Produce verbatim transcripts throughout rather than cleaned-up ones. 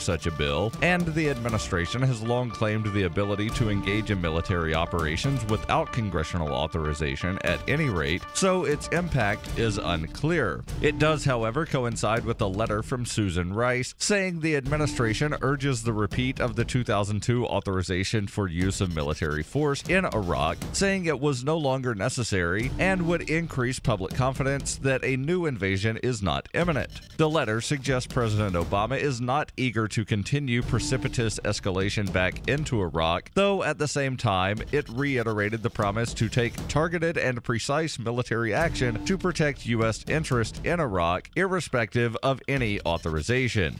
such a bill, and the administration has long claimed the ability to engage in military operations without congressional authorization at any rate, so its impact is unclear. It does, however, coincide with a letter from Susan Rice saying the administration urges the repeat of the two thousand two authorization for use of military force in Iraq, saying it was no longer necessary and would increase public confidence that a new invasion is not imminent. The letter suggests President Obama is not eager to continue precipitous escalation back into Iraq, though at the same time, it reiterated the promise to take targeted and precise military action to protect U S interest in Iraq, irrespective of any authorization.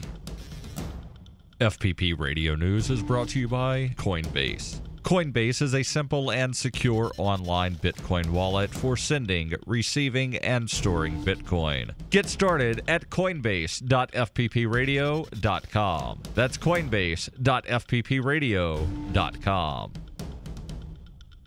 F P P Radio News is brought to you by Coinbase. Coinbase is a simple and secure online Bitcoin wallet for sending, receiving, and storing Bitcoin. Get started at coinbase dot f p p radio dot com. That's coinbase dot f p p radio dot com.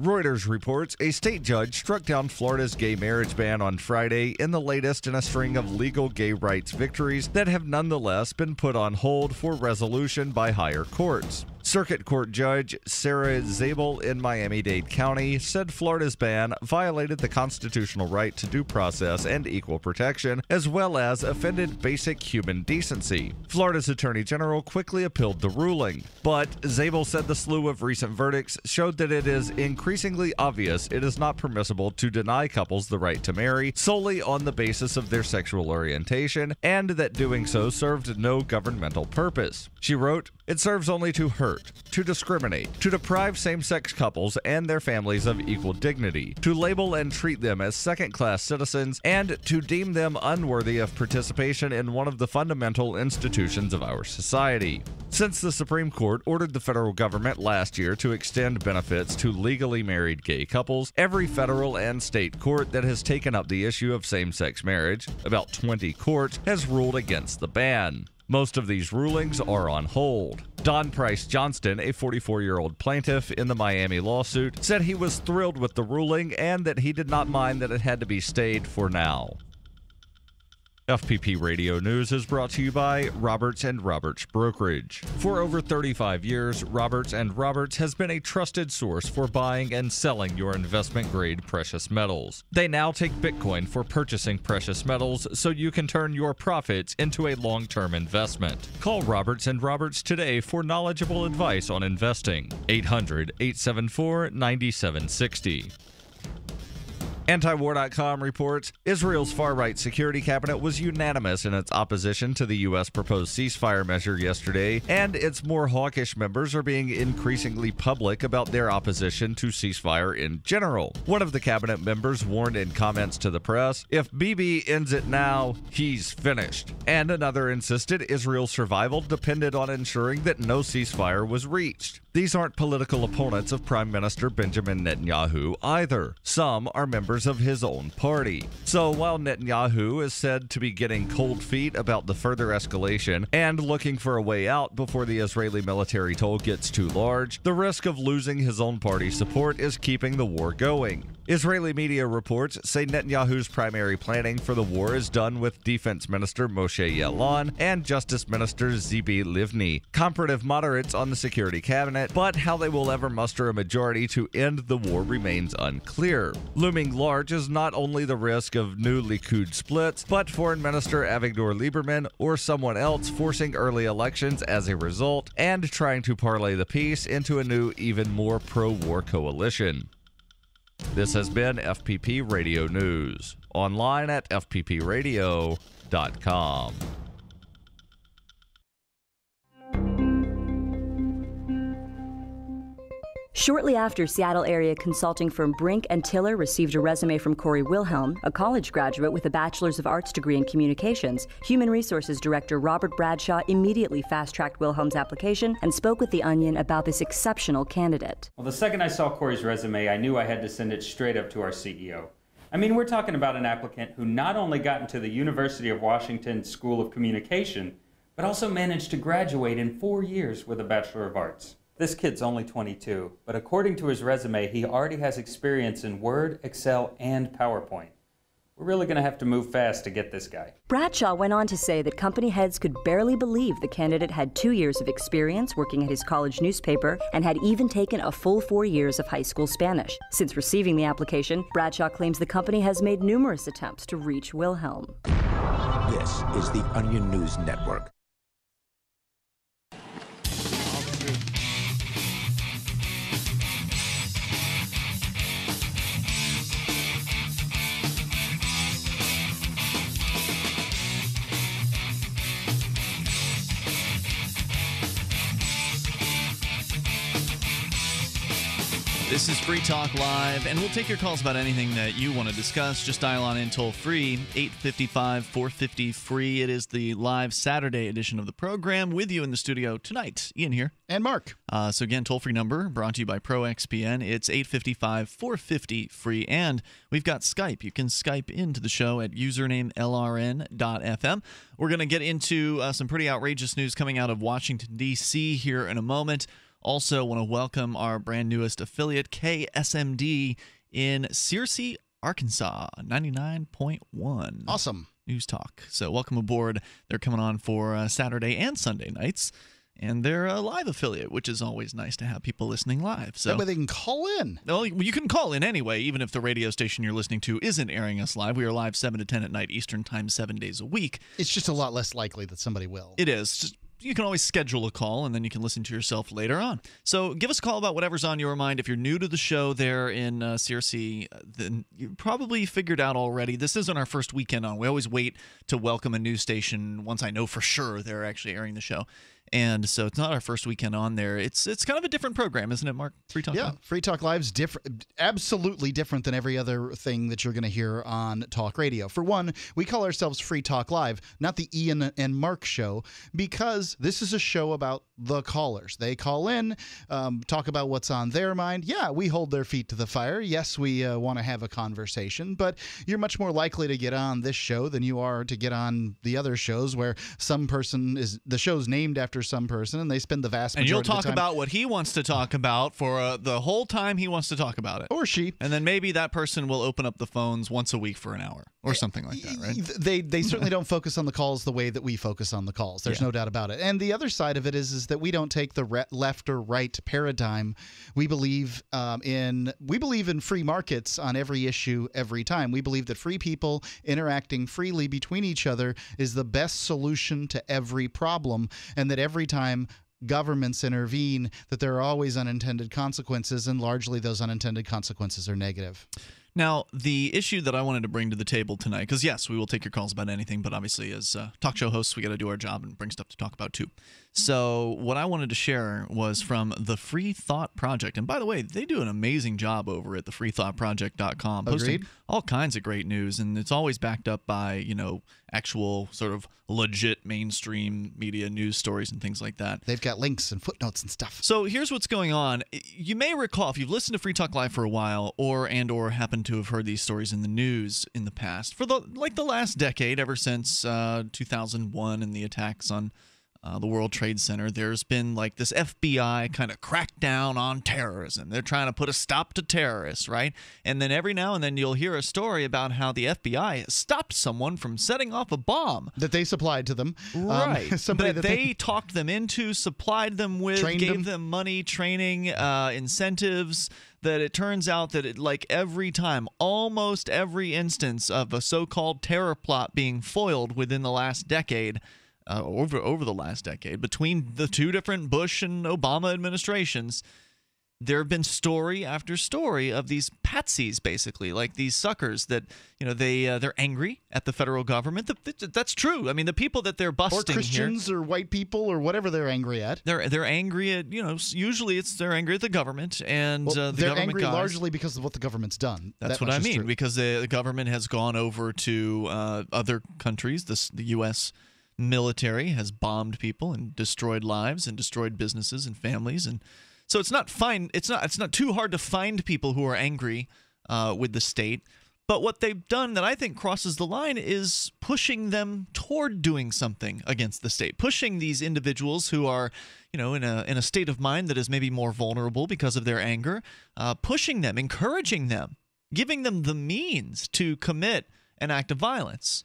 Reuters reports a state judge struck down Florida's gay marriage ban on Friday in the latest in a string of legal gay rights victories that have nonetheless been put on hold for resolution by higher courts. Circuit Court Judge Sarah Zabel in Miami-Dade County said Florida's ban violated the constitutional right to due process and equal protection, as well as offended basic human decency. Florida's Attorney General quickly appealed the ruling, but Zabel said the slew of recent verdicts showed that it is increasingly obvious it is not permissible to deny couples the right to marry solely on the basis of their sexual orientation, and that doing so served no governmental purpose. She wrote, "It serves only to hurt, to discriminate, to deprive same-sex couples and their families of equal dignity, to label and treat them as second-class citizens, and to deem them unworthy of participation in one of the fundamental institutions of our society." Since the Supreme Court ordered the federal government last year to extend benefits to legally married gay couples, every federal and state court that has taken up the issue of same-sex marriage, about twenty courts, has ruled against the ban. Most of these rulings are on hold. Don Price Johnston, a forty-four-year-old plaintiff in the Miami lawsuit, said he was thrilled with the ruling and that he did not mind that it had to be stayed for now. F P P Radio News is brought to you by Roberts and Roberts Brokerage. For over thirty-five years, Roberts and Roberts has been a trusted source for buying and selling your investment-grade precious metals. They now take Bitcoin for purchasing precious metals so you can turn your profits into a long-term investment. Call Roberts and Roberts today for knowledgeable advice on investing. eight hundred, eight seven four, nine seven six zero. antiwar dot com reports Israel's far-right security cabinet was unanimous in its opposition to the U S proposed ceasefire measure yesterday, and its more hawkish members are being increasingly public about their opposition to ceasefire in general. One of the cabinet members warned in comments to the press, "If Bibi ends it now, he's finished." And another insisted Israel's survival depended on ensuring that no ceasefire was reached. These aren't political opponents of Prime Minister Benjamin Netanyahu either. Some are members of his own party. So while Netanyahu is said to be getting cold feet about the further escalation and looking for a way out before the Israeli military toll gets too large, the risk of losing his own party's support is keeping the war going. Israeli media reports say Netanyahu's primary planning for the war is done with Defense Minister Moshe Yaalon and Justice Minister Zivi Livni, comparative moderates on the security cabinet, but how they will ever muster a majority to end the war remains unclear. Looming large is not only the risk of new Likud splits, but Foreign Minister Avigdor Lieberman or someone else forcing early elections as a result and trying to parlay the peace into a new, even more pro-war coalition. This has been F P P Radio News, online at f p p radio dot com. Shortly after, Seattle area consulting firm Brink and Tiller received a resume from Corey Wilhelm, a college graduate with a Bachelor's of Arts degree in Communications. Human Resources Director Robert Bradshaw immediately fast-tracked Wilhelm's application and spoke with The Onion about this exceptional candidate. Well, the second I saw Corey's resume, I knew I had to send it straight up to our C E O. I mean, we're talking about an applicant who not only got into the University of Washington School of Communication, but also managed to graduate in four years with a Bachelor of Arts. This kid's only twenty-two, but according to his resume, he already has experience in Word, Excel, and PowerPoint. We're really going to have to move fast to get this guy. Bradshaw went on to say that company heads could barely believe the candidate had two years of experience working at his college newspaper and had even taken a full four years of high school Spanish. Since receiving the application, Bradshaw claims the company has made numerous attempts to reach Wilhelm. This is the Onion News Network. This is Free Talk Live, and we'll take your calls about anything that you want to discuss. Just dial on in toll-free, eight five five, four five, free. It is the live Saturday edition of the program. With you in the studio tonight, Ian here. And Mark. Uh, so again, toll-free number brought to you by ProXPN. It's eight five five, four five, free. And we've got Skype. You can Skype into the show at username L R N dot F M. We're going to get into uh, some pretty outrageous news coming out of Washington, D C here in a moment. Also, want to welcome our brand newest affiliate, K S M D, in Searcy, Arkansas, ninety-nine point one. Awesome. News Talk. So welcome aboard. They're coming on for uh, Saturday and Sunday nights, and they're a live affiliate, which is always nice to have people listening live. So, yeah, but they can call in. Well, you can call in anyway, even if the radio station you're listening to isn't airing us live. We are live seven to ten at night Eastern time, seven days a week. It's just a lot less likely that somebody will. It is. Just you can always schedule a call, and then you can listen to yourself later on. So give us a call about whatever's on your mind. If you're new to the show there in uh, Searcy, then you probably figured out already this isn't our first weekend on. We always wait to welcome a new station once I know for sure they're actually airing the show. And so it's not our first weekend on there. It's it's kind of a different program, isn't it, Mark? Free Talk yeah, Live. Yeah, Free Talk Live's different, absolutely different than every other thing that you're going to hear on talk radio. For one, we call ourselves Free Talk Live, not the Ian and Mark show, because this is a show about the callers. They call in, um, talk about what's on their mind. Yeah, we hold their feet to the fire. Yes, we uh, want to have a conversation, but you're much more likely to get on this show than you are to get on the other shows where some person is – the show's named after some person, and they spend the vast majority of the time. And you'll talk about what he wants to talk about for uh, the whole time he wants to talk about it. Or she. And then maybe that person will open up the phones once a week for an hour or something like that, right? They, they certainly don't focus on the calls the way that we focus on the calls. There's yeah. no doubt about it. And the other side of it is, is that we don't take the re left or right paradigm. We believe, um, in, we believe in free markets on every issue every time. We believe that free people interacting freely between each other is the best solution to every problem, and that every time governments intervene, that there are always unintended consequences, and largely those unintended consequences are negative. Now, the issue that I wanted to bring to the table tonight, because yes, we will take your calls about anything, but obviously as uh, talk show hosts, we got to do our job and bring stuff to talk about too. So what I wanted to share was from the Free Thought Project. And by the way, they do an amazing job over at the free thought project dot com, posting all kinds of great news. And it's always backed up by, you know, actual sort of legit mainstream media news stories and things like that. They've got links and footnotes and stuff. So here's what's going on. You may recall, if you've listened to Free Talk Live for a while, or and or happened to have heard these stories in the news in the past for the like the last decade, ever since uh, two thousand one and the attacks on uh, the World Trade Center, there's been like this F B I kind of crackdown on terrorism. They're trying to put a stop to terrorists, right? And then every now and then you'll hear a story about how the F B I stopped someone from setting off a bomb that they supplied to them, right? Um, somebody that, that they, they talked them into, supplied them with, gave them. them money, training, uh, incentives. That it turns out that it, like every time, almost every instance of a so-called terror plot being foiled within the last decade, uh, over over the last decade, between the two different Bush and Obama administrations, there have been story after story of these patsies, basically, like these suckers that, you know, they uh, they're angry at the federal government. That, that's true. I mean, the people that they're busting, or Christians here, or white people or whatever they're angry at. They're they're angry at, you know, usually it's they're angry at the government, and well, uh, the they're government angry guys, largely because of what the government's done. That's that what I mean, true. because the, the government has gone over to uh, other countries. This, the U S military has bombed people and destroyed lives and destroyed businesses and families, and so it's not fine. It's not. It's not too hard to find people who are angry uh, with the state. But what they've done that I think crosses the line is pushing them toward doing something against the state, pushing these individuals who are, you know, in a in a state of mind that is maybe more vulnerable because of their anger, uh, pushing them, encouraging them, giving them the means to commit an act of violence,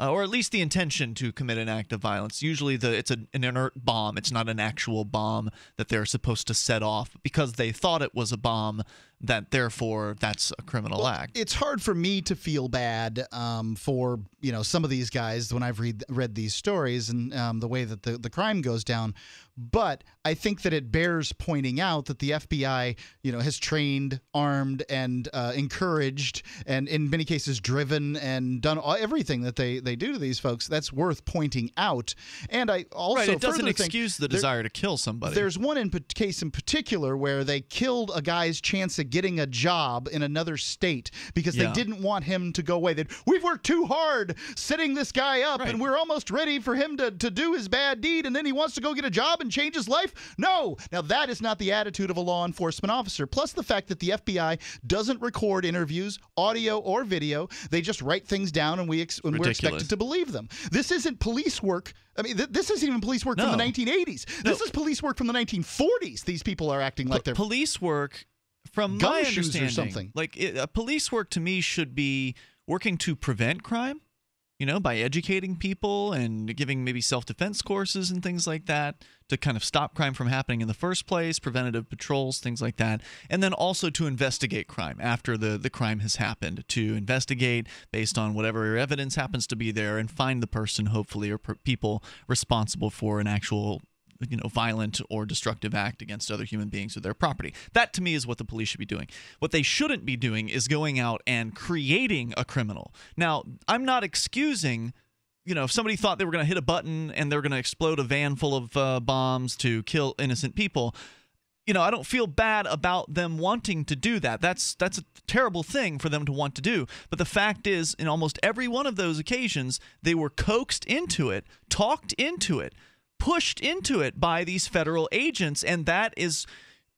uh, or at least the intention to commit an act of violence. Usually the, it's an, an inert bomb. It's not an actual bomb that they're supposed to set off because they thought it was a bomb, that therefore that's a criminal well, act. It's hard for me to feel bad um, for, you know, some of these guys when I've read, read these stories and um, the way that the, the crime goes down. But I think that it bears pointing out that the F B I, you know, has trained, armed, and uh, encouraged, and in many cases driven and done all, everything that they, they do to these folks. That's worth pointing out. And I also right, it doesn't excuse the there, desire to kill somebody. There's one in case in particular where they killed a guy's chance at getting a job in another state because yeah. they didn't want him to go away. They'd, we've worked too hard setting this guy up, right. and we're almost ready for him to, to do his bad deed, and then he wants to go get a job and change his life? No. Now, that is not the attitude of a law enforcement officer. Plus the fact that the F B I doesn't record interviews, audio or video. They just write things down, and we ex and we're expected to believe them. This isn't police work. I mean, th this isn't even police work no. from the nineteen eighties. No. This is police work from the nineteen forties. These people are acting like P they're police work. From my understanding, or something. like it, uh, police work to me should be working to prevent crime. You know, by educating people and giving maybe self-defense courses and things like that to kind of stop crime from happening in the first place, preventative patrols, things like that. And then also to investigate crime after the, the crime has happened, to investigate based on whatever evidence happens to be there and find the person, hopefully, or per people responsible for an actual, you know, violent or destructive act against other human beings or their property. That, to me, is what the police should be doing. What they shouldn't be doing is going out and creating a criminal. Now, I'm not excusing, you know, if somebody thought they were going to hit a button and they were going to explode a van full of uh, bombs to kill innocent people, you know, I don't feel bad about them wanting to do that. That's that's a terrible thing for them to want to do. But the fact is, in almost every one of those occasions, they were coaxed into it, talked into it, pushed into it by these federal agents, and that is,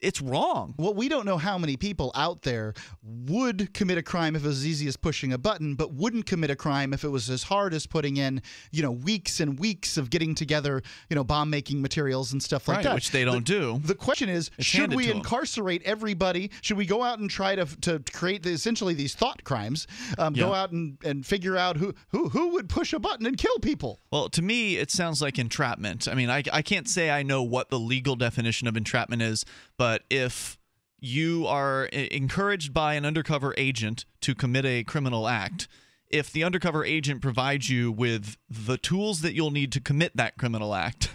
it's wrong. Well, we don't know how many people out there would commit a crime if it was as easy as pushing a button, but wouldn't commit a crime if it was as hard as putting in, you know, weeks and weeks of getting together, you know, bomb-making materials and stuff like right, that. Which they don't the, do. The question is, it's should we incarcerate them. everybody? Should we go out and try to to create the, essentially these thought crimes? Um, yeah. Go out and, and figure out who, who who would push a button and kill people? Well, to me, it sounds like entrapment. I mean, I, I can't say I know what the legal definition of entrapment is, but But if you are encouraged by an undercover agent to commit a criminal act, if the undercover agent provides you with the tools that you'll need to commit that criminal act,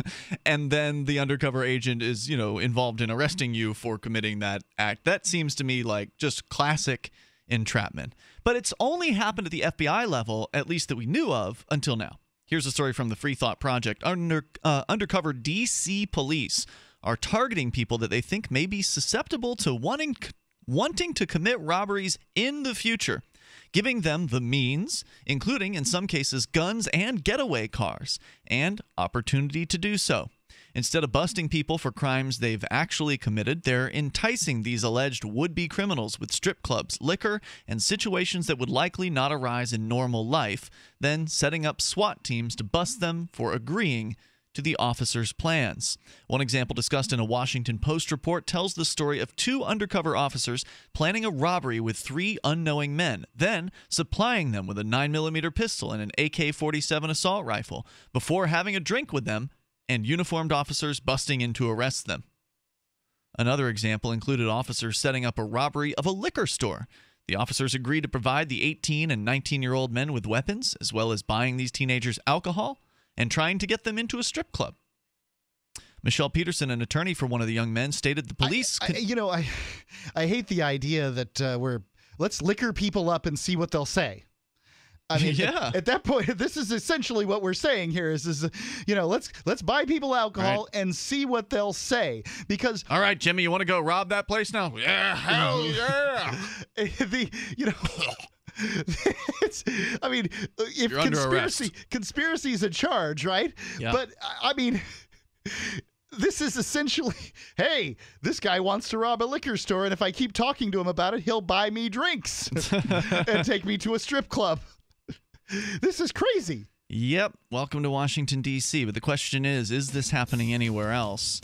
and then the undercover agent is, you know, involved in arresting you for committing that act, that seems to me like just classic entrapment. But it's only happened at the F B I level, at least that we knew of, until now. Here's a story from the Free Thought Project. Under, uh, undercover D C police are targeting people that they think may be susceptible to wanting, wanting to commit robberies in the future, giving them the means, including, in some cases, guns and getaway cars, and opportunity to do so. Instead of busting people for crimes they've actually committed, they're enticing these alleged would-be criminals with strip clubs, liquor, and situations that would likely not arise in normal life, then setting up SWAT teams to bust them for agreeing to the officers' plans. One example discussed in a Washington Post report tells the story of two undercover officers planning a robbery with three unknowing men, then supplying them with a nine millimeter pistol and an A K forty-seven assault rifle, before having a drink with them and uniformed officers busting in to arrest them. Another example included officers setting up a robbery of a liquor store. The officers agreed to provide the eighteen and nineteen-year-old men with weapons, as well as buying these teenagers alcohol, and trying to get them into a strip club. Michelle Peterson, an attorney for one of the young men, stated the police... I, I, you know, I, I hate the idea that uh, we're... Let's liquor people up and see what they'll say. I mean, yeah. at, at that point, this is essentially what we're saying here is, is you know, let's let's buy people alcohol right. and see what they'll say. Because all right, Jimmy, you want to go rob that place now? Yeah, hell yeah. the, you know... It's, I mean, if You're conspiracy conspiracy is a charge, right? Yeah. But I mean, this is essentially, hey, this guy wants to rob a liquor store, and if I keep talking to him about it, he'll buy me drinks and take me to a strip club. This is crazy. Yep. Welcome to Washington, D C But the question is, is this happening anywhere else?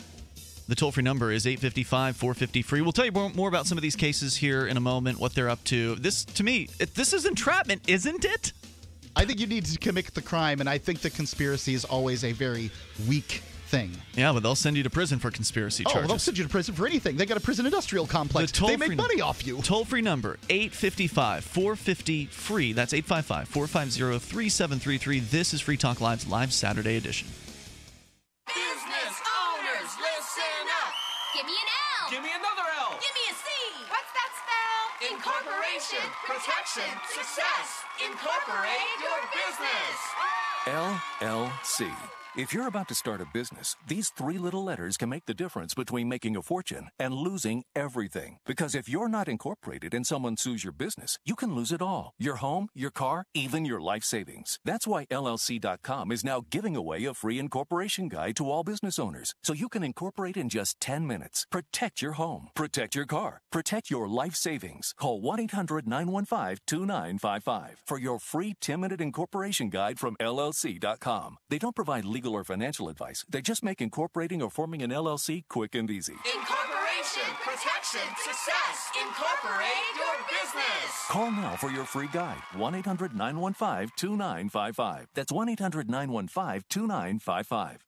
The toll-free number is eight five five, four five zero, free. We'll tell you more about some of these cases here in a moment, what they're up to. This, to me, it, this is entrapment, isn't it? I think you need to commit the crime, and I think the conspiracy is always a very weak thing. Yeah, but they'll send you to prison for conspiracy charges. Oh, well, they'll send you to prison for anything. They got a prison industrial complex. The they make money off you. Toll-free number, eight five five, four five zero, F R E E. That's eight five five, four five zero, three seven three three. This is Free Talk Live's Live Saturday edition. Business owners, listen up. Give me an L. Give me another L. Give me a C. What's that spell? Incorporation, protection, success. Incorporate your business. L L C. If you're about to start a business, these three little letters can make the difference between making a fortune and losing everything. Because if you're not incorporated and someone sues your business, you can lose it all. Your home, your car, even your life savings. That's why L L C dot com is now giving away a free incorporation guide to all business owners. So you can incorporate in just ten minutes. Protect your home. Protect your car. Protect your life savings. Call one eight hundred, nine one five, two nine five five for your free ten-minute incorporation guide from L L C dot com. They don't provide legal or financial advice. They just make incorporating or forming an L L C quick and easy. Incorporation, protection, success. Incorporate your business. Call now for your free guide. one eight hundred, nine one five, two nine five five. That's one eight hundred, nine one five, two nine five five.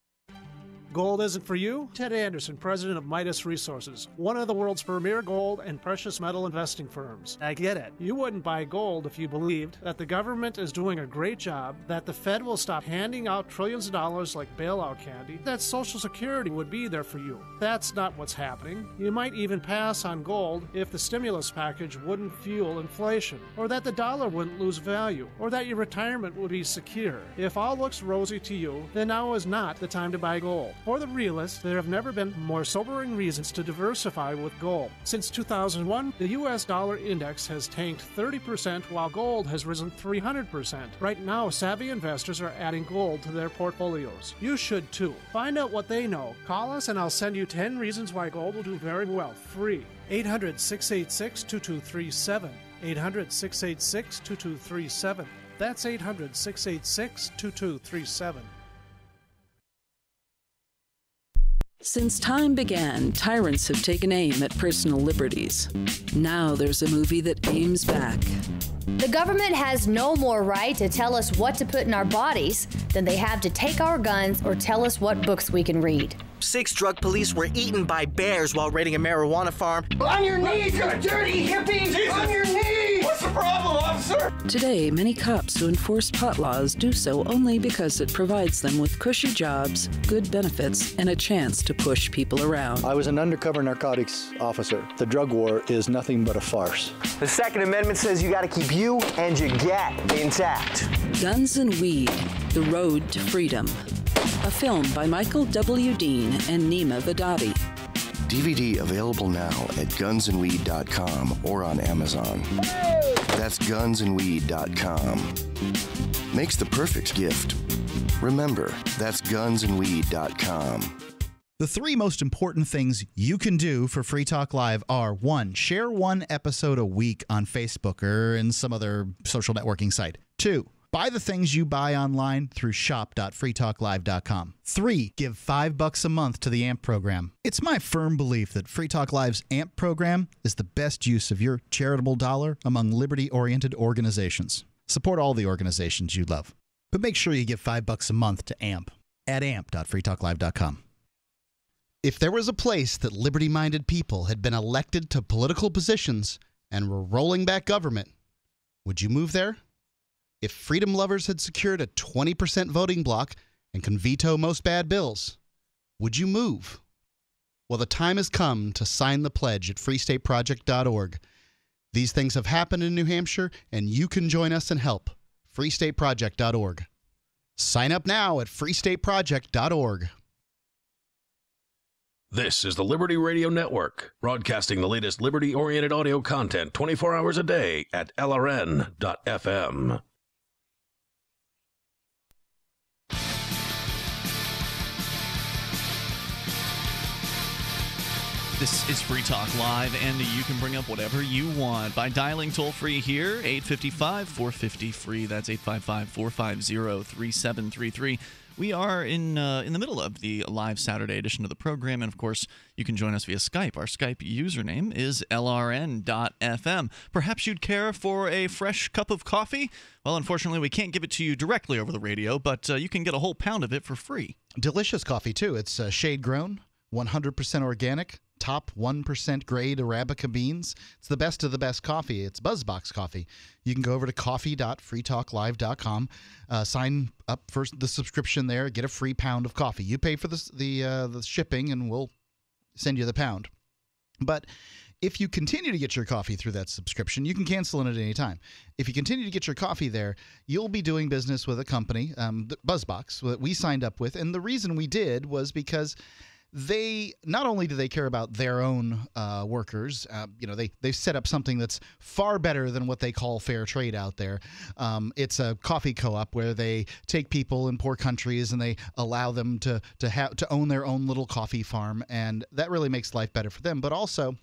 Gold isn't for you? Ted Anderson, president of Midas Resources, one of the world's premier gold and precious metal investing firms. I get it. You wouldn't buy gold if you believed that the government is doing a great job, that the Fed will stop handing out trillions of dollars like bailout candy, that Social Security would be there for you. That's not what's happening. You might even pass on gold if the stimulus package wouldn't fuel inflation, or that the dollar wouldn't lose value, or that your retirement would be secure. If all looks rosy to you, then now is not the time to buy gold. For the realist, there have never been more sobering reasons to diversify with gold. Since two thousand one, the U S dollar index has tanked thirty percent while gold has risen three hundred percent. Right now, savvy investors are adding gold to their portfolios. You should too. Find out what they know. Call us and I'll send you ten reasons why gold will do very well, free. eight hundred, six eight six, two two three seven. eight hundred, six eight six, two two three seven. That's eight hundred, six eight six, two two three seven. Since time began, tyrants have taken aim at personal liberties. Now there's a movie that aims back. The government has no more right to tell us what to put in our bodies than they have to take our guns or tell us what books we can read. Six drug police were eaten by bears while raiding a marijuana farm. On your knees, you dirty hippies! Jesus. On your knees! What's the problem, officer? Today, many cops who enforce pot laws do so only because it provides them with cushy jobs, good benefits, and a chance to push people around. I was an undercover narcotics officer. The drug war is nothing but a farce. The Second Amendment says you gotta keep you and your gap intact. Guns and Weed, The Road to Freedom. A film by Michael W. Dean and Nima Vadadi. D V D available now at guns and weed dot com or on Amazon. Hey! That's guns and weed dot com. Makes the perfect gift. Remember, that's guns and weed dot com. The three most important things you can do for Free Talk Live are, one, share one episode a week on Facebook or in some other social networking site. Two, buy the things you buy online through shop dot free talk live dot com. Three, give five bucks a month to the A M P program. It's my firm belief that Free Talk Live's A M P program is the best use of your charitable dollar among liberty-oriented organizations. Support all the organizations you love, but make sure you give five bucks a month to A M P at amp dot free talk live dot com. If there was a place that liberty-minded people had been elected to political positions and were rolling back government, would you move there? If freedom lovers had secured a twenty percent voting block and can veto most bad bills, would you move? Well, the time has come to sign the pledge at free state project dot org. These things have happened in New Hampshire, and you can join us and help. free state project dot org. Sign up now at free state project dot org. This is the Liberty Radio Network, broadcasting the latest liberty-oriented audio content twenty-four hours a day at L R N dot F M. This is Free Talk Live, and you can bring up whatever you want by dialing toll-free here, eight five five, four five zero, F R E E. That's eight five five, four five zero, three seven three three. We are in uh, in the middle of the live Saturday edition of the program, and of course, you can join us via Skype. Our Skype username is L R N dot F M. Perhaps you'd care for a fresh cup of coffee? Well, unfortunately, we can't give it to you directly over the radio, but uh, you can get a whole pound of it for free. Delicious coffee, too. It's uh, shade-grown, one hundred percent organic, top one percent grade Arabica beans. It's the best of the best coffee. It's BuzzBox coffee. You can go over to coffee dot free talk live dot com, uh, sign up for the subscription there, get a free pound of coffee. You pay for the, the, uh, the shipping, and we'll send you the pound. But if you continue to get your coffee through that subscription, you can cancel it at any time. If you continue to get your coffee there, you'll be doing business with a company, um, BuzzBox, that we signed up with. And the reason we did was because they not only do they care about their own uh, workers, uh, you know, they they've set up something that's far better than what they call fair trade out there. Um, it's a coffee co-op where they take people in poor countries and they allow them to to have to own their own little coffee farm, and that really makes life better for them, but also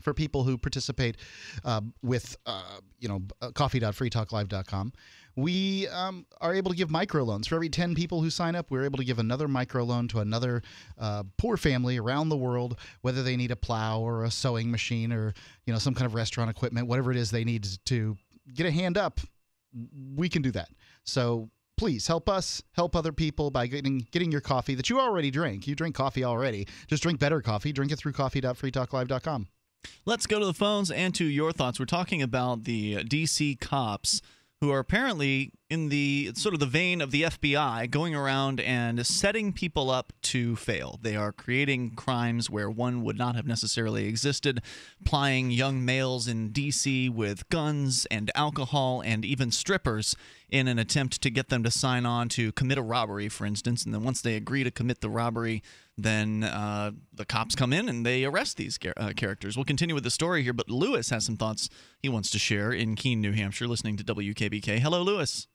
for people who participate uh, with, uh, you know, coffee dot free talk live dot com. We um, are able to give microloans. For every ten people who sign up, we're able to give another microloan to another uh, poor family around the world, whether they need a plow or a sewing machine or, you know, some kind of restaurant equipment, whatever it is they need to get a hand up. We can do that. So please help us help other people by getting getting your coffee that you already drink. You drink coffee already. Just drink better coffee. Drink it through coffee dot free talk live dot com. Let's go to the phones and to your thoughts. We're talking about the D C cops who are apparently in the sort of the vein of the F B I, going around and setting people up to fail. They are creating crimes where one would not have necessarily existed, plying young males in D C with guns and alcohol and even strippers in an attempt to get them to sign on to commit a robbery, for instance. And then once they agree to commit the robbery, then uh, the cops come in and they arrest these uh, characters. We'll continue with the story here, but Lewis has some thoughts he wants to share in Keene, New Hampshire, listening to W K B K. Hello, Lewis.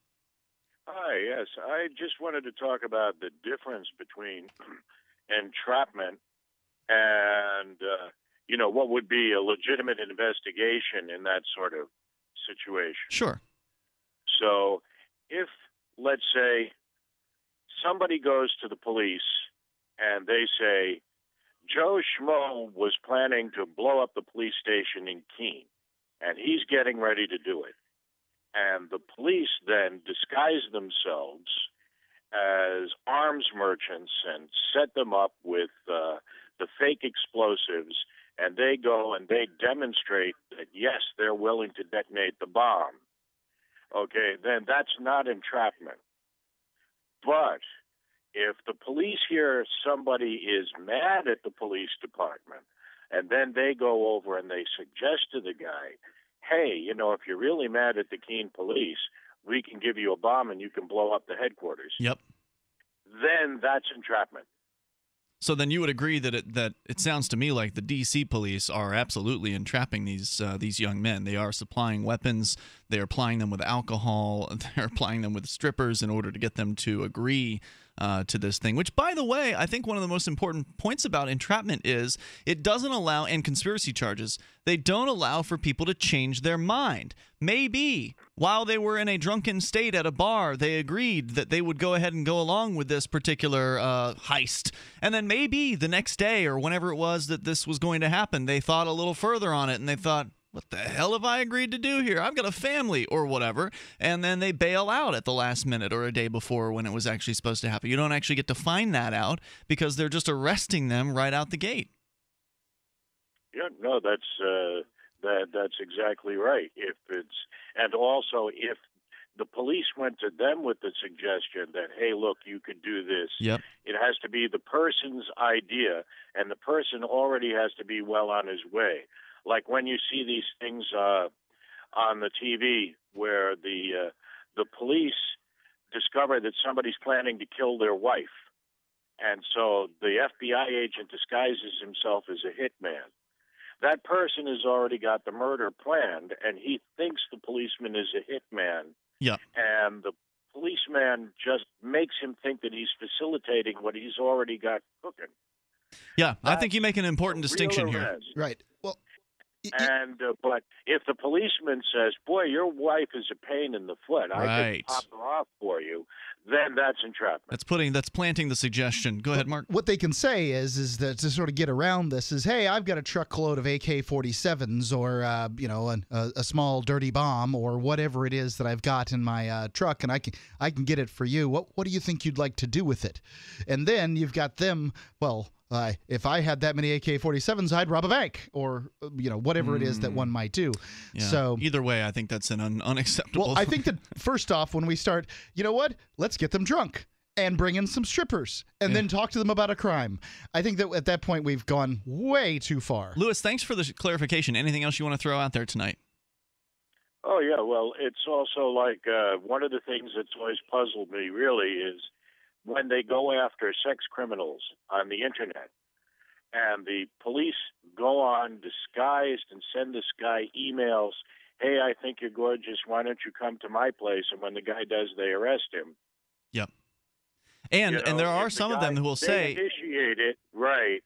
Hi, yes. I just wanted to talk about the difference between entrapment and, uh, you know, what would be a legitimate investigation in that sort of situation. Sure. So if, let's say, somebody goes to the police and they say, Joe Schmo was planning to blow up the police station in Keene, and he's getting ready to do it. And the police then disguise themselves as arms merchants and set them up with uh, the fake explosives, and they go and they demonstrate that, yes, they're willing to detonate the bomb. Okay, then that's not entrapment. But if the police hear somebody is mad at the police department, and then they go over and they suggest to the guy, hey, you know, if you're really mad at the Keene police, we can give you a bomb and you can blow up the headquarters. Yep. Then that's entrapment. So then you would agree that it, that it sounds to me like the D C police are absolutely entrapping these uh, these young men. They are supplying weapons. They are plying them with alcohol. They are plying them with strippers in order to get them to agree uh, to this thing. Which, by the way, I think one of the most important points about entrapment is it doesn't allow, and conspiracy charges, they don't allow for people to change their mind. Maybe while they were in a drunken state at a bar, they agreed that they would go ahead and go along with this particular uh, heist. And then maybe the next day or whenever it was that this was going to happen, they thought a little further on it and they thought, what the hell have I agreed to do here? I've got a family or whatever. And then they bail out at the last minute or a day before when it was actually supposed to happen. You don't actually get to find that out because they're just arresting them right out the gate. Yeah, no, that's... Uh... That that's exactly right. If it's and also if the police went to them with the suggestion that, hey, look, you could do this, yep, it has to be the person's idea, and the person already has to be well on his way. Like when you see these things uh, on the T V where the uh, the police discover that somebody's planning to kill their wife, and so the F B I agent disguises himself as a hitman. That person has already got the murder planned, and he thinks the policeman is a hitman. Yeah. And the policeman just makes him think that he's facilitating what he's already got cooking. Yeah, that's I think you make an important distinction here. Right. Well, And uh, but if the policeman says, "Boy, your wife is a pain in the foot," I right. can pop her off for you. Then that's entrapment. That's putting that's planting the suggestion. Go but ahead, Mark. What they can say is is that to sort of get around this is, "Hey, I've got a truckload of A K forty-sevens or uh, you know an, a, a small dirty bomb or whatever it is that I've got in my uh, truck, and I can I can get it for you. What what do you think you'd like to do with it?" And then you've got them. Well, Uh, if I had that many A K forty-sevens, I'd rob a bank, or you know whatever mm. it is that one might do. Yeah. So either way, I think that's an un unacceptable. Well, I think that first off, when we start, you know what? Let's get them drunk and bring in some strippers, and yeah. then talk to them about a crime. I think that at that point we've gone way too far. Lewis, thanks for the clarification. Anything else you want to throw out there tonight? Oh yeah, well, it's also like uh, one of the things that's always puzzled me really is when they go after sex criminals on the internet and the police go on disguised and send this guy emails, "Hey, I think you're gorgeous. Why don't you come to my place?" And when the guy does, they arrest him. Yep. And you know, and there are some the guy, of them who will they say initiate it. Right.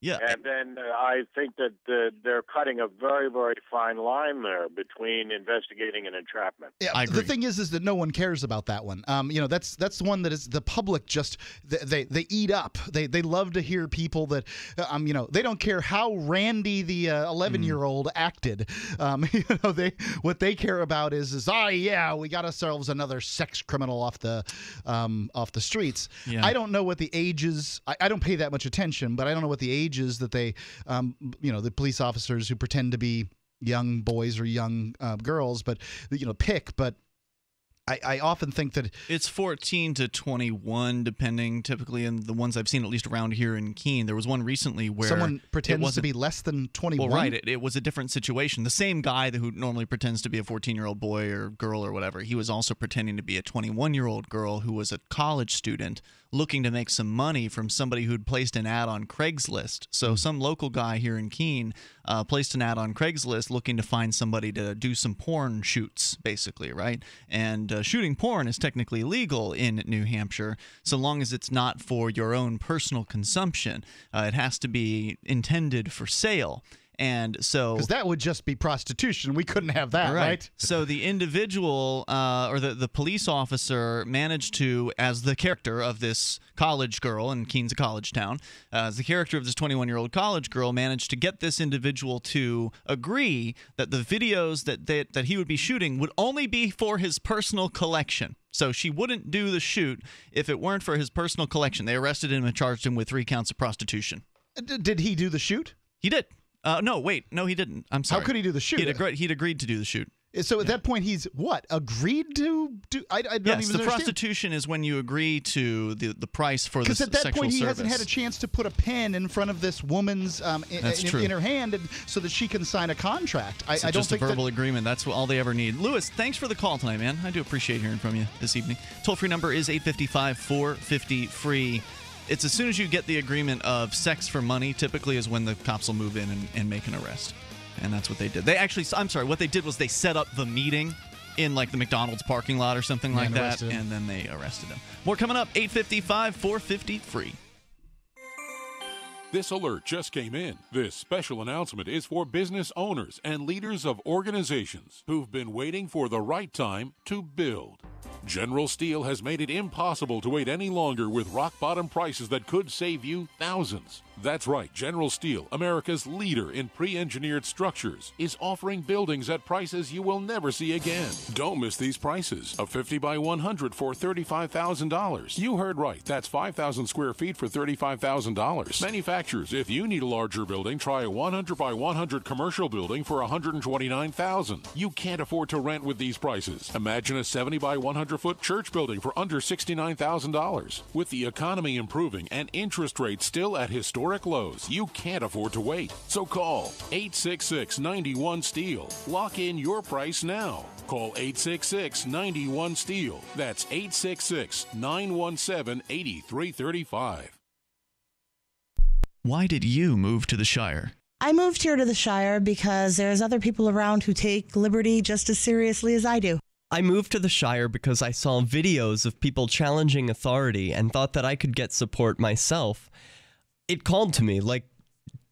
Yeah. And then uh, I think that the, they're cutting a very, very fine line there between investigating and entrapment. Yeah, I agree. The thing is, is that no one cares about that one. Um, you know, that's that's the one that is the public just they they eat up. They they love to hear people that um, you know, they don't care how Randy the uh, eleven year old mm. acted. Um, you know, they what they care about is is ah oh, yeah, we got ourselves another sex criminal off the um off the streets. Yeah. I don't know what the ages. I, I don't pay that much attention, but I don't know what the age. Ages that they, um, you know, the police officers who pretend to be young boys or young uh, girls, but, you know, pick. But I, I often think that it's fourteen to twenty-one, depending typically. And the ones I've seen, at least around here in Keene, there was one recently where someone pretends to be less than twenty-one. Well, right. It, it was a different situation. The same guy who normally pretends to be a fourteen year old boy or girl or whatever, he was also pretending to be a twenty-one year old girl who was a college student looking to make some money from somebody who'd placed an ad on Craigslist. So some local guy here in Keene uh, placed an ad on Craigslist looking to find somebody to do some porn shoots, basically, right? And uh, shooting porn is technically legal in New Hampshire, so long as it's not for your own personal consumption. Uh, it has to be intended for sale. And so, because that would just be prostitution, we couldn't have that, right? right? So the individual uh, or the the police officer managed to, as the character of this college girl, and Keene's a college town, uh, as the character of this twenty-one year old college girl, managed to get this individual to agree that the videos that they, that he would be shooting would only be for his personal collection. So she wouldn't do the shoot if it weren't for his personal collection. They arrested him and charged him with three counts of prostitution. D- did he do the shoot? He did. Uh, no, wait. No, he didn't. I'm sorry. How could he do the shoot? He'd, agre he'd agreed to do the shoot. So at yeah. that point, he's what? Agreed to do? I, I don't yes, even understand. Yes, the prostitution is when you agree to the, the price for the sexual service. Because at that point, he service. hasn't had a chance to put a pen in front of this woman's um, in, in, in her hand and, so that she can sign a contract. I, so I don't just think a verbal that agreement. That's all they ever need. Lewis, thanks for the call tonight, man. I do appreciate hearing from you this evening. Toll-free number is eight five five, four five zero, free. It's as soon as you get the agreement of sex for money, typically is when the cops will move in and, and make an arrest. And that's what they did. They actually, I'm sorry, what they did was they set up the meeting in like the McDonald's parking lot or something like that, and then they arrested them. More coming up, eight five five, four five zero, free. This alert just came in. This special announcement is for business owners and leaders of organizations who've been waiting for the right time to build. General Steel has made it impossible to wait any longer with rock-bottom prices that could save you thousands. That's right, General Steel, America's leader in pre-engineered structures, is offering buildings at prices you will never see again. Don't miss these prices. A fifty by one hundred for thirty-five thousand dollars. You heard right. That's five thousand square feet for thirty-five thousand dollars. Manufacturers, if you need a larger building, try a one hundred by one hundred commercial building for one hundred twenty-nine thousand dollars. You can't afford to rent with these prices. Imagine a seventy by one hundred foot church building for under sixty-nine thousand dollars. With the economy improving and interest rates still at historic lows, you can't afford to wait. So call eight six six, nine one, STEEL. Lock in your price now. Call eight six six, nine one, STEEL. That's eight six six, nine one seven, eight three three five. Why did you move to the Shire? I moved here to the Shire because there's other people around who take liberty just as seriously as I do. I moved to the Shire because I saw videos of people challenging authority and thought that I could get support myself. It called to me, like,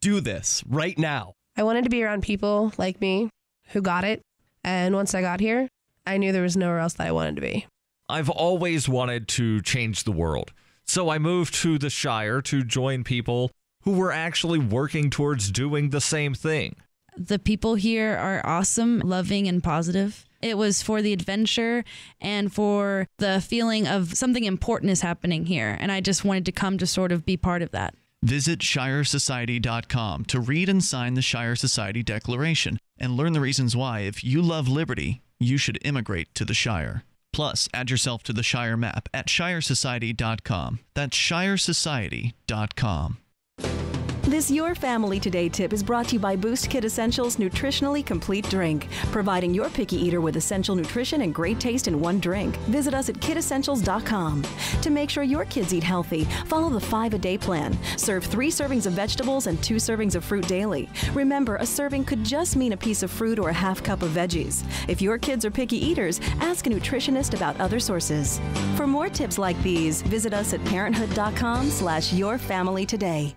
do this right now. I wanted to be around people like me who got it. And once I got here, I knew there was nowhere else that I wanted to be. I've always wanted to change the world. So I moved to the Shire to join people who were actually working towards doing the same thing. The people here are awesome, loving, and positive. It was for the adventure and for the feeling of something important is happening here. And I just wanted to come to sort of be part of that. Visit Shire Society dot com to read and sign the Shire Society Declaration and learn the reasons why, if you love liberty, you should immigrate to the Shire. Plus, add yourself to the Shire map at Shire Society dot com. That's Shire Society dot com. This Your Family Today tip is brought to you by Boost Kid Essentials Nutritionally Complete Drink, providing your picky eater with essential nutrition and great taste in one drink. Visit us at Kid Essentials dot com. To make sure your kids eat healthy, follow the five-a-day plan. Serve three servings of vegetables and two servings of fruit daily. Remember, a serving could just mean a piece of fruit or a half cup of veggies. If your kids are picky eaters, ask a nutritionist about other sources. For more tips like these, visit us at Parenthood dot com slash Your Family Today.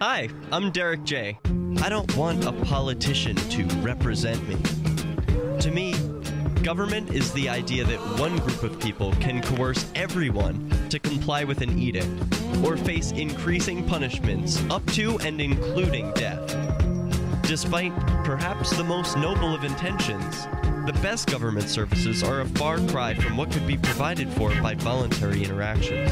Hi, I'm Derek J. I don't want a politician to represent me. To me, government is the idea that one group of people can coerce everyone to comply with an edict or face increasing punishments up to and including death. Despite perhaps the most noble of intentions, the best government services are a far cry from what could be provided for by voluntary interactions.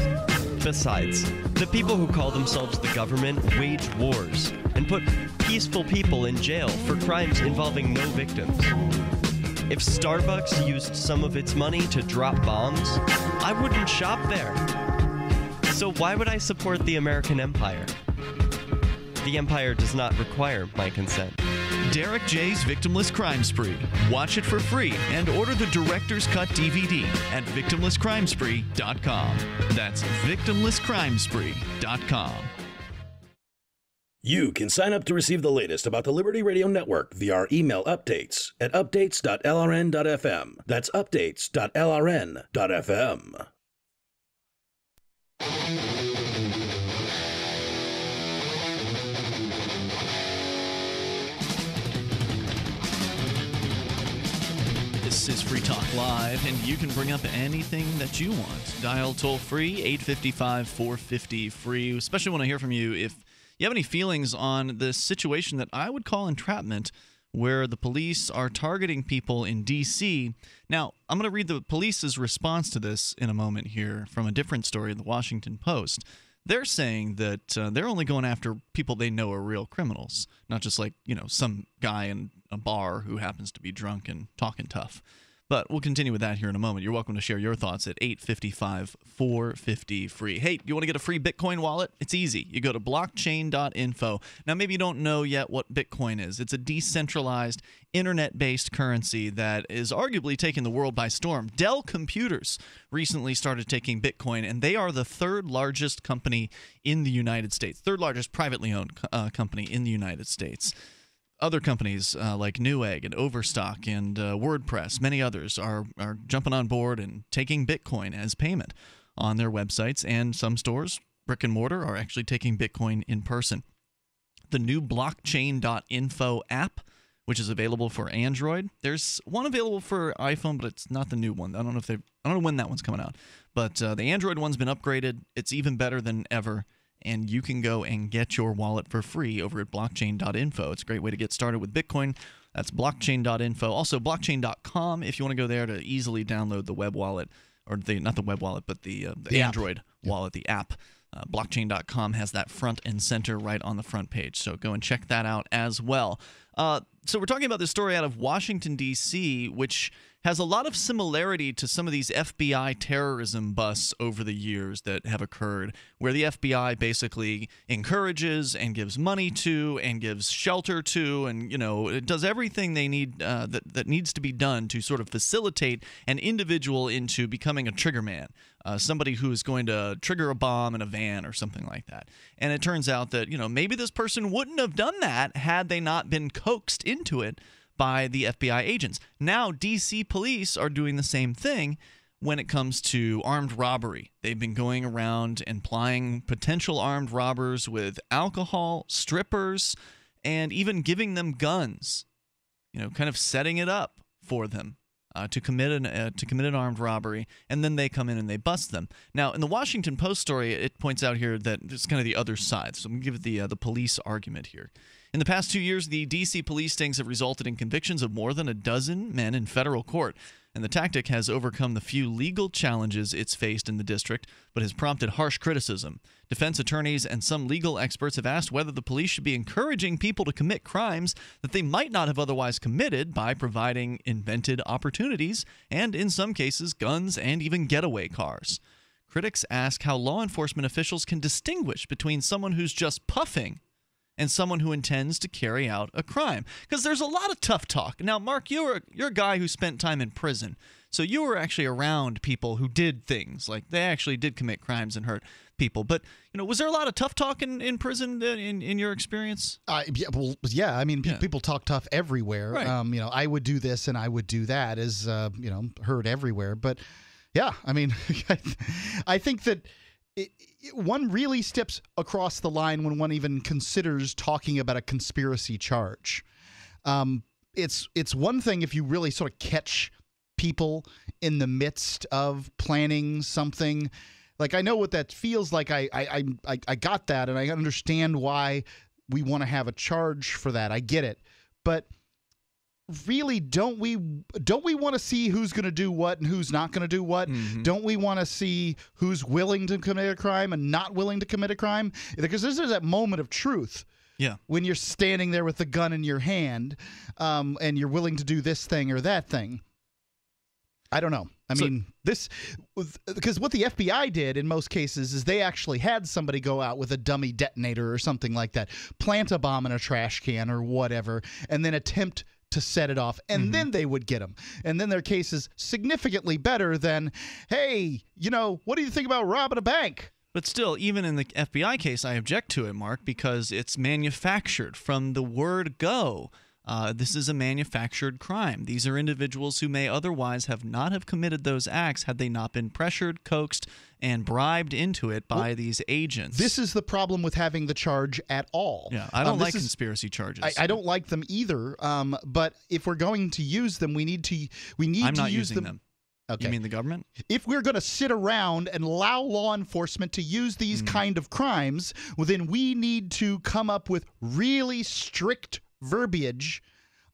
Besides, the people who call themselves the government wage wars and put peaceful people in jail for crimes involving no victims. If Starbucks used some of its money to drop bombs, I wouldn't shop there. So why would I support the American empire? The empire does not require my consent. Derek J's Victimless Crime Spree. Watch it for free and order the Director's Cut D V D at Victimless Crime Spree dot com. That's Victimless Crime Spree dot com. You can sign up to receive the latest about the Liberty Radio Network via our email updates at updates dot L R N dot F M. That's updates dot L R N dot F M. This is Free Talk Live, and you can bring up anything that you want. Dial toll-free, eight five five, four five zero, free. Especially want to hear from you if you have any feelings on this situation that I would call entrapment, where the police are targeting people in D C Now, I'm going to read the police's response to this in a moment here from a different story in the Washington Post. They're saying that uh, they're only going after people they know are real criminals, not just like, you know, some guy in a bar who happens to be drunk and talking tough. But we'll continue with that here in a moment. You're welcome to share your thoughts at eight five five, four five zero, free. Hey, you want to get a free Bitcoin wallet? It's easy. You go to blockchain dot info. Now, maybe you don't know yet what Bitcoin is. It's a decentralized, internet-based currency that is arguably taking the world by storm. Dell Computers recently started taking Bitcoin, and they are the third largest company in the United States, third largest privately owned uh, company in the United States. Other companies uh, like Newegg and Overstock and uh, WordPress, many others, are, are jumping on board and taking Bitcoin as payment on their websites. And some stores, brick and mortar, are actually taking Bitcoin in person. The new blockchain dot info app, which is available for Android. There's one available for iPhone, but it's not the new one. I don't know if they. I don't know when that one's coming out. But uh, the Android one's been upgraded. It's even better than ever. And you can go and get your wallet for free over at blockchain dot info. It's a great way to get started with Bitcoin. That's blockchain dot info. Also, blockchain dot com if you want to go there to easily download the web wallet, or the not the web wallet, but the, uh, the, the Android app. wallet, the app. Uh, blockchain dot com has that front and center right on the front page. So go and check that out as well. Uh, so we're talking about this story out of Washington, D C, which has a lot of similarity to some of these F B I terrorism busts over the years that have occurred, where the F B I basically encourages and gives money to and gives shelter to, and, you know, it does everything they need uh, that, that needs to be done to sort of facilitate an individual into becoming a triggerman, uh, somebody who is going to trigger a bomb in a van or something like that. And it turns out that, you know, maybe this person wouldn't have done that had they not been coaxed into it by the F B I agents. Now, D C police are doing the same thing when it comes to armed robbery. They've been going around and plying potential armed robbers with alcohol, strippers, and even giving them guns, you know, kind of setting it up for them uh, to commit an uh, to commit an armed robbery, and then they come in and they bust them. Now, in the Washington Post story, it points out here that it's kind of the other side, so I'm going to give it the, uh, the police argument here. In the past two years, the D C police stings have resulted in convictions of more than a dozen men in federal court, and the tactic has overcome the few legal challenges it's faced in the district, but has prompted harsh criticism. Defense attorneys and some legal experts have asked whether the police should be encouraging people to commit crimes that they might not have otherwise committed by providing invented opportunities and, in some cases, guns and even getaway cars. Critics ask how law enforcement officials can distinguish between someone who's just puffing and someone who intends to carry out a crime. Because there's a lot of tough talk. Now, Mark, you're a, you're a guy who spent time in prison, so you were actually around people who did things. Like, they actually did commit crimes and hurt people. But, you know, was there a lot of tough talk in, in prison in, in your experience? Uh, yeah, well, yeah, I mean, pe yeah. people talk tough everywhere. Right. Um, you know, I would do this and I would do that is, uh, you know, heard everywhere. But, yeah, I mean, I think that It, it, one really steps across the line when one even considers talking about a conspiracy charge. Um, it's it's one thing if you really sort of catch people in the midst of planning something. Like, I know what that feels like. I I I, I got that, and I understand why we want to have a charge for that. I get it, but really, don't we don't we want to see who's going to do what and who's not going to do what? Mm-hmm. Don't we want to see who's willing to commit a crime and not willing to commit a crime? Because this is that moment of truth. Yeah. When you're standing there with the gun in your hand, um, and you're willing to do this thing or that thing. I don't know. I so, mean, this because what the F B I did in most cases is they actually had somebody go out with a dummy detonator or something like that, plant a bomb in a trash can or whatever, and then attempt to set it off, and mm-hmm. then they would get them. And then their case is significantly better than, hey, you know, what do you think about robbing a bank? But still, even in the F B I case, I object to it, Mark, because it's manufactured from the word go. Uh, this is a manufactured crime. These are individuals who may otherwise have not have committed those acts had they not been pressured, coaxed, and bribed into it by well, these agents. This is the problem with having the charge at all. Yeah, I don't um, like conspiracy is, charges. I, I don't like them either. Um, but if we're going to use them, we need to. We need I'm to not use using them. them. Okay. You mean the government? If we're going to sit around and allow law enforcement to use these mm. kind of crimes, well, then we need to come up with really strict verbiage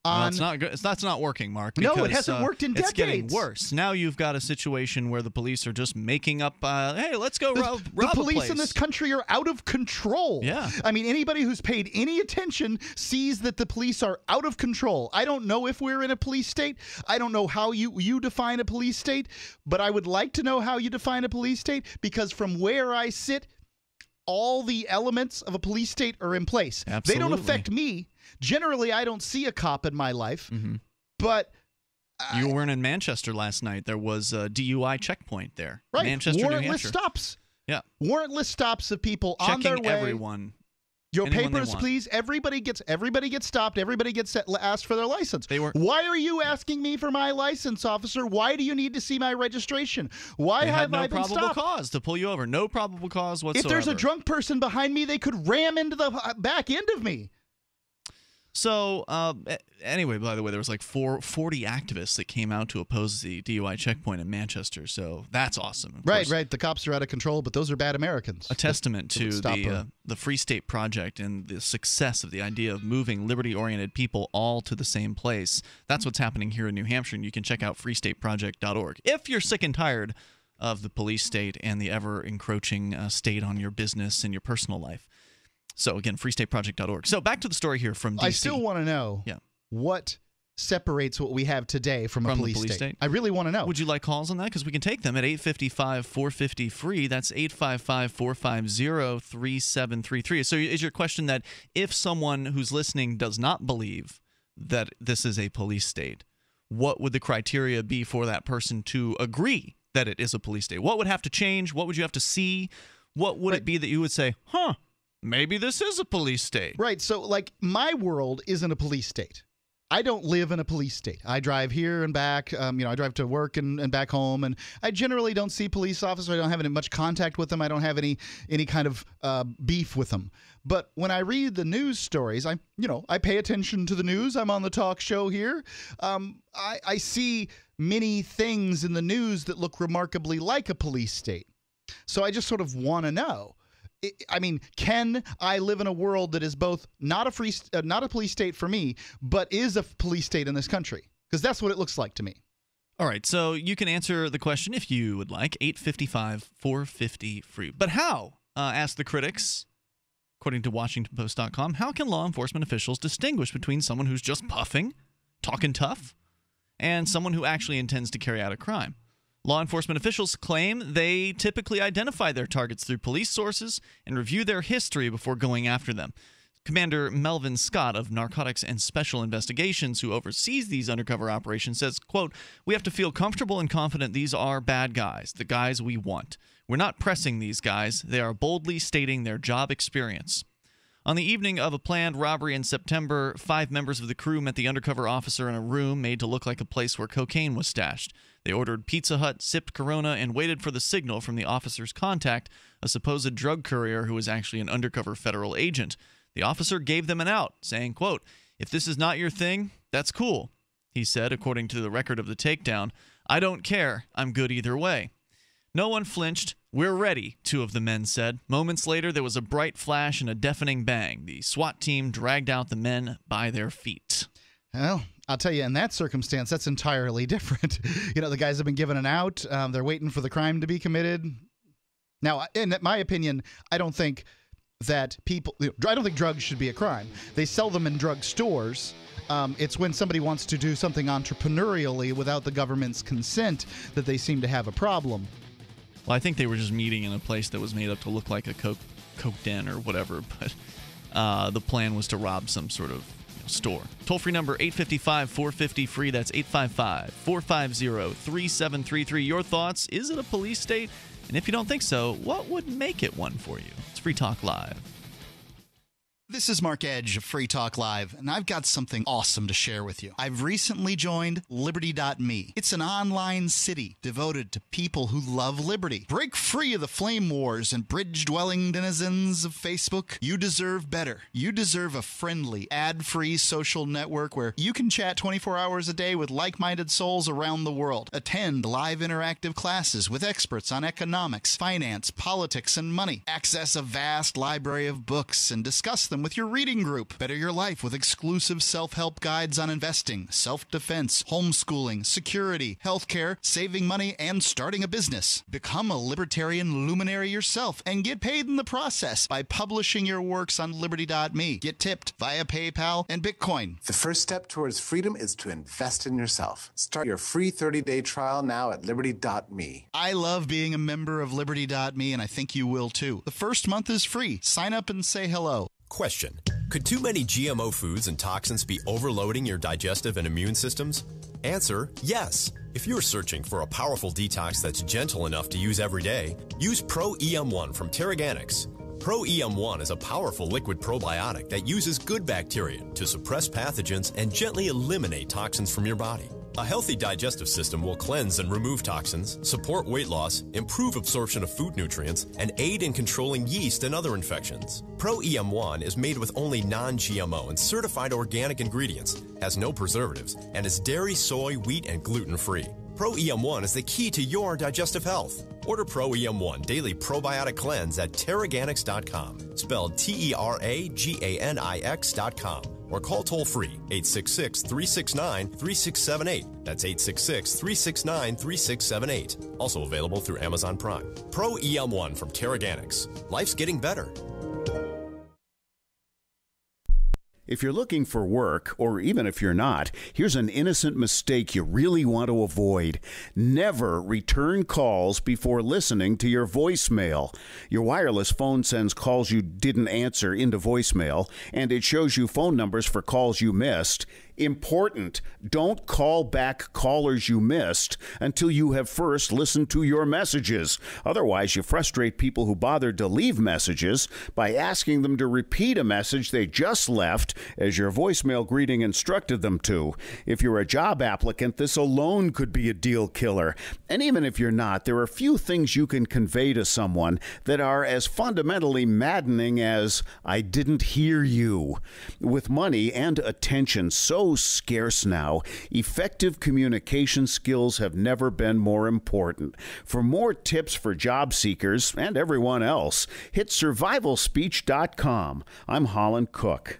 on... Well, it's not good. It's, that's not working, Mark. Because, no, it hasn't uh, worked in decades. It's getting worse. Now you've got a situation where the police are just making up, uh, hey, let's go the, rob, rob the police a place. In this country are out of control. Yeah. I mean, anybody who's paid any attention sees that the police are out of control. I don't know if we're in a police state. I don't know how you, you define a police state, but I would like to know how you define a police state, because from where I sit, all the elements of a police state are in place. Absolutely. They don't affect me. Generally, I don't see a cop in my life, mm-hmm. but... I, you weren't in Manchester last night. There was a D U I checkpoint there. Right. Manchester, New Hampshire. Warrantless stops. Yeah. Warrantless stops of people checking on their way. Everyone. Your papers, please. Everybody gets everybody gets stopped. Everybody gets asked for their license. They were, Why are you asking me for my license, officer? Why do you need to see my registration? Why have I been stopped? They had no probable cause to pull you over. No probable cause whatsoever. If there's a drunk person behind me, they could ram into the back end of me. So, uh, anyway, by the way, there was like four, forty activists that came out to oppose the D U I checkpoint in Manchester, so that's awesome. Right, course. right. The cops are out of control, but those are bad Americans. A testament that, to that the, uh, the Free State Project and the success of the idea of moving liberty-oriented people all to the same place. That's what's happening here in New Hampshire, and you can check out free state project dot org. If you're sick and tired of the police state and the ever-encroaching uh, state on your business and your personal life. So again, free state project dot org. So back to the story here from D C. I still want to know yeah. what separates what we have today from, from a police, police state. state. I really want to know. Would you like calls on that? Because we can take them at eight five five, four five zero, free. That's eight five five, four five zero, three seven three three. So is your question that if someone who's listening does not believe that this is a police state, what would the criteria be for that person to agree that it is a police state? What would have to change? What would you have to see? What would right. it be that you would say, huh, maybe this is a police state? Right. So, like, my world isn't a police state. I don't live in a police state. I drive here and back. Um, you know, I drive to work and, and back home, and I generally don't see police officers. I don't have any much contact with them. I don't have any any kind of uh, beef with them. But when I read the news stories, I you know I pay attention to the news. I'm on the talk show here. Um, I, I see many things in the news that look remarkably like a police state. So I just sort of want to know. I mean, can I live in a world that is both not a free, uh, not a police state for me, but is a police state in this country? Because that's what it looks like to me. All right, so you can answer the question if you would like, eight five five, four five zero, free. But how? Uh, ask the critics. According to Washington Post dot com, how can law enforcement officials distinguish between someone who's just puffing, talking tough, and someone who actually intends to carry out a crime? Law enforcement officials claim they typically identify their targets through police sources and review their history before going after them. Commander Melvin Scott of Narcotics and Special Investigations, who oversees these undercover operations, says, quote, "We have to feel comfortable and confident these are bad guys, the guys we want. We're not pressing these guys. They are boldly stating their job experience." On the evening of a planned robbery in September, five members of the crew met the undercover officer in a room made to look like a place where cocaine was stashed. They ordered Pizza Hut, sipped Corona, and waited for the signal from the officer's contact, a supposed drug courier who was actually an undercover federal agent. The officer gave them an out, saying, quote, "If this is not your thing, that's cool," he said, according to the record of the takedown. "I don't care. I'm good either way." No one flinched. "We're ready," two of the men said. Moments later, there was a bright flash and a deafening bang. The SWAT team dragged out the men by their feet. Well, I'll tell you, in that circumstance, that's entirely different. You know, the guys have been given an out. Um, they're waiting for the crime to be committed. Now, in my opinion, I don't think that people, you know, I don't think drugs should be a crime. They sell them in drug stores. Um, it's when somebody wants to do something entrepreneurially without the government's consent that they seem to have a problem. Well, I think they were just meeting in a place that was made up to look like a coke, coke den or whatever, but uh, the plan was to rob some sort of you know, store. Toll-free number, eight five five, four five zero, free. That's eight five five, four five zero, three seven three three. Your thoughts, is it a police state? And if you don't think so, what would make it one for you? It's Free Talk Live. This is Mark Edge of Free Talk Live, and I've got something awesome to share with you. I've recently joined Liberty dot me. It's an online city devoted to people who love liberty. Break free of the flame wars and bridge-dwelling denizens of Facebook. You deserve better. You deserve a friendly, ad-free social network where you can chat twenty-four hours a day with like-minded souls around the world. Attend live interactive classes with experts on economics, finance, politics, and money. Access a vast library of books and discuss them with your reading group. Better your life with exclusive self-help guides on investing, self-defense, homeschooling, security, healthcare, saving money, and starting a business. Become a libertarian luminary yourself and get paid in the process by publishing your works on Liberty dot me. Get tipped via PayPal and Bitcoin. The first step towards freedom is to invest in yourself. Start your free thirty-day trial now at Liberty dot me. I love being a member of Liberty dot me, and I think you will too. The first month is free. Sign up and say hello. Question: could too many G M O foods and toxins be overloading your digestive and immune systems? Answer: yes. If you're searching for a powerful detox that's gentle enough to use every day, use Pro E M one from Terraganics. Pro E M one is a powerful liquid probiotic that uses good bacteria to suppress pathogens and gently eliminate toxins from your body. A healthy digestive system will cleanse and remove toxins, support weight loss, improve absorption of food nutrients, and aid in controlling yeast and other infections. Pro E M one is made with only non G M O and certified organic ingredients, has no preservatives, and is dairy, soy, wheat, and gluten-free. Pro E M one is the key to your digestive health. Order Pro E M one Daily Probiotic Cleanse at Terraganics dot com, spelled T E R A G A N I X dot com. Or call toll-free, eight six six, three six nine, three six seven eight. That's eight six six, three six nine, three six seven eight. Also available through Amazon Prime. Pro E M one from Terraganics. Life's getting better. If you're looking for work, or even if you're not, here's an innocent mistake you really want to avoid. Never return calls before listening to your voicemail. Your wireless phone sends calls you didn't answer into voicemail, and it shows you phone numbers for calls you missed. Important, don't call back callers you missed until you have first listened to your messages. Otherwise, you frustrate people who bothered to leave messages by asking them to repeat a message they just left as your voicemail greeting instructed them to. If you're a job applicant, this alone could be a deal killer. And even if you're not, there are few things you can convey to someone that are as fundamentally maddening as, "I didn't hear you." With money and attention so scarce now, effective communication skills have never been more important. For more tips for job seekers and everyone else, hit survival speech dot com. I'm Holland Cook.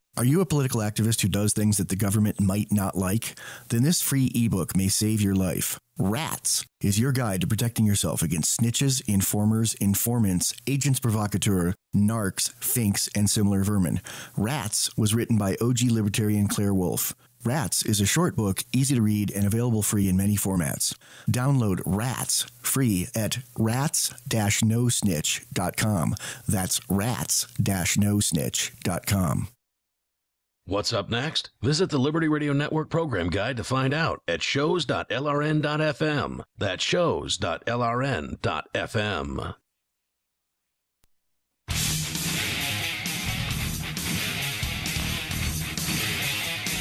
Are you a political activist who does things that the government might not like? Then this free ebook may save your life. Rats is your guide to protecting yourself against snitches, informers, informants, agents provocateurs, narcs, finks, and similar vermin. Rats was written by O G libertarian Claire Wolfe. Rats is a short book, easy to read, and available free in many formats. Download Rats free at rats dash no snitch dot com. That's rats dash no snitch dot com. What's up next? Visit the Liberty Radio Network program guide to find out at shows dot L R N dot F M. That's shows dot L R N dot F M.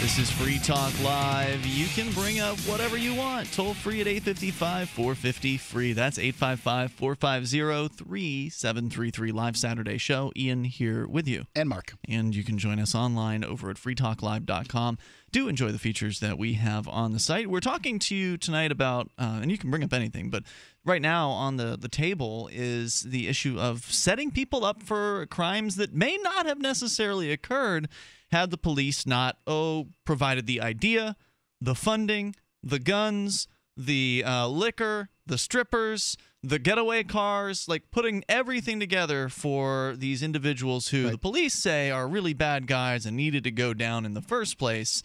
This is Free Talk Live. You can bring up whatever you want. Toll free at eight five five, four five zero, F R E E. That's eight five five, four five zero, three seven three three. Live Saturday show. Ian here with you. And Mark. And you can join us online over at free talk live dot com. Do enjoy the features that we have on the site. We're talking to you tonight about, uh, and you can bring up anything, but right now on the, the table is the issue of setting people up for crimes that may not have necessarily occurred had the police not, oh, provided the idea, the funding, the guns, the uh, liquor, the strippers, the getaway cars, like putting everything together for these individuals who right. the police say are really bad guys and needed to go down in the first place.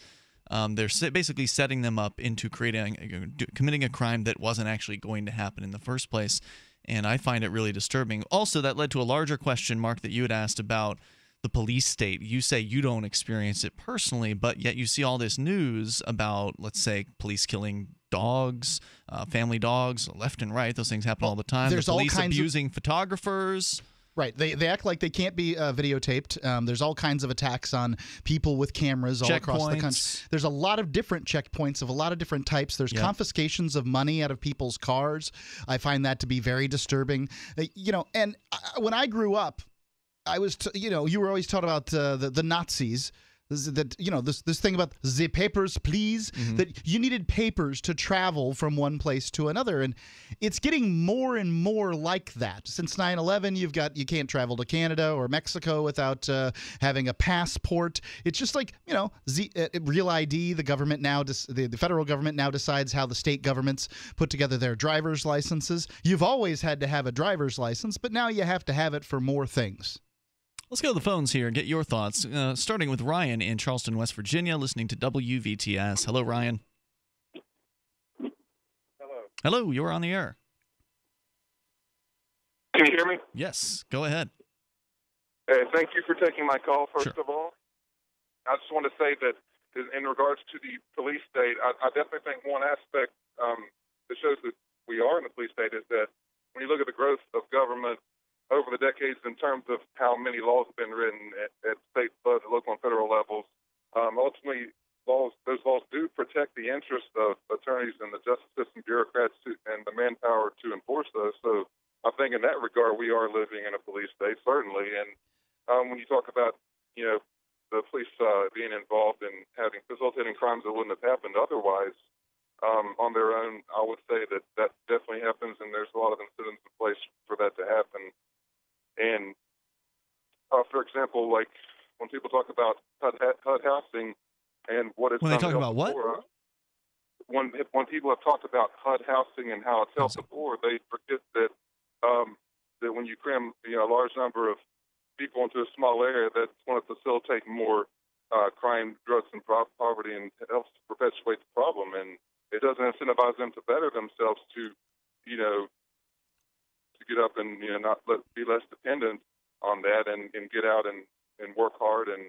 Um, they're basically setting them up into creating, committing a crime that wasn't actually going to happen in the first place, and I find it really disturbing. Also, that led to a larger question, Mark, that you had asked about the police state. You say you don't experience it personally, but yet you see all this news about, let's say, police killing dogs, uh, family dogs, left and right. Those things happen all the time. There's the police all kinds abusing of photographers. Right. They, they act like they can't be uh, videotaped. Um, there's all kinds of attacks on people with cameras all across the country. There's a lot of different checkpoints of a lot of different types. There's yep. confiscations of money out of people's cars. I find that to be very disturbing. Uh, you know, and I, when I grew up, I was, t you know, you were always taught about uh, the, the Nazis. That, you know, this this thing about the papers, please, mm-hmm. that you needed papers to travel from one place to another. And it's getting more and more like that. Since nine eleven, you've got, you can't travel to Canada or Mexico without uh, having a passport. It's just like, you know, the, uh, Real I D, the government now, the, the federal government now decides how the state governments put together their driver's licenses. You've always had to have a driver's license, but now you have to have it for more things. Let's go to the phones here and get your thoughts, uh, starting with Ryan in Charleston, West Virginia, listening to W V T S. Hello, Ryan. Hello. Hello, you're on the air. Can you hear me? Yes, go ahead. Hey, thank you for taking my call, first sure. of all. I just want to say that in regards to the police state, I, I definitely think one aspect um, that shows that we are in the police state is that when you look at the growth of government over the decades in terms of how many laws have been written at, at state, at local, and federal levels. Um, ultimately, laws those laws do protect the interests of attorneys and the justice system, bureaucrats, and the manpower to enforce those. So I think in that regard, we are living in a police state, certainly. And um, when you talk about, you know, the police uh, being involved in having facilitating crimes that wouldn't have happened otherwise um, on their own, I would say that that definitely happens, and there's a lot of incentives in place for that to happen. And, uh, for example, like when people talk about H U D, H U D housing and what it's when they talk about what? Poor, when, when people have talked about H U D housing and how it's helped the poor, they forget that um, that when you cram you know, a large number of people into a small area, that's going to facilitate more uh, crime, drugs, and pro- poverty, and helps perpetuate the problem. And it doesn't incentivize them to better themselves to, you know, to get up and you know not let, be less dependent on that, and, and get out and, and work hard and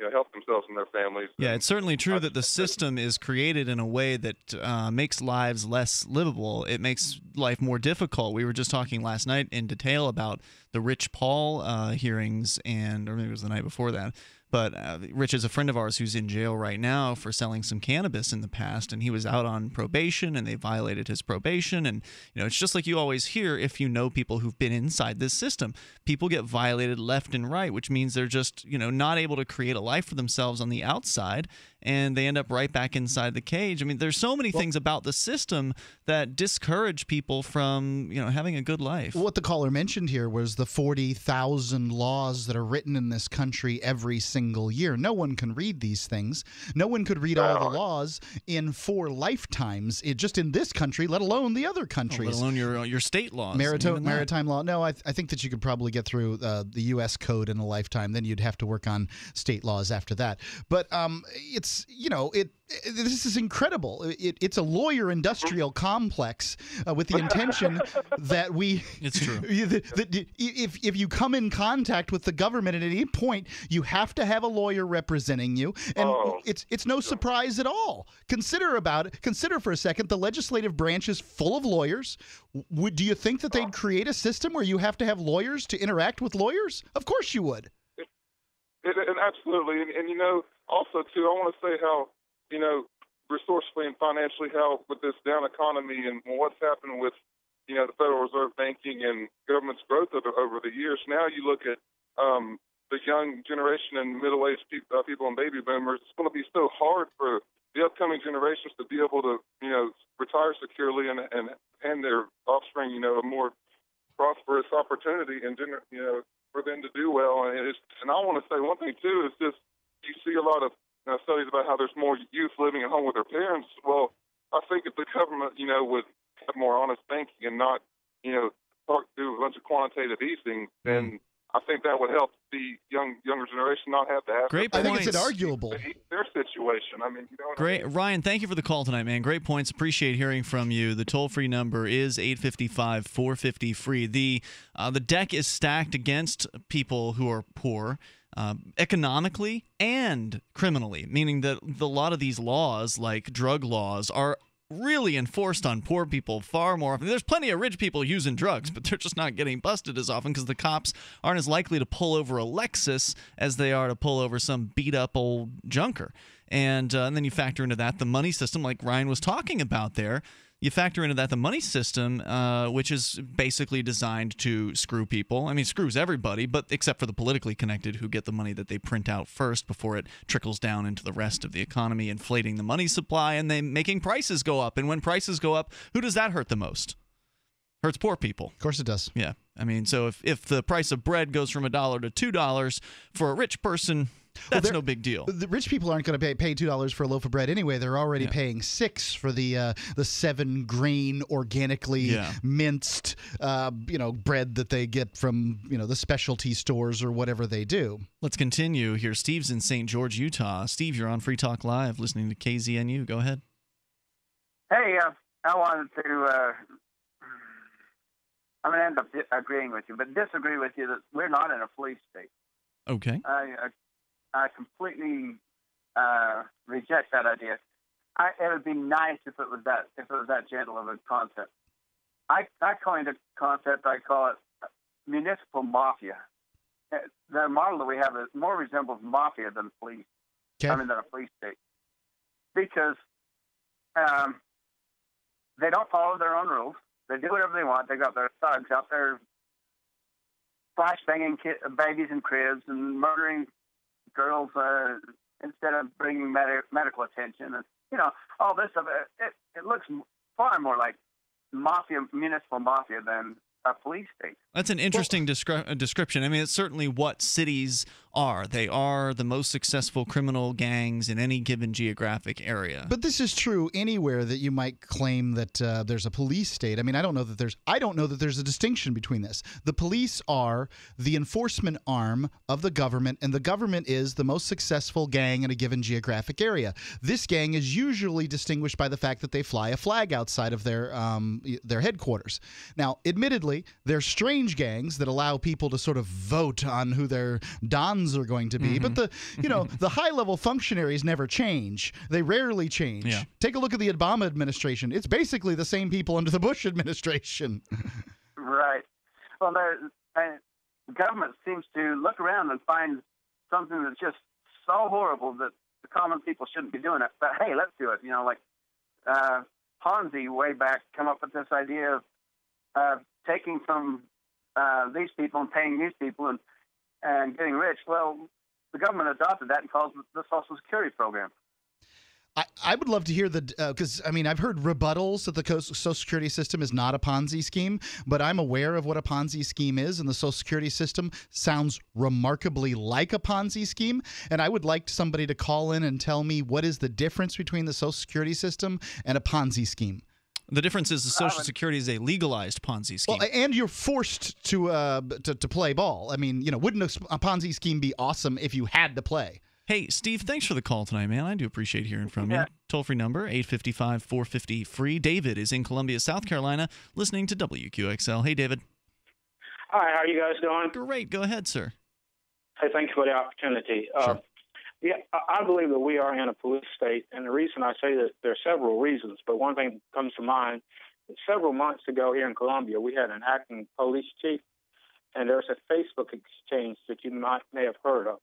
you know, help themselves and their families. Yeah, it's certainly true that the system is created in a way that uh, makes lives less livable. It makes life more difficult. We were just talking last night in detail about the Rich Paul uh, hearings, and or maybe it was the night before that. But uh, Rich is a friend of ours who's in jail right now for selling some cannabis in the past, and he was out on probation, and they violated his probation. And you know, it's just like you always hear if you know people who've been inside this system. People get violated left and right, which means they're just you know not able to create a life for themselves on the outside, and they end up right back inside the cage. I mean, there's so many well, things about the system that discourage people from you know having a good life. What the caller mentioned here was the forty thousand laws that are written in this country every single single year. No one can read these things. No one could read all the laws in four lifetimes, it, just in this country, let alone the other countries. Oh, let alone your your state laws. Marito- maritime law. No, I, th- I think that you could probably get through uh, the U S code in a lifetime. Then you'd have to work on state laws after that. But um, it's, you know, it. This is incredible. It, it's a lawyer industrial complex uh, with the intention that we. It's true. That, that if if you come in contact with the government at any point, you have to have a lawyer representing you, and oh. it's it's no surprise at all. Consider about it. Consider for a second. The legislative branch is full of lawyers. Would do you think that they'd create a system where you have to have lawyers to interact with lawyers? Of course you would. It, it, it, absolutely, and, and you know, also too, I want to say how. You know, resourcefully and financially how with this down economy and what's happened with, you know, the Federal Reserve banking and government's growth over, over the years. Now you look at um, the young generation and middle-aged people, uh, people and baby boomers. It's going to be so hard for the upcoming generations to be able to, you know, retire securely and and, and their offspring, you know, a more prosperous opportunity and, you know, for them to do well. And, it's, and I want to say one thing, too, is just you see a lot of Now, studies about how there's more youth living at home with their parents. Well, I think if the government, you know, would have more honest banking and not, you know, talk through a bunch of quantitative easing, then I think that would help the young younger generation not have to have. Great points. I think it's inarguable. Their situation. I mean, you know. Great, I mean? Ryan. Thank you for the call tonight, man. Great points. Appreciate hearing from you. The toll-free number is eight five five, four five zero, free. The uh, the deck is stacked against people who are poor. Um, economically and criminally, meaning that a lot of these laws, like drug laws, are really enforced on poor people far more often. There's plenty of rich people using drugs, but they're just not getting busted as often because the cops aren't as likely to pull over a Lexus as they are to pull over some beat-up old junker. And, uh, and then you factor into that the money system, like Ryan was talking about there. You factor into that the money system, uh, which is basically designed to screw people. I mean, it screws everybody, but except for the politically connected who get the money that they print out first before it trickles down into the rest of the economy, inflating the money supply and then making prices go up. And when prices go up, who does that hurt the most? Hurts poor people. Of course it does. Yeah. I mean, so if, if the price of bread goes from one dollar to two dollars for a rich person— That's well, no big deal. The rich people aren't going to pay, pay two dollars for a loaf of bread anyway. They're already yeah. paying six dollars for the uh, the seven-grain, organically yeah. minced uh, you know, bread that they get from you know the specialty stores or whatever they do. Let's continue here. Steve's in Saint George, Utah. Steve, you're on Free Talk Live listening to K Z N U. Go ahead. Hey, uh, I wanted to uh, – I'm going to end up agreeing with you, but disagree with you that we're not in a police state. Okay. I uh, I completely uh, reject that idea. I, it would be nice if it was that if it was that gentle of a concept. I, I coined a concept. I call it municipal mafia. The model that we have is more resembles mafia than police. Okay. I mean, than a police state, because um, they don't follow their own rules. They do whatever they want. They got their thugs out there, flashbanging kid, babies in cribs and murdering girls uh, instead of bringing med- medical attention. And, you know, all this stuff, it, it looks far more like mafia, municipal mafia than a police state. That's an interesting descri- description. I mean, it's certainly what cities are. They are the most successful criminal gangs in any given geographic area. But this is true anywhere that you might claim that uh, there's a police state. I mean, I don't know that there's I don't know that there's a distinction between this. The police are the enforcement arm of the government, and the government is the most successful gang in a given geographic area. This gang is usually distinguished by the fact that they fly a flag outside of their um, their headquarters. Now, admittedly, they're strange gangs that allow people to sort of vote on who their dons are going to be. Mm-hmm. But the you know the high-level functionaries never change. They rarely change. Yeah. Take a look at the Obama administration. It's basically the same people under the Bush administration. Right. Well, the uh, government seems to look around and find something that's just so horrible that the common people shouldn't be doing it. But, hey, let's do it. You know, like uh, Ponzi way back come up with this idea of uh, taking from uh, these people and paying these people and, and getting rich. Well, the government adopted that and calls it the Social Security program. I, I would love to hear the uh, – because, I mean, I've heard rebuttals that the Social Security system is not a Ponzi scheme, but I'm aware of what a Ponzi scheme is, and the Social Security system sounds remarkably like a Ponzi scheme. And I would like somebody to call in and tell me what is the difference between the Social Security system and a Ponzi scheme. The difference is the Social Security is a legalized Ponzi scheme. Well, and you're forced to, uh, to to play ball. I mean, you know, wouldn't a Ponzi scheme be awesome if you had to play? Hey, Steve, thanks for the call tonight, man. I do appreciate hearing from you. Yeah. Toll-free number, eight five five, four five zero, F R E E. David is in Columbia, South Carolina, listening to W Q X L. Hey, David. Hi, how are you guys doing? Great. Go ahead, sir. Hey, thanks for the opportunity. Sure. Uh, Yeah, I believe that we are in a police state, and the reason I say that, there are several reasons, but one thing that comes to mind, several months ago here in Columbia, we had an acting police chief, and there's a Facebook exchange that you might may have heard of.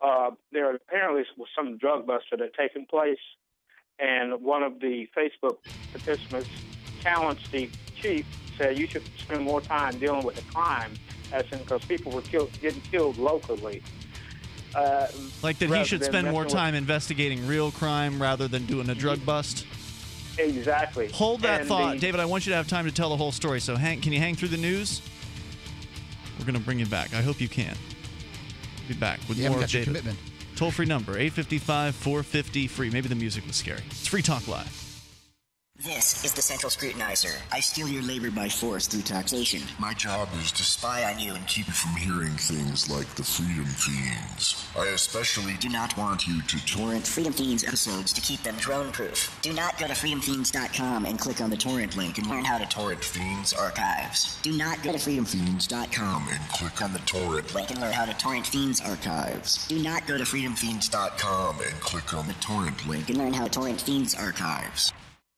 Uh, there apparently was some drug buster that had taken place, and one of the Facebook participants challenged the chief, said you should spend more time dealing with the crime, as in because people were killed, getting killed locally. Uh, like that he should spend more time with... investigating real crime rather than doing a drug bust? Exactly. Hold that and thought. The... David, I want you to have time to tell the whole story, so hang, can you hang through the news? We're going to bring you back. I hope you can. Be back with you more of David. Toll-free number, eight five five, four five zero, F R E E. Maybe the music was scary. It's Free Talk Live. This is the Central Scrutinizer. I steal your labor by force through taxation. My job is to spy on you and keep you from hearing things like the Freedom Fiends. I especially do not want you to torrent Freedom Fiends episodes to keep them drone-proof. Do not go to freedom fiends dot com and click on the torrent link and learn how to torrent Fiends archives. Do not go to freedom fiends dot com and click on the torrent link and learn how to torrent Fiends archives. Do not go to freedom fiends dot com and click on the torrent link and learn how to torrent Fiends archives.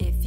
If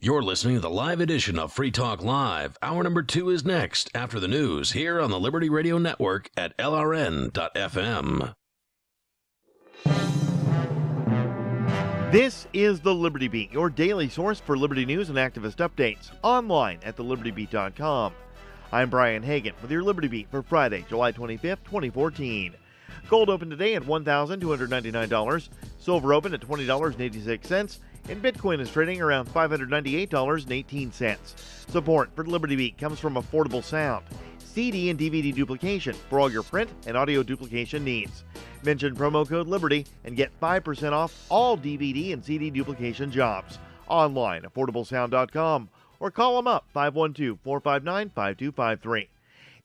You're listening to the live edition of Free Talk Live. Hour number two is next, after the news, here on the Liberty Radio Network at L R N dot F M. This is the Liberty Beat, your daily source for Liberty news and activist updates, online at the liberty beat dot com. I'm Brian Hagan with your Liberty Beat for Friday, July twenty-fifth, twenty fourteen. Gold opened today at one thousand two hundred ninety-nine dollars, silver opened at twenty dollars and eighty-six cents, and Bitcoin is trading around five hundred ninety-eight dollars and eighteen cents. Support for Liberty Beat comes from Affordable Sound, C D and D V D duplication for all your print and audio duplication needs. Mention promo code LIBERTY and get five percent off all D V D and C D duplication jobs. Online, affordable sound dot com, or call them up, five one two, four five nine, five two five three.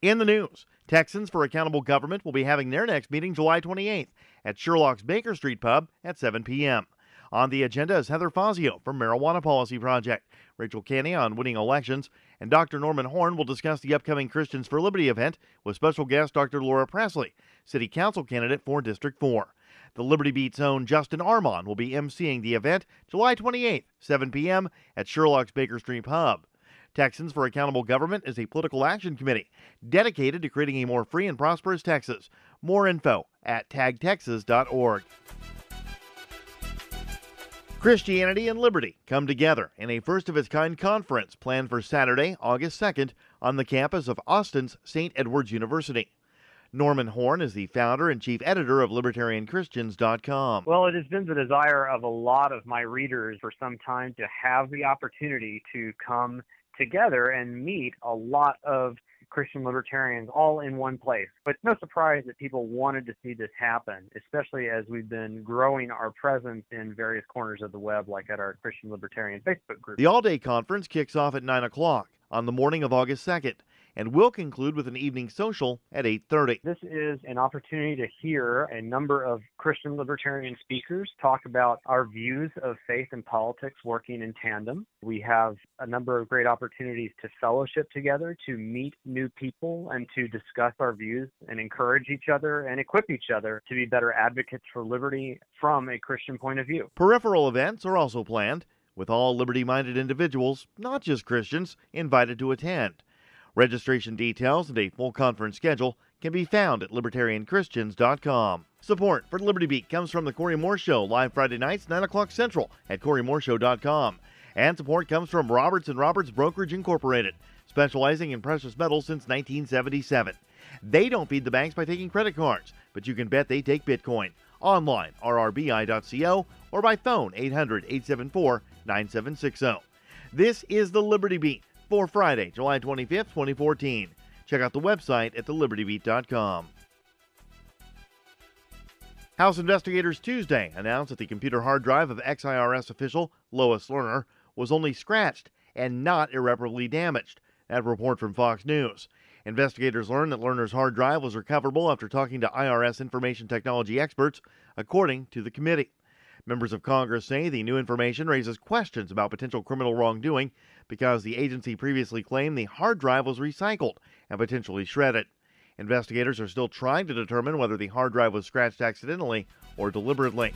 In the news, Texans for Accountable Government will be having their next meeting July twenty-eighth at Sherlock's Baker Street Pub at seven p m On the agenda is Heather Fazio from Marijuana Policy Project, Rachel Canny on winning elections, and Doctor Norman Horn will discuss the upcoming Christians for Liberty event with special guest Doctor Laura Presley, City Council candidate for District four. The Liberty Beat's own Justin Armon will be emceeing the event July twenty-eighth, seven p m at Sherlock's Baker Street Pub. Texans for Accountable Government is a political action committee dedicated to creating a more free and prosperous Texas. More info at tag texas dot org. Christianity and Liberty come together in a first-of-its-kind conference planned for Saturday, August second, on the campus of Austin's Saint Edward's University. Norman Horn is the founder and chief editor of libertarian christians dot com. Well, it has been the desire of a lot of my readers for some time to have the opportunity to come together and meet a lot of Christian libertarians all in one place. But it's no surprise that people wanted to see this happen, especially as we've been growing our presence in various corners of the web, like at our Christian Libertarian Facebook group. The all-day conference kicks off at nine o'clock on the morning of August second and will conclude with an evening social at eight thirty. This is an opportunity to hear a number of Christian libertarian speakers talk about our views of faith and politics working in tandem. We have a number of great opportunities to fellowship together, to meet new people, and to discuss our views and encourage each other and equip each other to be better advocates for liberty from a Christian point of view. Peripheral events are also planned, with all liberty-minded individuals, not just Christians, invited to attend. Registration details and a full conference schedule can be found at libertarian christians dot com. Support for Liberty Beat comes from The Corey Moore Show, live Friday nights, nine o'clock Central at corey moore show dot com. And support comes from Roberts and Roberts Brokerage Incorporated, specializing in precious metals since nineteen seventy-seven. They don't feed the banks by taking credit cards, but you can bet they take Bitcoin. Online, r r b i dot co, or by phone, eight hundred, eight seven four, nine seven six zero. This is the Liberty Beat for Friday, July twenty-fifth, twenty fourteen. Check out the website at the liberty beat dot com. House investigators Tuesday announced that the computer hard drive of ex I R S official Lois Lerner was only scratched and not irreparably damaged. That report from Fox News. Investigators learned that Lerner's hard drive was recoverable after talking to I R S information technology experts, according to the committee. Members of Congress say the new information raises questions about potential criminal wrongdoing because the agency previously claimed the hard drive was recycled and potentially shredded. Investigators are still trying to determine whether the hard drive was scratched accidentally or deliberately.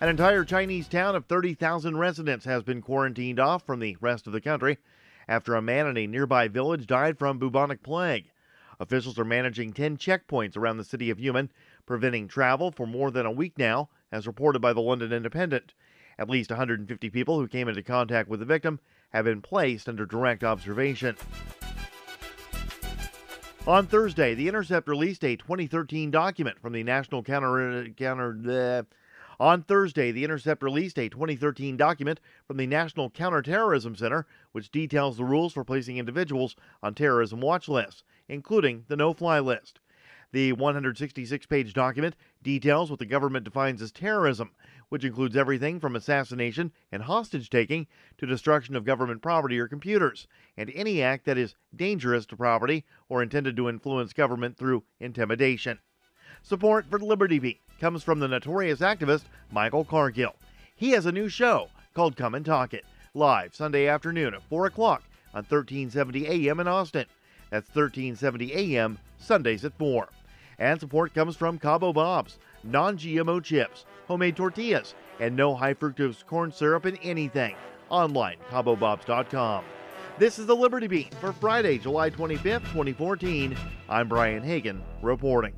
An entire Chinese town of thirty thousand residents has been quarantined off from the rest of the country after a man in a nearby village died from bubonic plague. Officials are managing ten checkpoints around the city of Yumen, preventing travel for more than a week now, as reported by the London Independent. At least one hundred fifty people who came into contact with the victim have been placed under direct observation. On Thursday, The Intercept released a twenty thirteen document from the National Counter... Counter uh, on Thursday, The Intercept released a twenty thirteen document from the National Counterterrorism Center, which details the rules for placing individuals on terrorism watch lists, including the no-fly list. The one hundred sixty-six page document details what the government defines as terrorism, which includes everything from assassination and hostage-taking to destruction of government property or computers, and any act that is dangerous to property or intended to influence government through intimidation. Support for Liberty Beat comes from the notorious activist Michael Cargill. He has a new show called Come and Talk It, live Sunday afternoon at four o'clock on thirteen seventy A M in Austin. That's thirteen seventy A M, Sundays at four. And support comes from Cabo Bob's, non-G M O chips, homemade tortillas, and no high fructose corn syrup in anything. Online, Cabo Bob's dot com. This is the Liberty Beat for Friday, July twenty-fifth, twenty fourteen. I'm Brian Hagan reporting.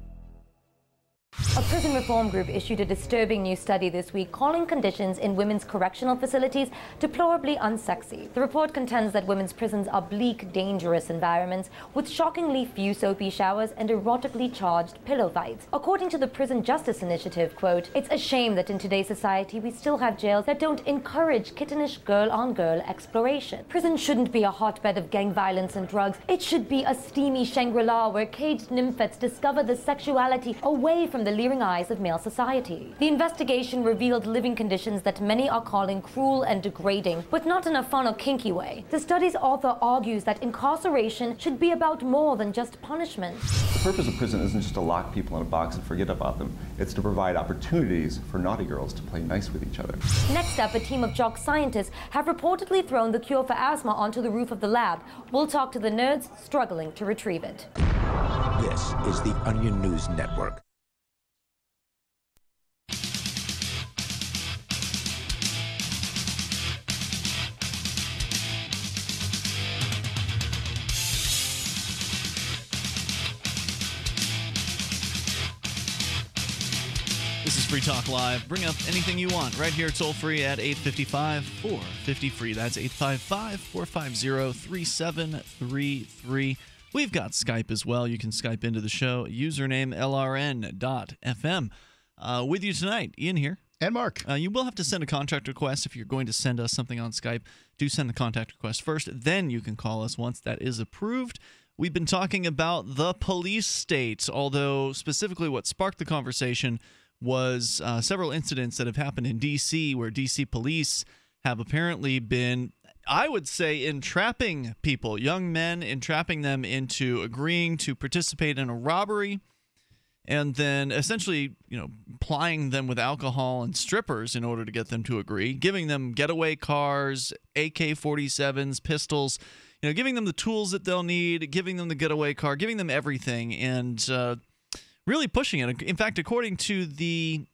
A prison reform group issued a disturbing new study this week calling conditions in women's correctional facilities deplorably unsexy. The report contends that women's prisons are bleak, dangerous environments with shockingly few soapy showers and erotically charged pillow fights. According to the Prison Justice Initiative, quote, "It's a shame that in today's society we still have jails that don't encourage kittenish girl-on-girl exploration. Prison shouldn't be a hotbed of gang violence and drugs. It should be a steamy Shangri-La where caged nymphets discover the sexuality away from the leering eyes of male society." The investigation revealed living conditions that many are calling cruel and degrading, but not in a fun or kinky way. The study's author argues that incarceration should be about more than just punishment. The purpose of prison isn't just to lock people in a box and forget about them. It's to provide opportunities for naughty girls to play nice with each other. Next up, a team of jock scientists have reportedly thrown the cure for asthma onto the roof of the lab. We'll talk to the nerds struggling to retrieve it. This is the Onion News Network. This is Free Talk Live. Bring up anything you want right here toll-free at eight five five, four five zero free. That's eight five five, four five zero, three seven three three. We've got Skype as well. You can Skype into the show. Username L R N dot F M. Uh, with you tonight, Ian here. And Mark. Uh, you will have to send a contact request if you're going to send us something on Skype. Do send the contact request first. Then you can call us once that is approved. We've been talking about the police state, although specifically what sparked the conversation was uh, several incidents that have happened in D C where D C police have apparently been, I would say, entrapping people, young men, entrapping them into agreeing to participate in a robbery and then essentially, you know, plying them with alcohol and strippers in order to get them to agree, giving them getaway cars, A K forty-sevens, pistols, you know, giving them the tools that they'll need, giving them the getaway car, giving them everything, and uh, really pushing it. In fact, according to the,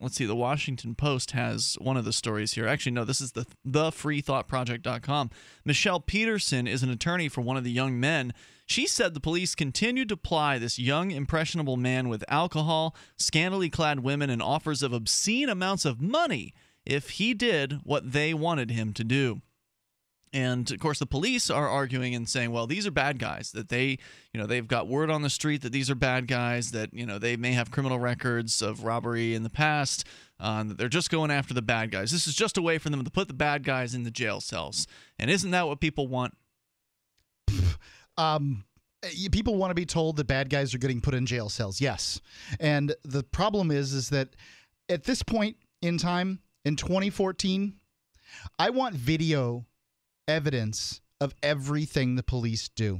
let's see, the Washington Post has one of the stories here. Actually, no, this is the the free thought project dot com. Michelle Peterson is an attorney for one of the young men. She said the police continued to ply this young, impressionable man with alcohol, scantily clad women, and offers of obscene amounts of money if he did what they wanted him to do. And, of course, the police are arguing and saying, well, these are bad guys, that they, you know, they've got word on the street that these are bad guys, that, you know, they may have criminal records of robbery in the past, uh, that they're just going after the bad guys. This is just a way for them to put the bad guys in the jail cells. And isn't that what people want? Um... People want to be told that bad guys are getting put in jail cells, yes. And the problem is, is that at this point in time, in twenty fourteen, I want video evidence of everything the police do.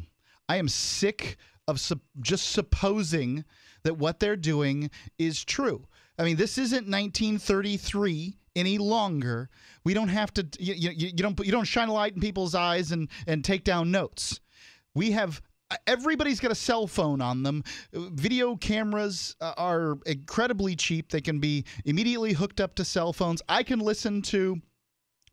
I am sick of sup just supposing that what they're doing is true. I mean, this isn't nineteen thirty-three any longer. We don't have to. You, you, you don't. You don't shine a light in people's eyes and and take down notes. We have. Everybody's got a cell phone on them. Video cameras are incredibly cheap. They can be immediately hooked up to cell phones. I can listen to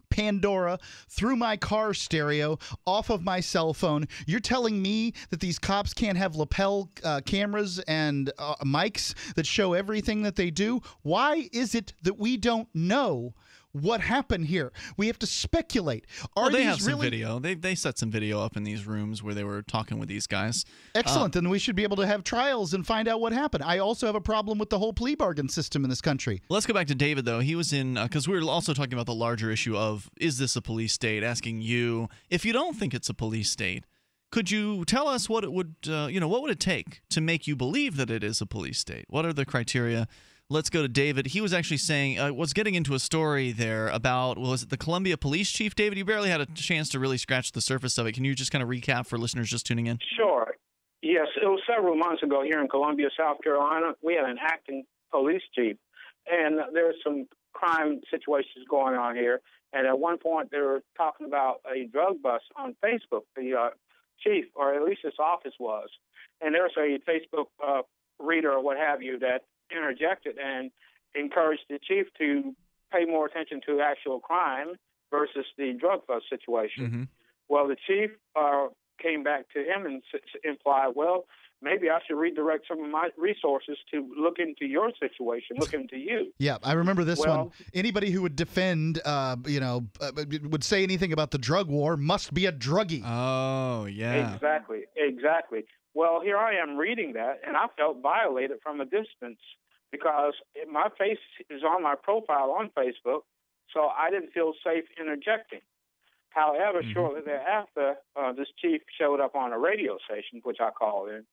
Pandora through my car stereo off of my cell phone. You're telling me that these cops can't have lapel uh, cameras and uh, mics that show everything that they do? Why is it that we don't know what happened here? We have to speculate. Are well, they these have some really video? They they set some video up in these rooms where they were talking with these guys. Excellent. Uh, then we should be able to have trials and find out what happened. I also have a problem with the whole plea bargain system in this country. Let's go back to David though. He was in because uh, we were also talking about the larger issue of is this a police state? Asking you if you don't think it's a police state, could you tell us what it would uh, you know what would it take to make you believe that it is a police state? What are the criteria? Let's go to David. He was actually saying, uh, was getting into a story there about, well, was it the Columbia police chief? David, you barely had a chance to really scratch the surface of it. Can you just kind of recap for listeners just tuning in? Sure. Yes, it was several months ago here in Columbia, South Carolina. We had an acting police chief, and there's some crime situations going on here. And at one point, they were talking about a drug bust on Facebook, the uh, chief, or at least his office was. And there's a Facebook uh, reader or what have you that interjected and encouraged the chief to pay more attention to actual crime versus the drug bust situation. Mm-hmm. Well, the chief uh, came back to him and s- implied, well, maybe I should redirect some of my resources to look into your situation, look into you. Yeah, I remember this well, one. Anybody who would defend, uh, you know, uh, would say anything about the drug war must be a druggie. Oh, yeah. Exactly, exactly. Well, here I am reading that, and I felt violated from a distance because my face is on my profile on Facebook, so I didn't feel safe interjecting. However, mm-hmm. shortly thereafter, uh, this chief showed up on a radio station, which I called in,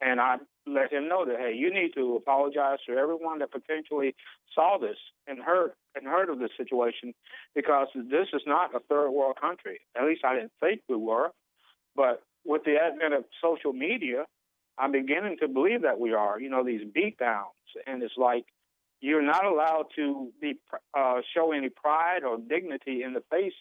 and I let him know that, hey, you need to apologize to everyone that potentially saw this and heard and heard of this situation, because this is not a third world country. At least I didn't think we were. But with the advent of social media, I'm beginning to believe that we are. You know, these beatdowns, and it's like you're not allowed to be uh, show any pride or dignity in the face,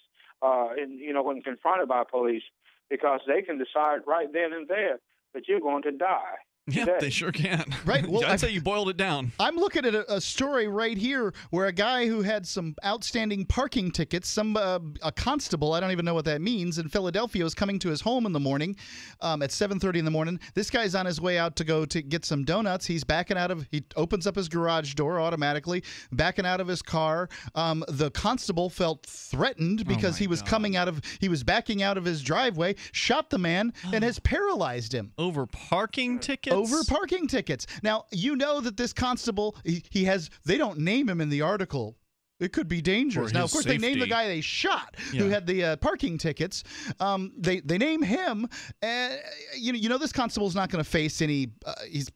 uh, in, you know, when confronted by police, because they can decide right then and there that you're going to die. Yeah, they sure can. Right. Well, I'd say you boiled it down. I'm looking at a, a story right here where a guy who had some outstanding parking tickets, some uh, a constable, I don't even know what that means, in Philadelphia was coming to his home in the morning um, at seven thirty in the morning. This guy's on his way out to go to get some donuts. He's backing out of, he opens up his garage door automatically, backing out of his car. Um, the constable felt threatened because oh he was God. coming out of, he was backing out of his driveway, shot the man, and has paralyzed him. Over parking tickets? Over parking tickets. Now, you know that this constable, he, he has, they don't name him in the article. It could be dangerous. Now, of course, safety. They named the guy they shot yeah. who had the uh, parking tickets. Um, they they name him. Uh, you, you know, this constable's not going to face any, uh, he's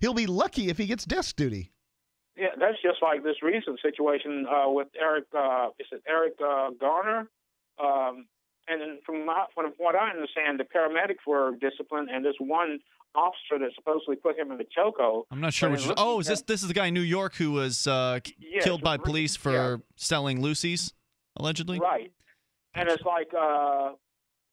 he'll be lucky if he gets desk duty. Yeah, that's just like this recent situation uh, with Eric, uh, is it Eric uh, Garner? Um, and then from, my, from what I understand, the paramedics were disciplined, and this one officer that supposedly put him in a chokehold. I'm not sure. Which, oh, is this this is the guy in New York who was uh, yes, killed by police for yeah. selling Lucy's, allegedly? Right. And it's like, uh,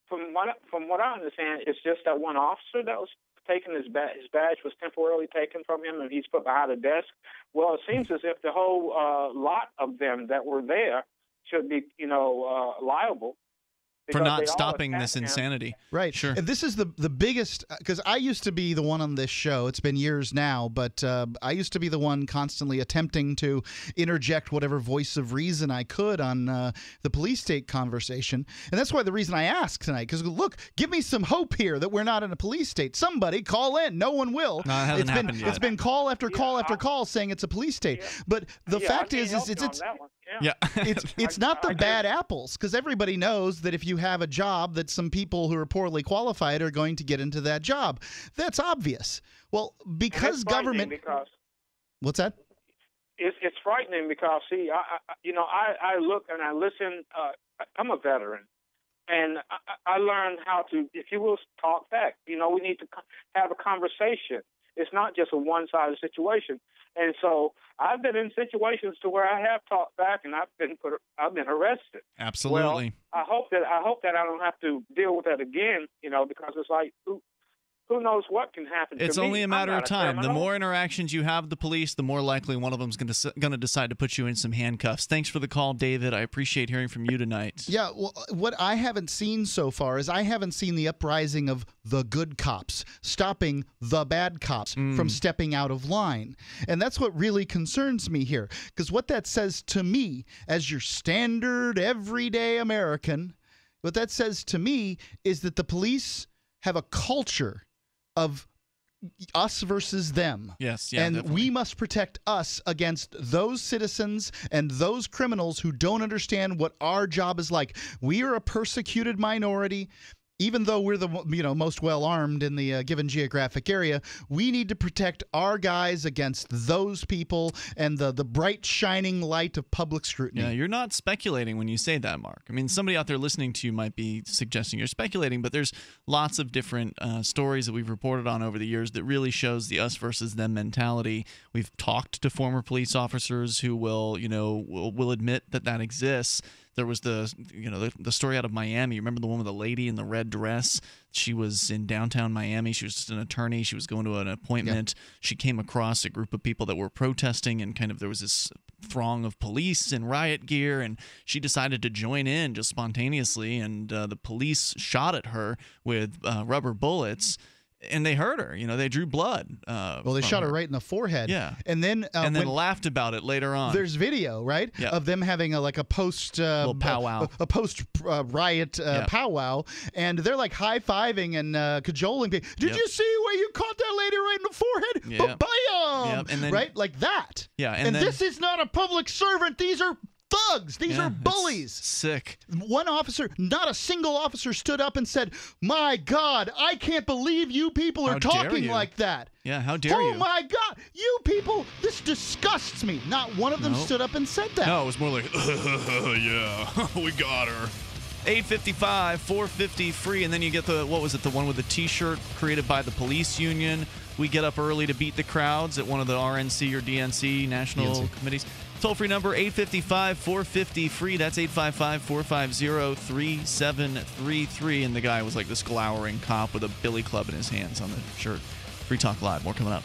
from what from what I understand, it's just that one officer that was taken, his, ba- his badge was temporarily taken from him, and he's put behind a desk. Well, it seems as if the whole uh, lot of them that were there should be, you know, uh, liable. Because for not stopping this insanity. Him. Right. Sure. And this is the the biggest, because I used to be the one on this show. It's been years now, but uh, I used to be the one constantly attempting to interject whatever voice of reason I could on uh, the police state conversation. And that's why the reason I asked tonight, because look, give me some hope here that we're not in a police state. Somebody call in. No one will. No, it hasn't it's happened been, yet. It's been call after yeah, call after I, call saying it's a police state. Yeah. But the yeah, fact is, is it's, it's, yeah. it's, it's not the bad apples, because everybody knows that if you have a job that some people who are poorly qualified are going to get into that job. That's obvious. Well, because government... Because what's that? It's, it's frightening because, see, I, I, you know, I, I look and I listen. Uh, I'm a veteran, and I, I learned how to, if you will, talk back. You know, we need to have a conversation. It's not just a one-sided situation. And so I've been in situations to where I have talked back and I've been put, I've been arrested. Absolutely. Well, I hope that I hope that I don't have to deal with that again. You know, because it's like who who knows what can happen. It's to only me. a matter of time. The more interactions you have with the police, the more likely one of them's going to going to decide to put you in some handcuffs. Thanks for the call, David. I appreciate hearing from you tonight. Yeah. Well, what I haven't seen so far is I haven't seen the uprising of the good cops stopping the bad cops mm. from stepping out of line. And that's what really concerns me here, because what that says to me as your standard everyday American, what that says to me is that the police have a culture of us versus them. Yes, yeah, and definitely. We must protect us against those citizens and those criminals who don't understand what our job is like. We are a persecuted minority. Even though we're the you know most well-armed in the uh, given geographic area, we need to protect our guys against those people and the, the bright, shining light of public scrutiny. Yeah, you're not speculating when you say that, Mark. I mean, somebody out there listening to you might be suggesting you're speculating, but there's lots of different uh, stories that we've reported on over the years that really shows the us versus them mentality. We've talked to former police officers who will, you know, will, will admit that that exists. There was the, you know, the, the story out of Miami. Remember the one with the lady in the red dress? She was in downtown Miami. She was just an attorney. She was going to an appointment. Yep. She came across a group of people that were protesting, and kind of there was this throng of police in riot gear, and she decided to join in just spontaneously, and uh, the police shot at her with uh, rubber bullets. And they hurt her. You know, they drew blood. Uh, well, they shot her. her right in the forehead. Yeah. And then uh, and then laughed about it later on. There's video, right, yeah. of them having a, like a post uh, a powwow, a, a post uh, riot uh, yeah. powwow, and they're like high fiving and uh, cajoling people. Did yep. you see where you caught that lady right in the forehead? Yep. Ba-bam! Yep. And then, right, like that. Yeah. And, and then, this is not a public servant. These are thugs. These yeah, are bullies. Sick. One officer, not a single officer stood up and said, "My God, I can't believe you people are how talking like that." Yeah, how dare oh you? Oh my God, you people, this disgusts me. Not one of them no. stood up and said that. No, it was more like, uh, yeah, we got her. eight fifty-five, four fifty free, and then you get the, what was it, the one with the T-shirt created by the police union. We get up early to beat the crowds at one of the R N C or D N C national D N C committees. Toll-free number eight fifty-five, four fifty, free. That's eight five five, four five zero, three seven three three. And the guy was like this glowering cop with a billy club in his hands on the shirt. Free Talk Live. More coming up.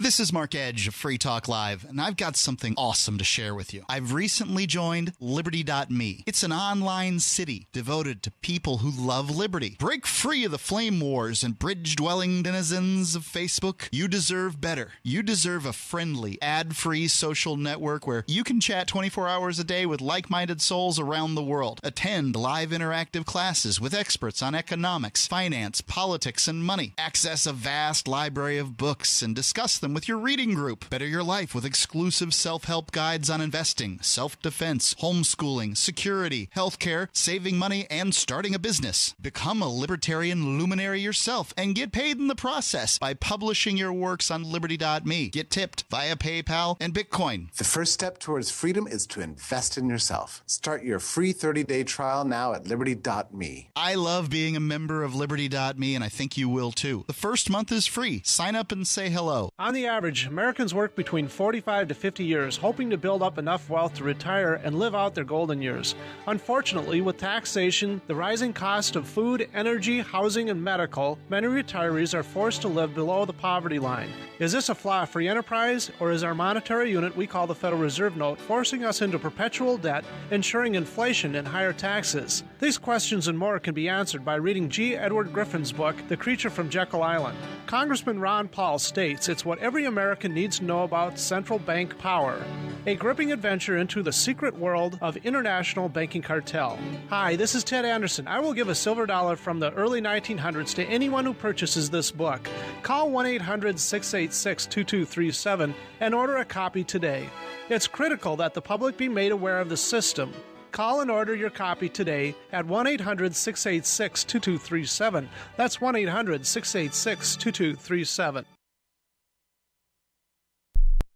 This is Mark Edge of Free Talk Live, and I've got something awesome to share with you. I've recently joined Liberty dot me. It's an online city devoted to people who love liberty. Break free of the flame wars and bridge-dwelling denizens of Facebook. You deserve better. You deserve a friendly, ad-free social network where you can chat twenty-four hours a day with like-minded souls around the world. Attend live interactive classes with experts on economics, finance, politics, and money. Access a vast library of books and discuss them with your reading group. Better your life with exclusive self-help guides on investing, self-defense, homeschooling, security, healthcare, saving money, and starting a business. Become a libertarian luminary yourself and get paid in the process by publishing your works on Liberty dot me. Get tipped via PayPal and Bitcoin. The first step towards freedom is to invest in yourself. Start your free thirty-day trial now at Liberty dot me. I love being a member of Liberty dot me, and I think you will too. The first month is free. Sign up and say hello. I'm On the average, Americans work between forty-five to fifty years, hoping to build up enough wealth to retire and live out their golden years. Unfortunately, with taxation, the rising cost of food, energy, housing, and medical, many retirees are forced to live below the poverty line. Is this a flaw-free enterprise, or is our monetary unit we call the Federal Reserve Note forcing us into perpetual debt, ensuring inflation and higher taxes? These questions and more can be answered by reading G. Edward Griffin's book, The Creature from Jekyll Island. Congressman Ron Paul states it's what every American needs to know about central bank power. A gripping adventure into the secret world of international banking cartel. Hi, this is Ted Anderson. I will give a silver dollar from the early nineteen hundreds to anyone who purchases this book. Call one eight hundred, six eight six, two two three seven and order a copy today. It's critical that the public be made aware of the system. Call and order your copy today at one eight hundred, six eight six, two two three seven. That's one eight hundred, six eight six, two two three seven.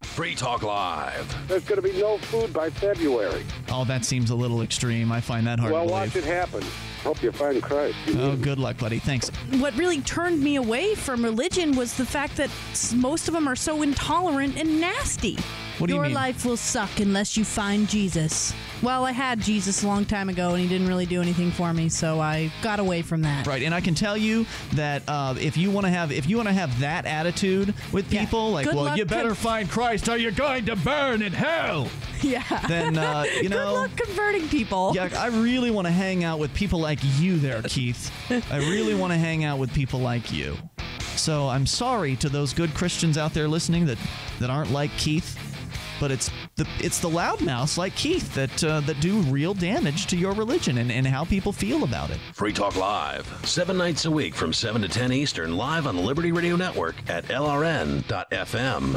Free Talk Live. There's going to be no food by February. Oh, that seems a little extreme. I find that hard well, to believe. Well, watch it happen. Hope you find Christ. You oh, good luck, buddy. Thanks. What really turned me away from religion was the fact that most of them are so intolerant and nasty. What do Your you mean? Life will suck unless you find Jesus. Well, I had Jesus a long time ago, and he didn't really do anything for me, so I got away from that. Right, and I can tell you that uh, if you want to have if you want to have that attitude with people, yeah. like, good well, you better find Christ, or you're going to burn in hell. Yeah. Then uh, you know. Good luck converting people. Yeah, I really want to hang out with people like you, there, Keith. I really want to hang out with people like you. So I'm sorry to those good Christians out there listening that that aren't like Keith. But it's the it's the loudmouths like Keith that uh, that do real damage to your religion and, and how people feel about it. Free Talk Live, seven nights a week from seven to ten Eastern, live on the Liberty Radio Network at L R N dot F M.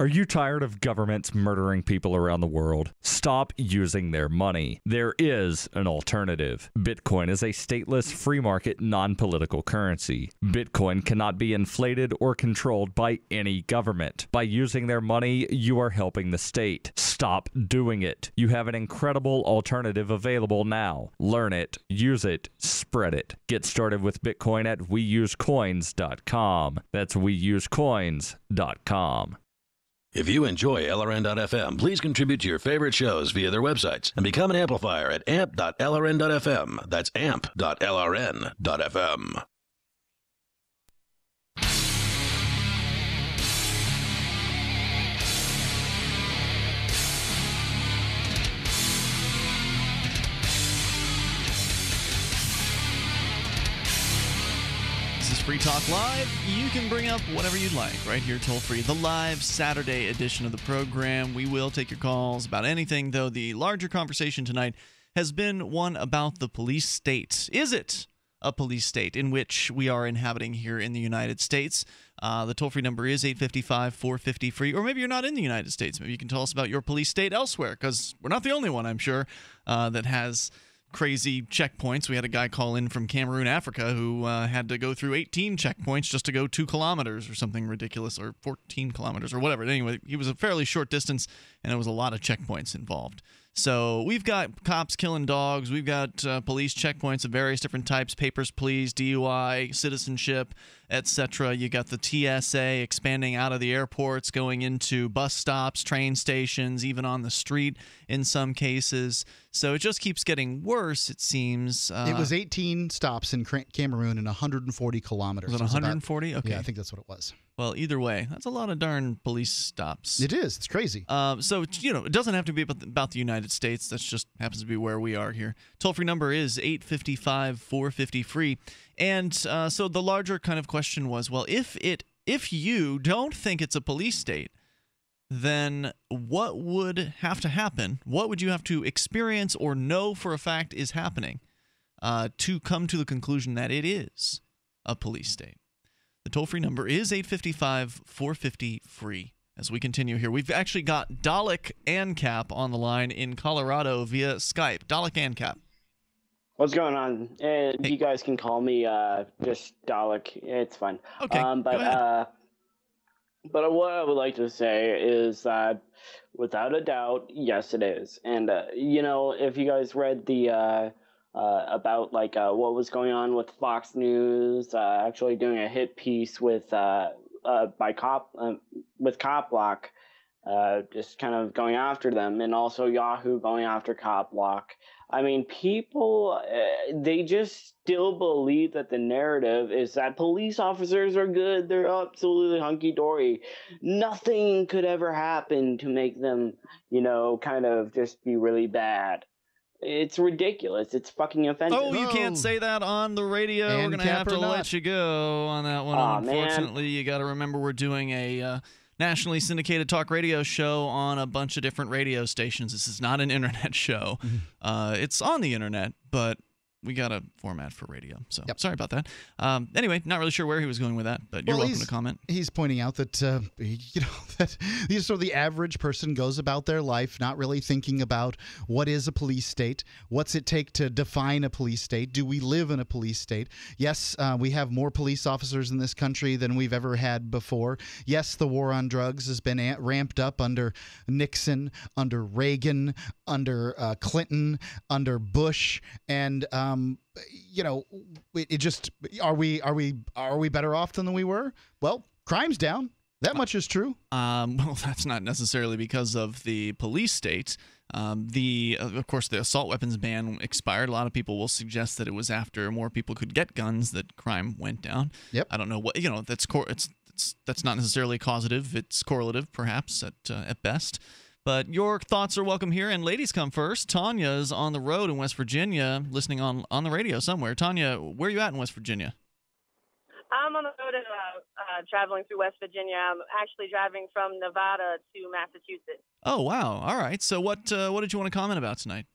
Are you tired of governments murdering people around the world? Stop using their money. There is an alternative. Bitcoin is a stateless, free market, non-political currency. Bitcoin cannot be inflated or controlled by any government. By using their money, you are helping the state. Stop doing it. You have an incredible alternative available now. Learn it, use it, spread it. Get started with Bitcoin at we use coins dot com. That's we use coins dot com. If you enjoy L R N dot F M, please contribute to your favorite shows via their websites and become an amplifier at amp dot L R N dot F M. That's amp dot L R N dot F M. Free Talk Live. You can bring up whatever you'd like right here toll free. The live Saturday edition of the program. We will take your calls about anything, though the larger conversation tonight has been one about the police state. Is it a police state in which we are inhabiting here in the United States? Uh, the toll-free number is eight five five, four five zero, free. Or maybe you're not in the United States. Maybe you can tell us about your police state elsewhere, because we're not the only one, I'm sure, uh, that has crazy checkpoints. We had a guy call in from Cameroon, Africa, who uh, had to go through eighteen checkpoints just to go two kilometers or something ridiculous, or fourteen kilometers or whatever. Anyway, he was a fairly short distance, and there was a lot of checkpoints involved. So we've got cops killing dogs. We've got uh, police checkpoints of various different types: papers, please, D U I, citizenship, et cetera. You got the T S A expanding out of the airports, going into bus stops, train stations, even on the street in some cases. So it just keeps getting worse, it seems. Uh, it was eighteen stops in Cameroon and one hundred forty kilometers. Was it one hundred forty? Okay. Yeah, I think that's what it was. Well, either way, that's a lot of darn police stops. It is. It's crazy. Uh, so, you know, it doesn't have to be about the, about the United States. That just happens to be where we are here. Toll-free number is eight five five, four five zero, free. And uh, so the larger kind of question was, well, if it if you don't think it's a police state, then what would have to happen? What would you have to experience or know for a fact is happening uh, to come to the conclusion that it is a police state? The toll-free number is eight five five, four five zero, free. As we continue here, we've actually got Dalek Ancap on the line in Colorado via Skype. Dalek Ancap. What's going on? And hey. You guys can call me uh, just Dalek. It's fine. Okay, um, but, go ahead. Uh, but what I would like to say is that, without a doubt, yes, it is. And, uh, you know, if you guys read the... Uh, Uh, about like uh, what was going on with Fox News, uh, actually doing a hit piece with uh, uh, by cop uh, with CopBlock, uh, just kind of going after them, and also Yahoo going after CopBlock. I mean, people uh, they just still believe that the narrative is that police officers are good, they're absolutely hunky dory, nothing could ever happen to make them, you know, kind of just be really bad. It's ridiculous. It's fucking offensive. Oh, you can't say that on the radio. And we're going to have to let you go on that one. Oh, unfortunately, man. You got to remember we're doing a uh, nationally syndicated talk radio show on a bunch of different radio stations. This is not an internet show. Mm-hmm. uh, it's on the internet, but we got a format for radio. So yep. Sorry about that. Um, anyway, not really sure where he was going with that, but well, you're welcome to comment. He's pointing out that, uh, you know, that these sort of the average person goes about their life not really thinking about what is a police state, what's it take to define a police state, do we live in a police state? Yes, uh, we have more police officers in this country than we've ever had before. Yes, the war on drugs has been a ramped up under Nixon, under Reagan, under uh, Clinton, under Bush, and... Um, Um, you know, it, it just are we are we are we better off than we were? Well, crime's down. That much is true. Um, well, that's not necessarily because of the police state. Um, the of course, the assault weapons ban expired. A lot of people will suggest that it was after more people could get guns that crime went down. Yep. I don't know what you know. That's cor it's, it's that's not necessarily causative. It's correlative, perhaps at uh, at best. But your thoughts are welcome here, and ladies come first. Tanya is on the road in West Virginia, listening on, on the radio somewhere. Tanya, where are you at in West Virginia? I'm on the road and, uh, uh, traveling through West Virginia. I'm actually driving from Nevada to Massachusetts. Oh, wow. All right. So what, uh, what did you want to comment about tonight?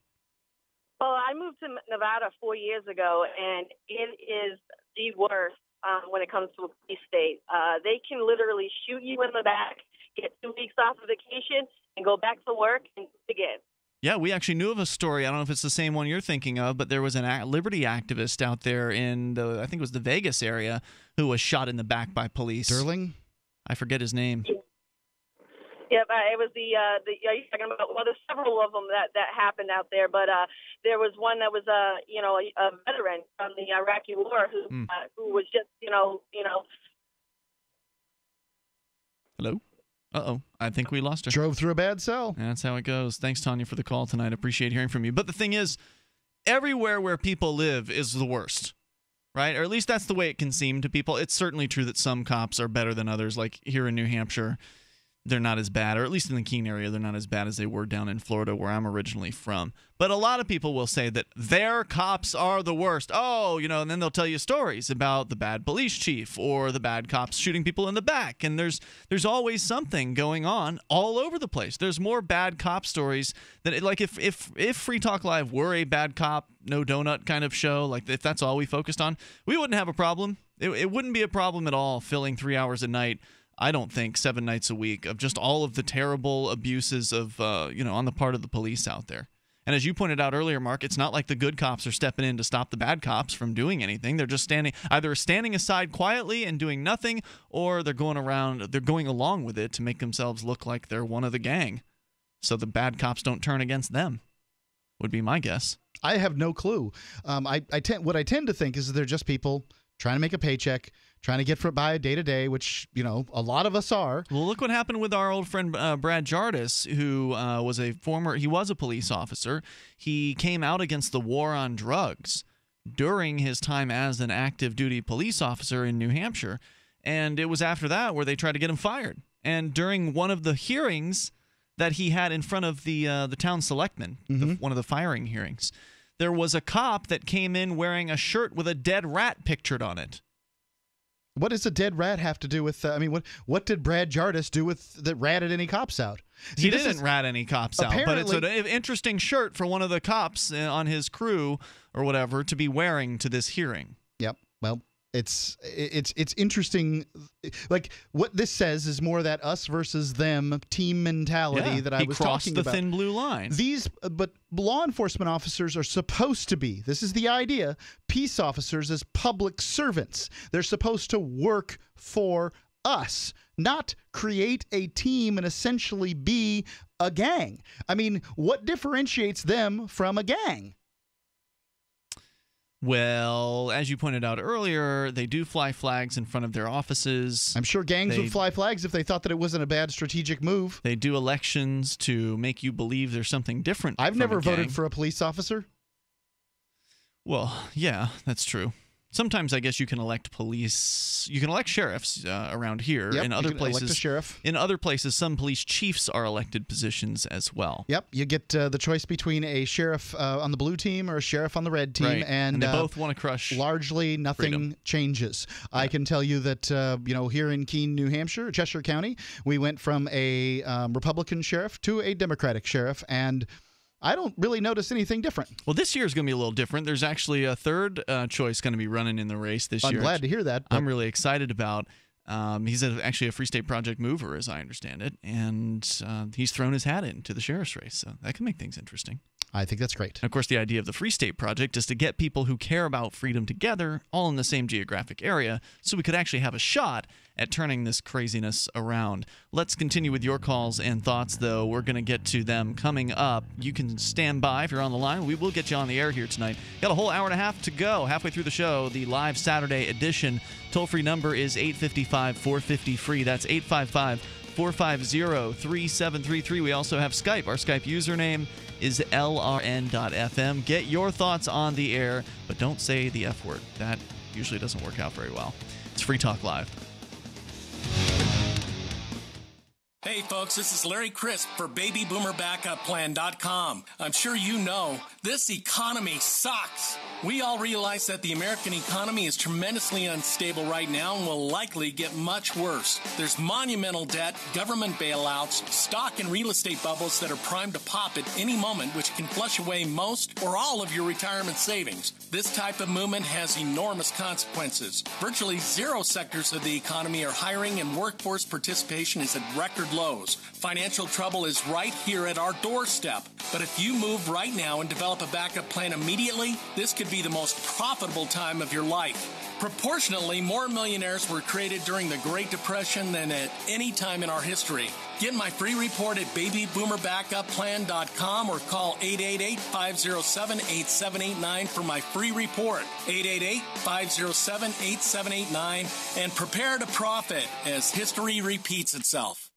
Well, I moved to Nevada four years ago, and it is the worst um, when it comes to a police state. Uh, they can literally shoot you in the back. get two weeks off of vacation, and go back to work and again. Yeah, we actually knew of a story. I don't know if it's the same one you're thinking of, but there was a liberty activist out there in the, I think it was the Vegas area, who was shot in the back by police. Sterling? I forget his name. Yep, it was the, uh, the yeah, you're talking about, well, there's several of them that, that happened out there, but uh, there was one that was, uh, you know, a, a veteran from the Iraqi war who mm. uh, who was just, you know, you know. Hello? Uh-oh. I think we lost her. Drove through a bad cell. That's how it goes. Thanks, Tanya, for the call tonight. Appreciate hearing from you. But the thing is, everywhere where people live is the worst, right? Or at least that's the way it can seem to people. It's certainly true that some cops are better than others, like here in New Hampshire. They're not as bad, or at least in the Keene area, they're not as bad as they were down in Florida, where I'm originally from. But a lot of people will say that their cops are the worst. Oh, you know, and then they'll tell you stories about the bad police chief or the bad cops shooting people in the back. And there's there's always something going on all over the place. There's more bad cop stories than, like, if if if Free Talk Live were a bad cop, no donut kind of show, like if that's all we focused on, we wouldn't have a problem. It, it wouldn't be a problem at all filling three hours a night, I don't think, seven nights a week, of just all of the terrible abuses of, uh, you know, on the part of the police out there. And as you pointed out earlier, Mark, it's not like the good cops are stepping in to stop the bad cops from doing anything. They're just standing, either standing aside quietly and doing nothing, or they're going around, they're going along with it to make themselves look like they're one of the gang, so the bad cops don't turn against them, would be my guess. I have no clue. Um, I, I tend, what I tend to think is that they're just people trying to make a paycheck, trying to get for, by day to day, which, you know, a lot of us are. Well, look what happened with our old friend uh, Brad Jardis, who uh, was a former, he was a police officer. He came out against the war on drugs during his time as an active duty police officer in New Hampshire. And it was after that where they tried to get him fired. And during one of the hearings that he had in front of the, uh, the town selectmen, mm-hmm. the, one of the firing hearings, there was a cop that came in wearing a shirt with a dead rat pictured on it. What does a dead rat have to do with, uh, I mean, what what did Brad Jardis do with that ratted any cops out? See, he didn't is, rat any cops out, but it's an interesting shirt for one of the cops on his crew or whatever to be wearing to this hearing. Yep, well, it's it's it's interesting. Like, what this says is more that us versus them team mentality yeah, that I was talking about. He crossed the thin blue line. These, but law enforcement officers are supposed to be, this is the idea, peace officers as public servants. They're supposed to work for us, not create a team and essentially be a gang. I mean, what differentiates them from a gang? Well, as you pointed out earlier, they do fly flags in front of their offices. I'm sure gangs they, would fly flags if they thought that it wasn't a bad strategic move. They do elections to make you believe there's something different. I've never voted for a police officer. Well, yeah, that's true. Sometimes I guess you can elect police. You can elect sheriffs uh, around here. Yep, in other you can places, elect a sheriff. In other places, some police chiefs are elected positions as well. Yep, you get uh, the choice between a sheriff uh, on the blue team or a sheriff on the red team, right. and, and they uh, both want to crush. Largely, nothing freedom. changes. Yeah. I can tell you that uh, you know, here in Keene, New Hampshire, Cheshire County, we went from a um, Republican sheriff to a Democratic sheriff, and I don't really notice anything different. Well, this year is going to be a little different. There's actually a third uh, choice going to be running in the race this I'm year. I'm glad to hear that. I'm really excited about. Um, he's a, actually a Free State Project mover, as I understand it, and uh, he's thrown his hat into the sheriff's race, so that can make things interesting. I think that's great. And of course, the idea of the Free State Project is to get people who care about freedom together all in the same geographic area so we could actually have a shot at turning this craziness around. Let's continue with your calls and thoughts, though. We're going to get to them coming up. You can stand by if you're on the line. We will get you on the air here tonight. Got a whole hour and a half to go. Halfway through the show, the live Saturday edition. Toll-free number is eight five five, four five zero, free. That's eight five five, four five zero, three seven three three. We also have Skype. Our Skype username is L R N dot F M. Get your thoughts on the air, but don't say the F word. That usually doesn't work out very well. It's Free Talk Live. Hey, folks. This is Larry Crisp for Baby Boomer Backup Plan dot com. I'm sure you know this economy sucks. We all realize that the American economy is tremendously unstable right now and will likely get much worse. There's monumental debt, government bailouts, stock and real estate bubbles that are primed to pop at any moment, which can flush away most or all of your retirement savings. This type of movement has enormous consequences. Virtually zero sectors of the economy are hiring, and workforce participation is at record lows. Financial trouble is right here at our doorstep. But if you move right now and develop a backup plan immediately, this could be the most profitable time of your life. Proportionally, more millionaires were created during the Great Depression than at any time in our history. Get my free report at Baby Boomer Backup Plan dot com or call eight eight eight, five oh seven, eight seven eight nine for my free report. eight eight eight, five oh seven, eight seven eight nine, and prepare to profit as history repeats itself.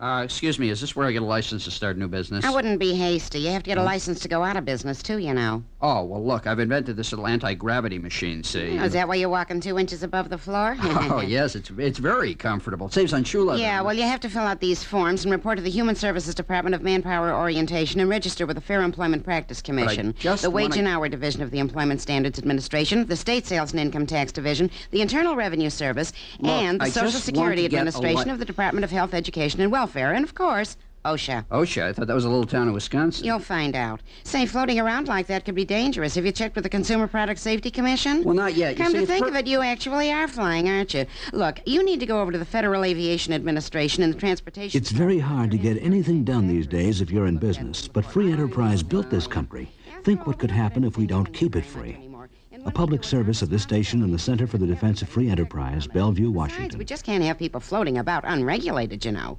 Uh, excuse me, is this where I get a license to start a new business? I wouldn't be hasty. You have to get a license to go out of business, too, you know. Oh, well, look, I've invented this little anti-gravity machine, see? Oh, is that why you're walking two inches above the floor? Oh, yes, it's it's very comfortable. It saves on shoe leather. Yeah, well, you have to fill out these forms and report to the Human Services Department of Manpower Orientation and register with the Fair Employment Practice Commission, just the Wage wanna... and Hour Division of the Employment Standards Administration, the State Sales and Income Tax Division, the Internal Revenue Service, look, and the I Social Security Administration li- of the Department of Health, Education, and Welfare. Fair, and, of course, OSHA. OSHA? I thought that was a little town in Wisconsin. You'll find out. Say, floating around like that could be dangerous. Have you checked with the Consumer Product Safety Commission? Well, not yet. You Come see, to think per- of it, you actually are flying, aren't you? Look, you need to go over to the Federal Aviation Administration and the Transportation... It's very hard to get anything done these days if you're in business, but free enterprise built this country. Think what could happen if we don't keep it free. A public service of this station and the Center for the Defense of Free Enterprise, Bellevue, Washington. Besides, we just can't have people floating about unregulated, you know.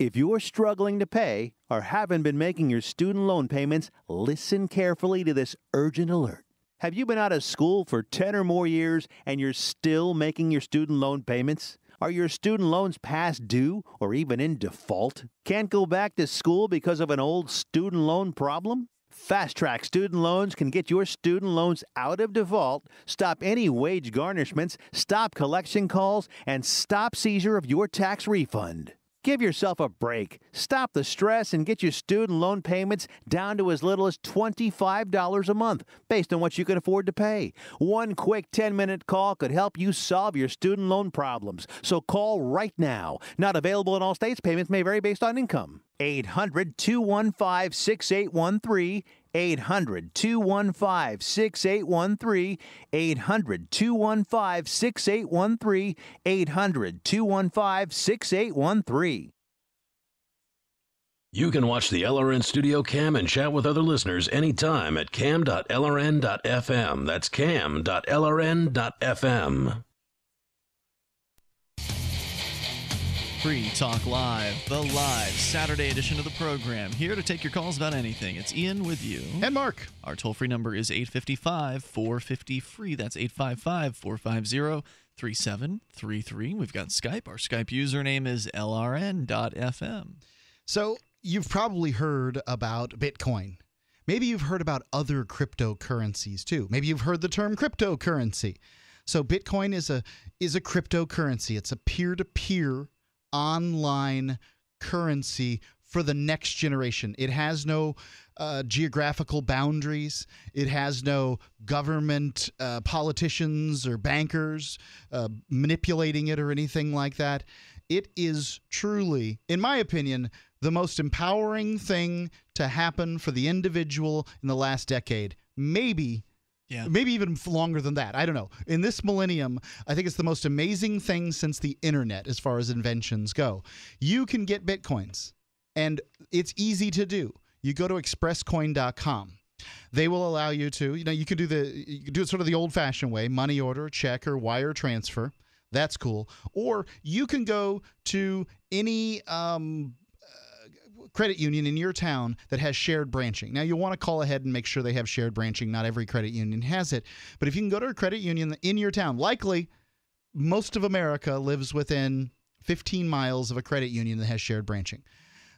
If you're struggling to pay or haven't been making your student loan payments, listen carefully to this urgent alert. Have you been out of school for ten or more years and you're still making your student loan payments? Are your student loans past due or even in default? Can't go back to school because of an old student loan problem? Fast Track Student Loans can get your student loans out of default, stop any wage garnishments, stop collection calls, and stop seizure of your tax refund. Give yourself a break. Stop the stress and get your student loan payments down to as little as twenty-five dollars a month, based on what you can afford to pay. One quick ten-minute call could help you solve your student loan problems. So call right now. Not available in all states. Payments may vary based on income. eight hundred, two one five, six eight one three. eight hundred, two one five, six eight one three, eight hundred, two one five, six eight one three, eight hundred, two one five, six eight one three. You can watch the L R N Studio Cam and chat with other listeners anytime at cam dot L R N dot F M. That's cam dot L R N dot F M. Free Talk Live, the live Saturday edition of the program. Here to take your calls about anything. It's Ian with you. And Mark. Our toll-free number is eight five five, four five zero, free. That's eight five five, four five zero, three seven three three. We've got Skype. Our Skype username is L R N dot F M. So you've probably heard about Bitcoin. Maybe you've heard about other cryptocurrencies, too. Maybe you've heard the term cryptocurrency. So Bitcoin is a is a cryptocurrency. It's a peer-to-peer online currency for the next generation. It has no uh, geographical boundaries. It has no government uh, politicians or bankers uh, manipulating it or anything like that. It is truly, in my opinion, the most empowering thing to happen for the individual in the last decade. Maybe, yeah. maybe even longer than that. I don't know. In this millennium, I think it's the most amazing thing since the internet as far as inventions go. You can get Bitcoins, and it's easy to do. You go to express coin dot com. They will allow you to, you know, you can do the, you can do it sort of the old-fashioned way, money order, check, or wire transfer. That's cool. Or you can go to any um, uh, credit union in your town that has shared branching. Now, you'll want to call ahead and make sure they have shared branching. Not every credit union has it. But if you can go to a credit union in your town, likely most of America lives within fifteen miles of a credit union that has shared branching.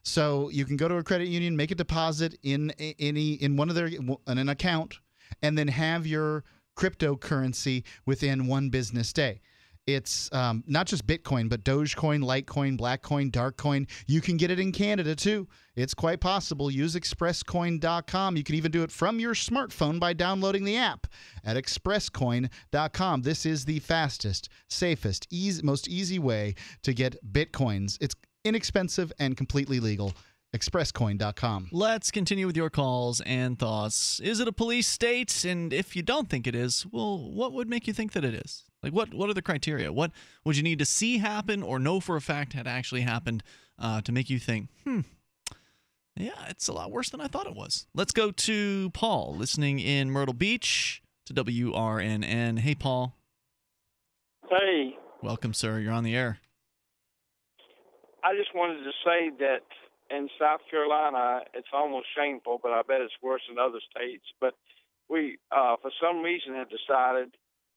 So you can go to a credit union, make a deposit in any in one of their in an account, and then have your cryptocurrency within one business day. It's um, not just Bitcoin, but Dogecoin, Litecoin, Blackcoin, Darkcoin. You can get it in Canada, too. It's quite possible. Use express coin dot com. You can even do it from your smartphone by downloading the app at express coin dot com. This is the fastest, safest, easy, most easy way to get Bitcoins. It's inexpensive and completely legal. express coin dot com. Let's continue with your calls and thoughts. Is it a police state? And if you don't think it is, well, what would make you think that it is? Like, what, what are the criteria? What would you need to see happen or know for a fact had actually happened uh, to make you think, hmm, yeah, it's a lot worse than I thought it was? Let's go to Paul, listening in Myrtle Beach to W R N N. Hey, Paul. Hey. Welcome, sir. You're on the air. I just wanted to say that in South Carolina, it's almost shameful, but I bet it's worse in other states. But we, uh, for some reason, have decided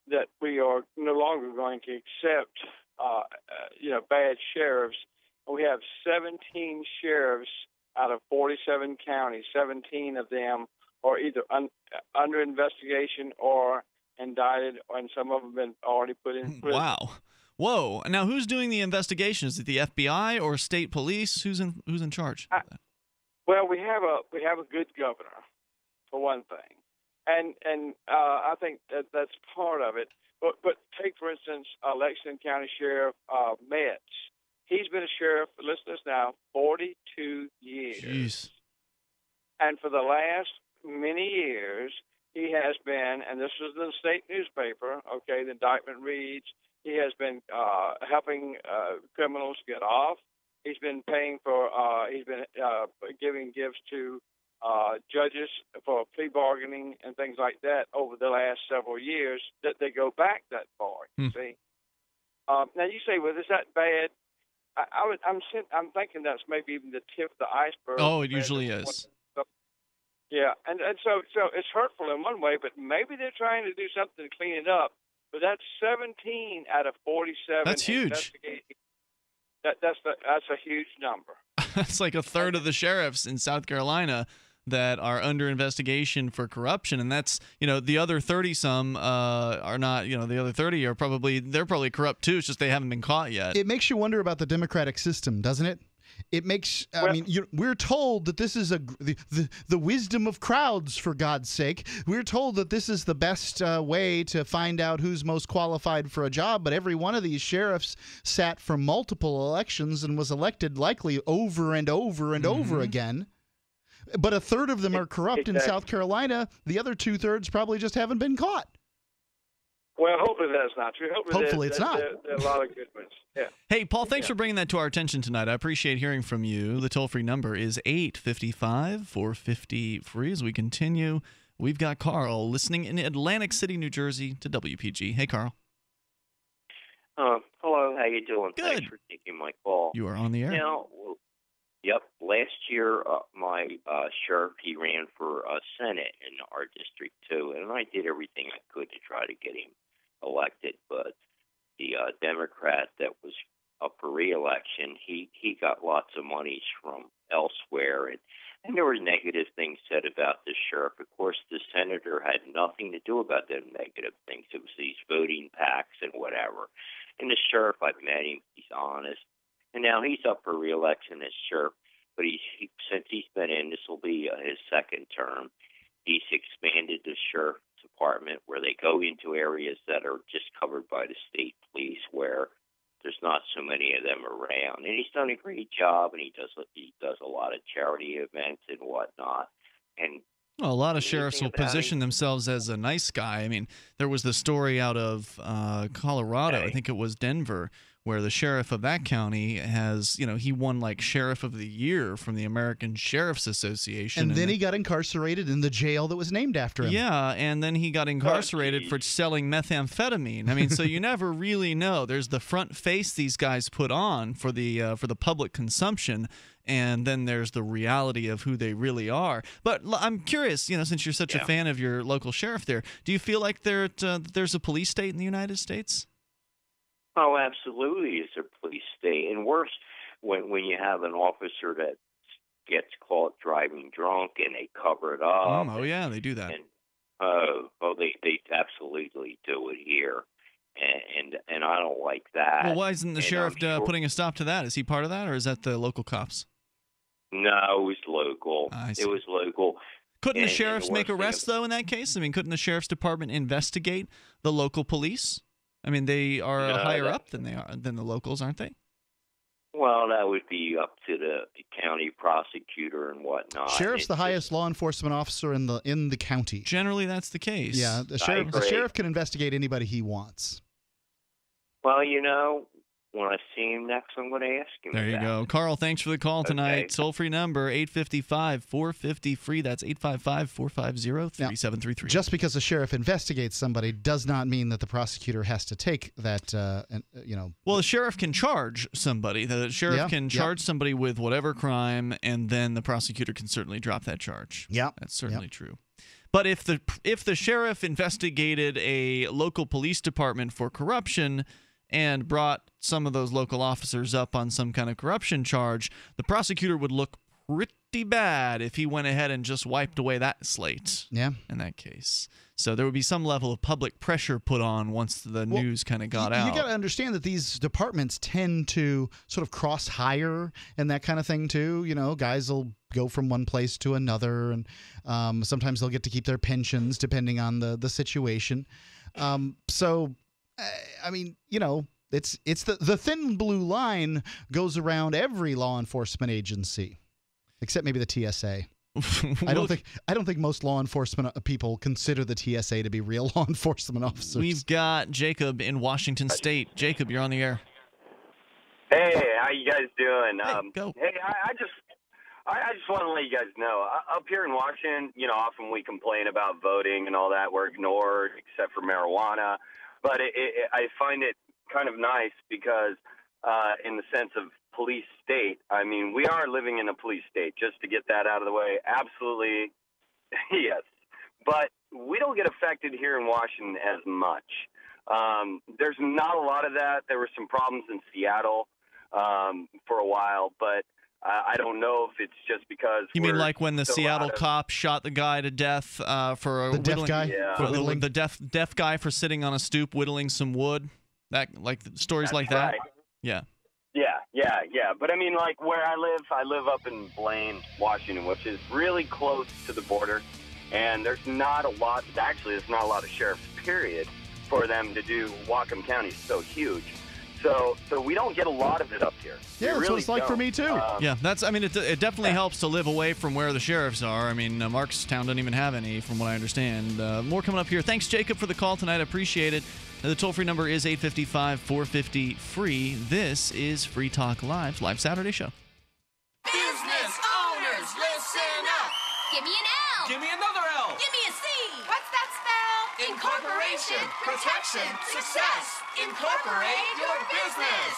that we are no longer going to accept, uh, uh, you know, bad sheriffs. We have seventeen sheriffs out of forty-seven counties. seventeen of them are either un under investigation or indicted, and some of them have been already put in prison. Wow. Whoa! Now, who's doing the investigation? Is it the F B I or state police? Who's in Who's in charge? I, well, we have a we have a good governor, for one thing, and and uh, I think that that's part of it. But but take for instance, uh, Lexington County Sheriff uh, Metz. He's been a sheriff. Listen to this now, forty-two years. Jeez. And for the last many years, he has been. And this is the state newspaper. Okay, the indictment reads. He has been uh, helping uh, criminals get off. He's been paying for. Uh, he's been uh, giving gifts to uh, judges for plea bargaining and things like that over the last several years. That they go back that far. You hmm. see. Um, now you say, "Well, is that bad?" I, I would. I'm. I'm thinking that's maybe even the tip of the iceberg. Oh, it usually is. Yeah, and and so so it's hurtful in one way, but maybe they're trying to do something to clean it up. But that's seventeen out of forty-seven. That's huge. That, that's, the, that's a huge number. That's like a third of the sheriffs in South Carolina that are under investigation for corruption. And that's, you know, the other thirty-some uh, are not, you know, the other thirty are probably, they're probably corrupt too. It's just they haven't been caught yet. It makes you wonder about the democratic system, doesn't it? It makes, I well, mean, you're, we're told that this is a the, the, the wisdom of crowds, for God's sake. We're told that this is the best uh, way to find out who's most qualified for a job, but every one of these sheriffs sat for multiple elections and was elected likely over and over and mm-hmm. over again. But a third of them are corrupt exactly. in South Carolina. The other two-thirds probably just haven't been caught. Well, hopefully that's not true. Hopefully, hopefully it's not. There, there are a lot of good ones. Yeah. Hey, Paul, thanks yeah. for bringing that to our attention tonight. I appreciate hearing from you. The toll-free number is eight five five, four five zero, free. As we continue, we've got Carl listening in Atlantic City, New Jersey to W P G. Hey, Carl. Uh, hello. How you doing? Good. Thanks for taking my call. You are on the air. Now, yep. Last year, uh, my uh, sheriff, he ran for uh, Senate in our district, too, and I did everything I could to try to get him elected, but the uh, Democrat that was up for re-election, he, he got lots of money from elsewhere, and, and there were negative things said about the sheriff. Of course, the senator had nothing to do about them negative things. It was these voting packs and whatever. And the sheriff, I've met him, he's honest, and now he's up for re-election as sheriff, but he's, he, since he's been in, this will be uh, his second term, he's expanded the sheriff's department where they go into areas that are just covered by the state police where there's not so many of them around. And he's done a great job, and he does he does a lot of charity events and whatnot. And well, a lot of sheriffs will position him? themselves as a nice guy. I mean, there was the story out of uh, Colorado, okay. I think it was Denver, where the sheriff of that county has, you know, he won like Sheriff of the Year from the American Sheriff's Association. And, and then he got incarcerated in the jail that was named after him. Yeah, and then he got incarcerated oh, for selling methamphetamine. I mean, so you never really know. There's the front face these guys put on for the uh, for the public consumption, and then there's the reality of who they really are. But I'm curious, you know, since you're such yeah. a fan of your local sheriff there, do you feel like there uh, there's a police state in the United States? Oh, absolutely, it's a police state. And worse, when when you have an officer that gets caught driving drunk and they cover it up. Oh, and, yeah, they do that. And, uh, oh, they, they absolutely do it here, and and, and I don't like that. Well, why isn't the and sheriff sure uh, putting a stop to that? Is he part of that, or is that the local cops? No, it was local. Ah, it was local. Couldn't and, the sheriffs the make arrests, though, in that case? I mean, couldn't the sheriff's department investigate the local police? I mean, they are no, higher that, up than they are than the locals, aren't they? Well, that would be up to the county prosecutor and whatnot. Sheriff's it's the highest just, law enforcement officer in the in the county. Generally, that's the case. Yeah, the sheriff, the sheriff can investigate anybody he wants. Well, you know, when I see him next, I'm going to ask him. There you that. go. Carl, thanks for the call tonight. Okay. Toll-free number, eight five five, four five zero, F R E E. That's eight five five, four five zero, three seven three three. Just because the sheriff investigates somebody does not mean that the prosecutor has to take that, uh, you know. Well, the sheriff can charge somebody. The sheriff yeah, can charge yeah. somebody with whatever crime, and then the prosecutor can certainly drop that charge. Yeah. That's certainly yeah. true. But if the if the sheriff investigated a local police department for corruption and brought some of those local officers up on some kind of corruption charge, the prosecutor would look pretty bad if he went ahead and just wiped away that slate. Yeah, in that case. So there would be some level of public pressure put on once the well, news kind of got you, out. You got to understand that these departments tend to sort of cross hire and that kind of thing too. You know, guys will go from one place to another, and um, sometimes they'll get to keep their pensions depending on the the situation. Um, so. I mean, you know, it's it's the, the thin blue line goes around every law enforcement agency, except maybe the T S A. I don't think I don't think most law enforcement people consider the T S A to be real law enforcement officers. We've got Jacob in Washington State. Jacob, you're on the air. Hey, how you guys doing? Hey, um, go. hey I, I just I, I just want to let you guys know, uh, up here in Washington, you know, often we complain about voting and all that. We're ignored, except for marijuana. But it, it, I find it kind of nice because uh, in the sense of police state, I mean, we are living in a police state, just to get that out of the way. Absolutely, yes. But we don't get affected here in Washington as much. Um, there's not a lot of that. There were some problems in Seattle um, for a while, but uh, I don't know if it's just because you mean like when the Seattle cop shot the guy to death uh, for a the deaf guy, yeah. for the, the deaf deaf guy for sitting on a stoop whittling some wood, that like stories That's like that. Right. Yeah, yeah, yeah, yeah. But I mean, like where I live, I live up in Blaine, Washington, which is really close to the border, and there's not a lot. Actually, there's not a lot of sheriffs. Period. For them to do, Whatcom County is so huge. So, so we don't get a lot of it up here. Yeah, that's really what it's like don't. for me too. Um, yeah, that's. I mean, it, it definitely yeah. helps to live away from where the sheriffs are. I mean, uh, Markstown doesn't even have any, from what I understand. Uh, more coming up here. Thanks, Jacob, for the call tonight. I appreciate it. The toll-free number is eight five five, four five zero, F R E E. This is Free Talk Live's Live Saturday Show. Business owners, listen up. Give me an L. Give me another L. Give me a C. What's that spell? Incorporation, protection, success. Incorporate your business.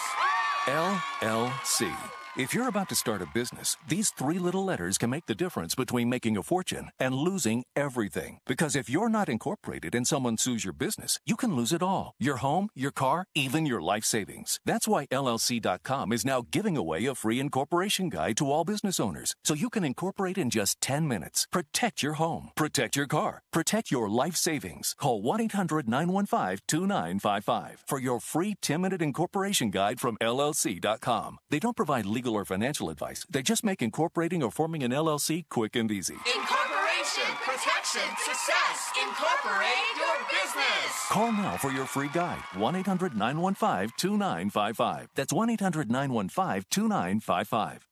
L L C. If you're about to start a business, these three little letters can make the difference between making a fortune and losing everything. Because if you're not incorporated and someone sues your business, you can lose it all. Your home, your car, even your life savings. That's why L L C dot com is now giving away a free incorporation guide to all business owners. So you can incorporate in just ten minutes. Protect your home. Protect your car. Protect your life savings. Call one eight hundred, nine one five, two nine five five for your free ten minute incorporation guide from L L C dot com. They don't provide legal or financial advice. They just make incorporating or forming an L L C quick and easy. Incorporation protection. Action Success. Incorporate your business. Call now for your free guide. one eight hundred nine one five two nine five five. That's one eight hundred nine one five two nine five five.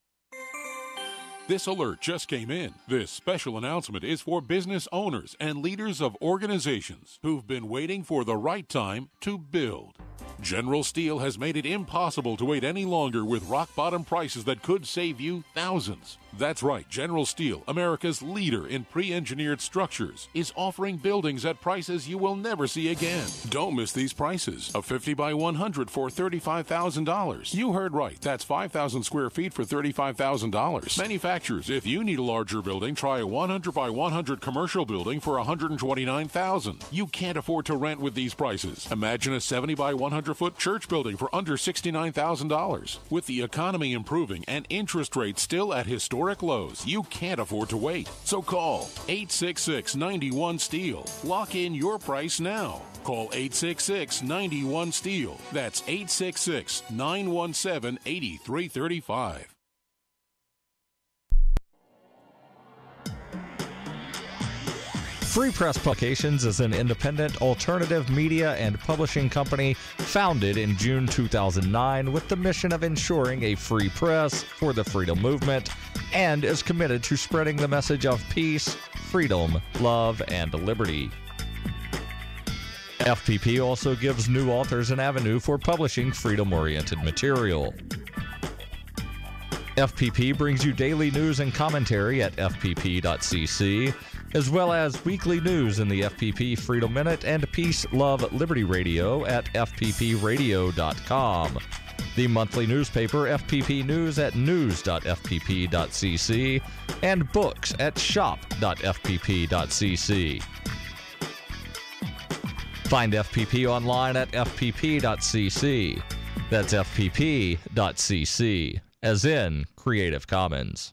This alert just came in. This special announcement is for business owners and leaders of organizations who've been waiting for the right time to build. General Steel has made it impossible to wait any longer with rock-bottom prices that could save you thousands. That's right, General Steel, America's leader in pre-engineered structures, is offering buildings at prices you will never see again. Don't miss these prices. A fifty by one hundred for thirty-five thousand dollars. You heard right. That's five thousand square feet for thirty-five thousand dollars. Manufacturers, if you need a larger building, try a one hundred by one hundred commercial building for one hundred twenty-nine thousand dollars. You can't afford to rent with these prices. Imagine a seventy by one hundred foot church building for under sixty-nine thousand dollars. With the economy improving and interest rates still at historic lows, you can't afford to wait. So call eight six six nine one STEEL. Lock in your price now. Call eight six six nine one STEEL. That's eight six six nine one seven eight three three five. Free Press Publications is an independent alternative media and publishing company founded in June two thousand nine with the mission of ensuring a free press for the freedom movement, and is committed to spreading the message of peace, freedom, love, and liberty. F P P also gives new authors an avenue for publishing freedom-oriented material. F P P brings you daily news and commentary at f p p dot c c, as well as weekly news in the F P P Freedom Minute and Peace, Love, Liberty Radio at f p p radio dot com. The monthly newspaper F P P News at news dot f p p dot c c and books at shop dot f p p dot c c. Find F P P online at f p p dot c c. That's f p p dot c c, as in Creative Commons.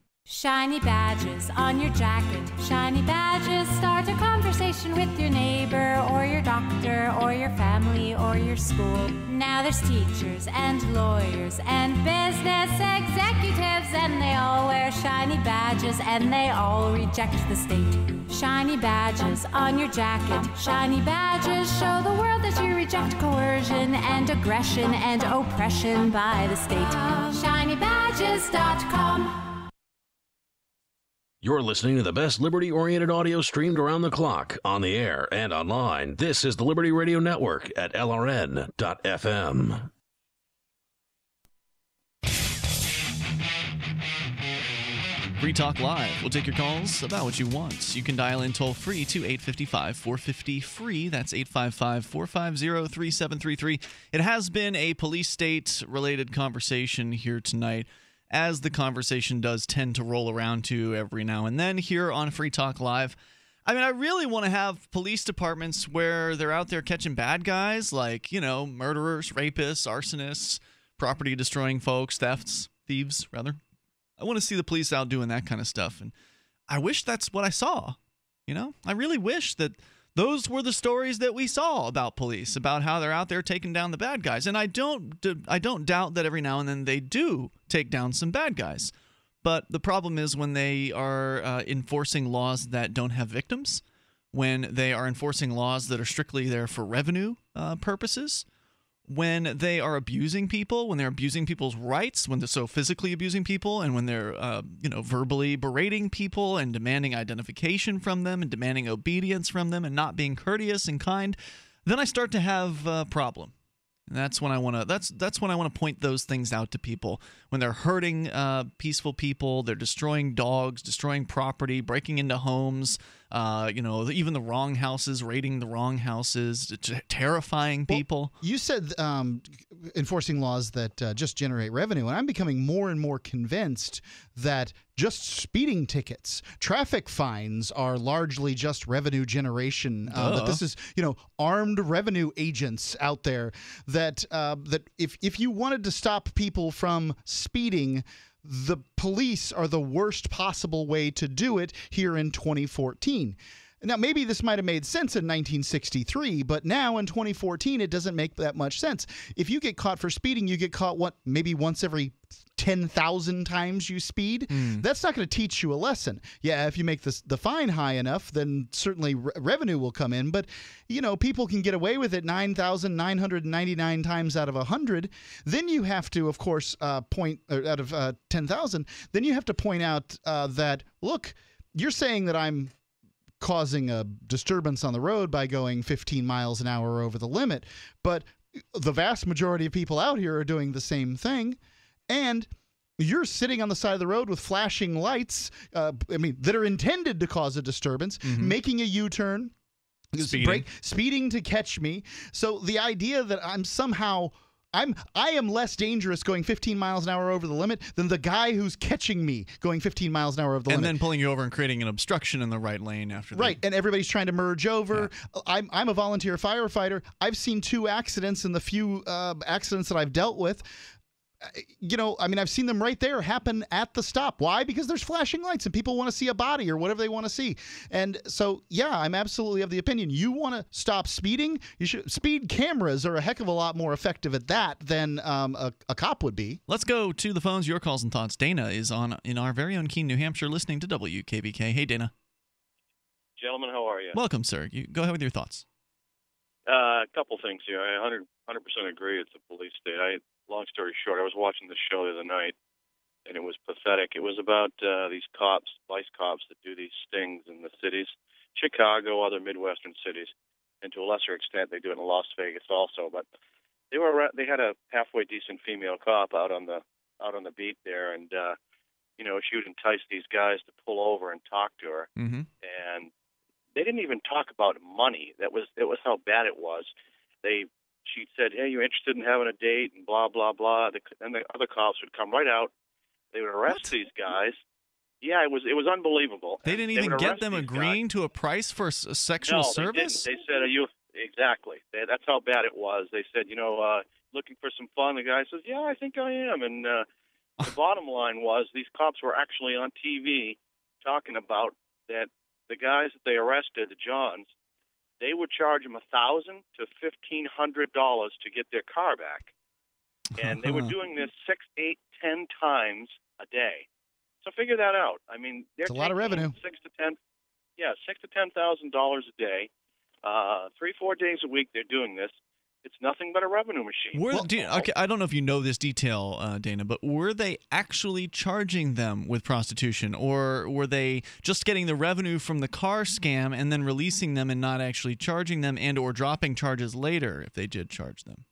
Shiny badges on your jacket. Shiny badges start a conversation with your neighbor or your doctor or your family or your school. Now there's teachers and lawyers and business executives, and they all wear shiny badges and they all reject the state. Shiny badges on your jacket. Shiny badges show the world that you reject coercion and aggression and oppression by the state. shiny badges dot com. You're listening to the best liberty-oriented audio streamed around the clock, on the air, and online. This is the Liberty Radio Network at L R N dot F M. Free Talk Live. We'll take your calls about what you want. You can dial in toll-free to eight five five, four five zero, F R E E. That's eight five five, four five zero, three seven three three. It has been a police state-related conversation here tonight, as the conversation does tend to roll around to every now and then here on Free Talk Live. I mean, I really want to have police departments where they're out there catching bad guys, like, you know, murderers, rapists, arsonists, property-destroying folks, thefts, thieves, rather. I want to see the police out doing that kind of stuff, and I wish that's what I saw, you know? I really wish that those were the stories that we saw about police, about how they're out there taking down the bad guys. And I don't, I don't doubt that every now and then they do take down some bad guys. But the problem is when they are uh, enforcing laws that don't have victims, when they are enforcing laws that are strictly there for revenue uh, purposes, when they are abusing people, when they're abusing people's rights, when they're so physically abusing people, and when they're uh, you know, verbally berating people and demanding identification from them and demanding obedience from them and not being courteous and kind, then I start to have a problem. And that's when I want to. That's that's when I want to point those things out to people. When they're hurting uh, peaceful people, they're destroying dogs, destroying property, breaking into homes, uh, you know, even the wrong houses, raiding the wrong houses, terrifying people. Well, you said um, enforcing laws that uh, just generate revenue, and I'm becoming more and more convinced that just speeding tickets, traffic fines are largely just revenue generation. Uh, but this is, you know, armed revenue agents out there that uh, that if if you wanted to stop people from speeding, the police are the worst possible way to do it here in twenty fourteen. Now, maybe this might have made sense in nineteen sixty-three, but now in twenty fourteen, it doesn't make that much sense. If you get caught for speeding, you get caught, what, maybe once every ten thousand times you speed? Mm. That's not going to teach you a lesson. Yeah, if you make this, the fine high enough, then certainly re revenue will come in. But, you know, people can get away with it nine thousand nine hundred ninety-nine times out of one hundred. Then you have to, of course, uh, point or out of uh, ten thousand. Then you have to point out uh, that, look, you're saying that I'm causing a disturbance on the road by going fifteen miles an hour over the limit. But the vast majority of people out here are doing the same thing. And you're sitting on the side of the road with flashing lights, uh, I mean, that are intended to cause a disturbance, mm-hmm. making a U-turn, speeding. Break, speeding to catch me. So the idea that I'm somehow... I'm I am less dangerous going fifteen miles an hour over the limit than the guy who's catching me going fifteen miles an hour over the and limit. And then pulling you over and creating an obstruction in the right lane after that. Right, and everybody's trying to merge over. Yeah. I'm, I'm a volunteer firefighter. I've seen two accidents in the few uh, accidents that I've dealt with. You know, I mean, I've seen them right there happen at the stop. Why? Because there's flashing lights and people want to see a body or whatever they want to see. And so, yeah, I'm absolutely of the opinion. You want to stop speeding? You should. Speed cameras are a heck of a lot more effective at that than um, a, a cop would be. Let's go to the phones. Your calls and thoughts. Dana is on in our very own Keene, New Hampshire, listening to W K B K. Hey, Dana. Gentlemen, how are you? Welcome, sir. You go ahead with your thoughts. Uh, a couple things here. I one hundred percent agree. It's a police state. I. Long story short, I was watching the show the other night, and it was pathetic. It was about uh, these cops, vice cops, that do these stings in the cities, Chicago, other Midwestern cities, and to a lesser extent, they do it in Las Vegas also. But they were they had a halfway decent female cop out on the out on the beat there, and uh, you know, she would entice these guys to pull over and talk to her, mm-hmm. and they didn't even talk about money. That was that was how bad it was. They She said, hey, you're interested in having a date and blah, blah, blah. The, and the other cops would come right out. They would arrest what? these guys. Yeah, it was it was unbelievable. They didn't even they get them agreeing guys. to a price for a sexual no, service? They, didn't. they said, are you exactly. They, that's how bad it was. They said, you know, uh, looking for some fun. The guy says, yeah, I think I am. And uh, the bottom line was these cops were actually on T V talking about that the guys that they arrested, the Johns, they would charge them one thousand dollars to fifteen hundred dollars to get their car back. And they were doing this six, eight, ten times a day. So figure that out. I mean, they're it's a lot of revenue. Six to ten, yeah, six to ten thousand dollars a day, uh, three, four days a week. They're doing this. It's nothing but a revenue machine. Were, well, do you, okay, I don't know if you know this detail, uh, Dana, but were they actually charging them with prostitution, or were they just getting the revenue from the car scam and then releasing them and not actually charging them, and or dropping charges later if they did charge them?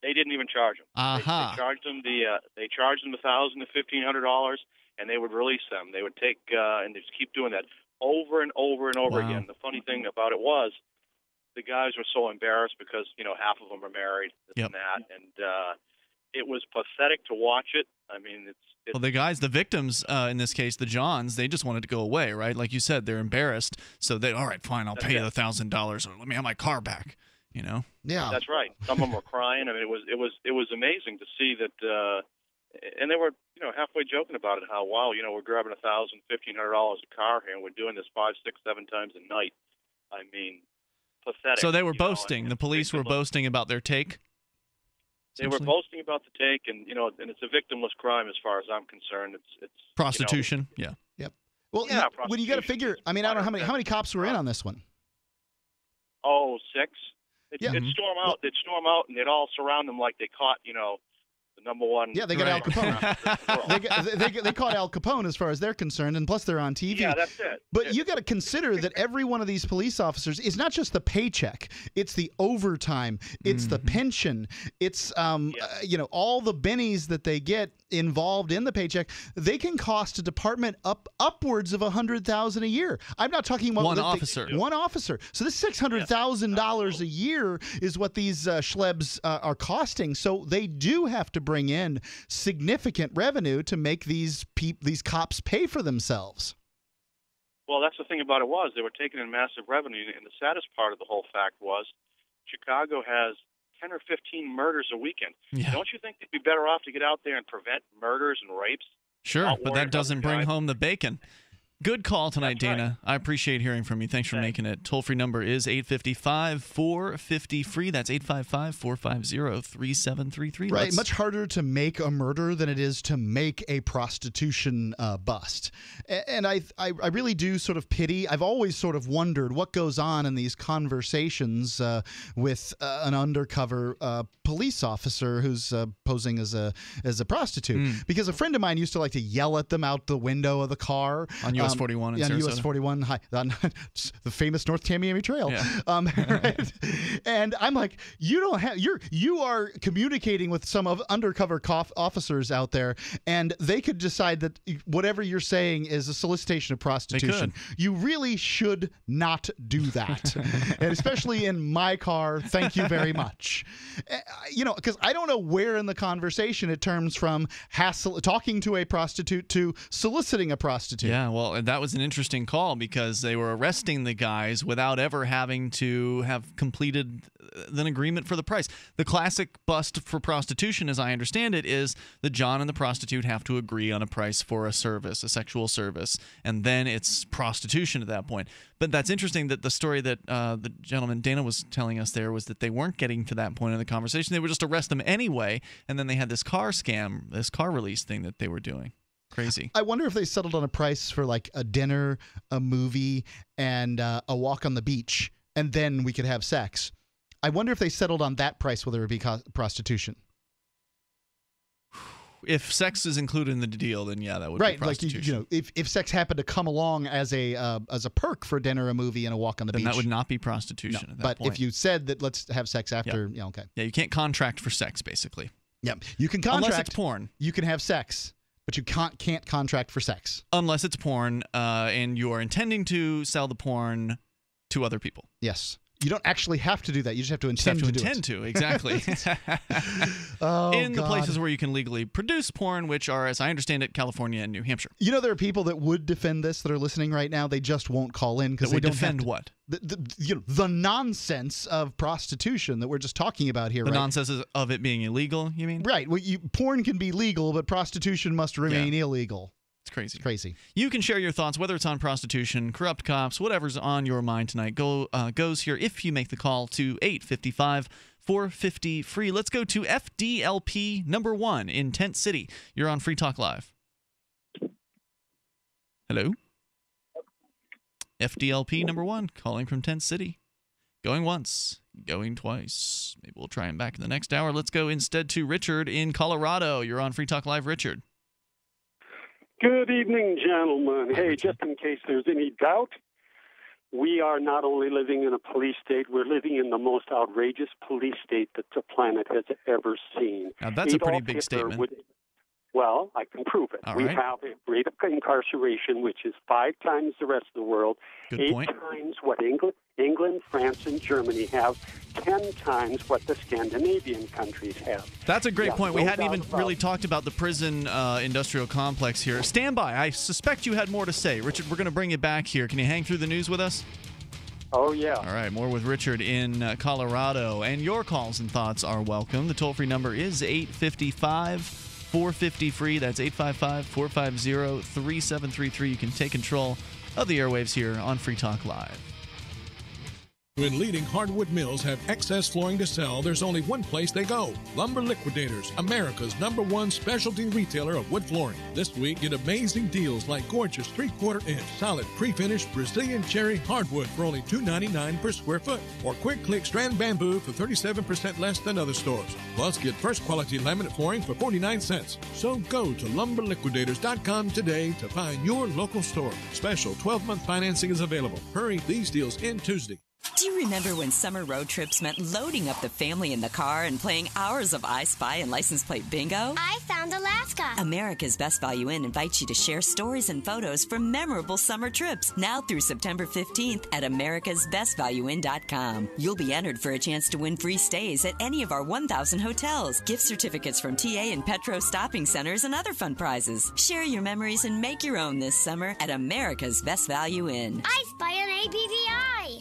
They didn't even charge them. Uh-huh. They, they charged them the uh, they charged them a thousand to fifteen hundred dollars, and they would release them. They would take uh, and they just keep doing that over and over and over wow. again. The funny thing about it was, the guys were so embarrassed because, you know, half of them are married, this yep. and that, and uh, it was pathetic to watch it. I mean, it's... it's well, the guys, the victims, uh, in this case, the Johns, they just wanted to go away, right? Like you said, they're embarrassed, so they, all right, fine, I'll that's pay it. you one thousand dollars or let me have my car back, you know? Yeah. That's right. Some of them were crying. I mean, it was, it was, it was amazing to see that... Uh, and they were, you know, halfway joking about it, how, wow, you know, we're grabbing one thousand dollars, fifteen hundred dollars a car here, and we're doing this five, six, seven times a night. I mean... pathetic, so they were boasting. Know, the police were boasting about their take. They were boasting about the take, and you know, and it's a victimless crime as far as I'm concerned. It's it's prostitution. You know, yeah. Yep. Well, yeah. You, when you got to figure, I mean, I don't know how many how many cops were in on this one. Oh, six. It, yeah. It'd storm out. They'd storm out, and they'd all surround them like they caught, you know, the number one. Yeah, they got Al Capone. they, got, they, they, they caught Al Capone as far as they're concerned, and plus they're on T V. Yeah, that's it. But yeah. you got to consider that every one of these police officers is not just the paycheck; it's the overtime, it's mm-hmm. the pension, it's um, yeah. uh, you know, all the bennies that they get involved in the paycheck. They can cost a department up upwards of a hundred thousand a year. I'm not talking about one the, officer. The, one officer. So this six hundred thousand yeah. dollars a year is what these uh, schlebs uh, are costing. So they do have to bring in significant revenue to make these peop these cops pay for themselves. Well, that's the thing about it was they were taking in massive revenue, and the saddest part of the whole fact was Chicago has ten or fifteen murders a weekend. Yeah. Don't you think they'd be better off to get out there and prevent murders and rapes? Sure, but that doesn't bring home the bacon. Good call tonight, That's Dana. Right. I appreciate hearing from you. Thanks for Thanks. making it. Toll-free number is eight five five, four five zero, F R E E. That's eight five five, four five zero, three seven three three. Right. Let's... Much harder to make a murder than it is to make a prostitution uh, bust. And I, I I really do sort of pity. I've always sort of wondered what goes on in these conversations uh, with uh, an undercover uh, police officer who's uh, posing as a, as a prostitute. Mm. Because a friend of mine used to like to yell at them out the window of the car. On your U S forty-one in Sarasota. Yeah, U S forty-one, hi, on the famous North Tamiami Trail. Yeah. Um, right? And I'm like, you don't have you're you are communicating with some of undercover cof officers out there, and they could decide that whatever you're saying is a solicitation of prostitution. You really should not do that, and especially in my car. Thank you very much. Uh, you know, because I don't know where in the conversation it turns from hassle talking to a prostitute to soliciting a prostitute. Yeah. Well, Well, and that was an interesting call because they were arresting the guys without ever having to have completed an agreement for the price. The classic bust for prostitution, as I understand it, is the John and the prostitute have to agree on a price for a service, a sexual service, and then it's prostitution at that point. But that's interesting that the story that uh, the gentleman Dana was telling us there was that they weren't getting to that point in the conversation. They would just arrest them anyway, and then they had this car scam, this car release thing that they were doing. Crazy. I wonder if they settled on a price for like a dinner, a movie, and uh, a walk on the beach, and then we could have sex. I wonder if they settled on that price, whether it would be prostitution. If sex is included in the deal, then yeah, that would right, be prostitution. Right, like you, you know, if if sex happened to come along as a uh, as a perk for dinner, a movie, and a walk on the then beach, that would not be prostitution. No, at that but point. If you said that let's have sex after, yeah. yeah, okay, yeah, you can't contract for sex basically. Yeah, you can contract unless it's porn. You can have sex. But you can't, can't contract for sex. Unless it's porn uh, and you are intending to sell the porn to other people. Yes. You don't actually have to do that. You just have to intend to do it. You have to intend to, exactly. oh, In the God. places where you can legally produce porn, which are, as I understand it, California and New Hampshire. You know, there are people that would defend this that are listening right now. They just won't call in because they don't defend have to. What? The, the, you know, the nonsense of prostitution that we're just talking about here. The right? nonsense of it being illegal, you mean? Right. Well, you, porn can be legal, but prostitution must remain yeah. illegal. It's crazy. It's crazy. You can share your thoughts, whether it's on prostitution, corrupt cops, whatever's on your mind tonight go, uh, goes here if you make the call to eight five five, four five zero, F R E E. Let's go to F D L P number one in Tent City. You're on Free Talk Live. Hello? F D L P number one, calling from Tent City. Going once, going twice. Maybe we'll try him back in the next hour. Let's go instead to Richard in Colorado. You're on Free Talk Live, Richard. Good evening, gentlemen. Hey, just in case there's any doubt, we are not only living in a police state, we're living in the most outrageous police state that the planet has ever seen. Now, that's Adolf a pretty big Hitler statement. Would, well, I can prove it. All we right. have a rate of incarceration, which is five times the rest of the world, Good eight point. times what England, England, France, and Germany have, ten times what the Scandinavian countries have. That's a great yeah, point. We no hadn't even really it. talked about the prison uh, industrial complex here. Stand by. I suspect you had more to say. Richard, we're going to bring you back here. Can you hang through the news with us? Oh, yeah. All right. More with Richard in uh, Colorado. And your calls and thoughts are welcome. The toll-free number is eight five five, four five zero, F R E E. That's eight five five, four five zero, three seven three three. You can take control of the airwaves here on Free Talk Live. When leading hardwood mills have excess flooring to sell, there's only one place they go. Lumber Liquidators, America's number one specialty retailer of wood flooring. This week, get amazing deals like gorgeous three quarter inch solid pre-finished Brazilian cherry hardwood for only two ninety-nine per square foot. Or quick click strand bamboo for thirty-seven percent less than other stores. Plus, get first quality laminate flooring for forty-nine cents. So go to lumber liquidators dot com today to find your local store. Special twelve month financing is available. Hurry, these deals end Tuesday. Do you remember when summer road trips meant loading up the family in the car and playing hours of I Spy and license plate bingo? I found Alaska. America's Best Value Inn invites you to share stories and photos from memorable summer trips now through September fifteenth at americas best value inn dot com. You'll be entered for a chance to win free stays at any of our one thousand hotels, gift certificates from T A and Petro Stopping Centers, and other fun prizes. Share your memories and make your own this summer at America's Best Value Inn. I Spy on A B V I.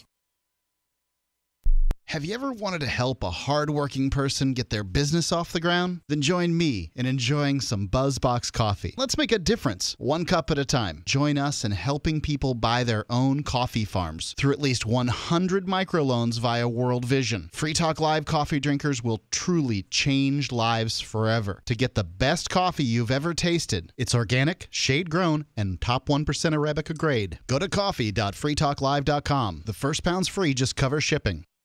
Have you ever wanted to help a hardworking person get their business off the ground? Then join me in enjoying some BuzzBox coffee. Let's make a difference, one cup at a time. Join us in helping people buy their own coffee farms through at least one hundred microloans via World Vision. Free Talk Live coffee drinkers will truly change lives forever. To get the best coffee you've ever tasted, it's organic, shade-grown, and top one percent Arabica grade. Go to coffee dot free talk live dot com. The first pound's free, just cover shipping.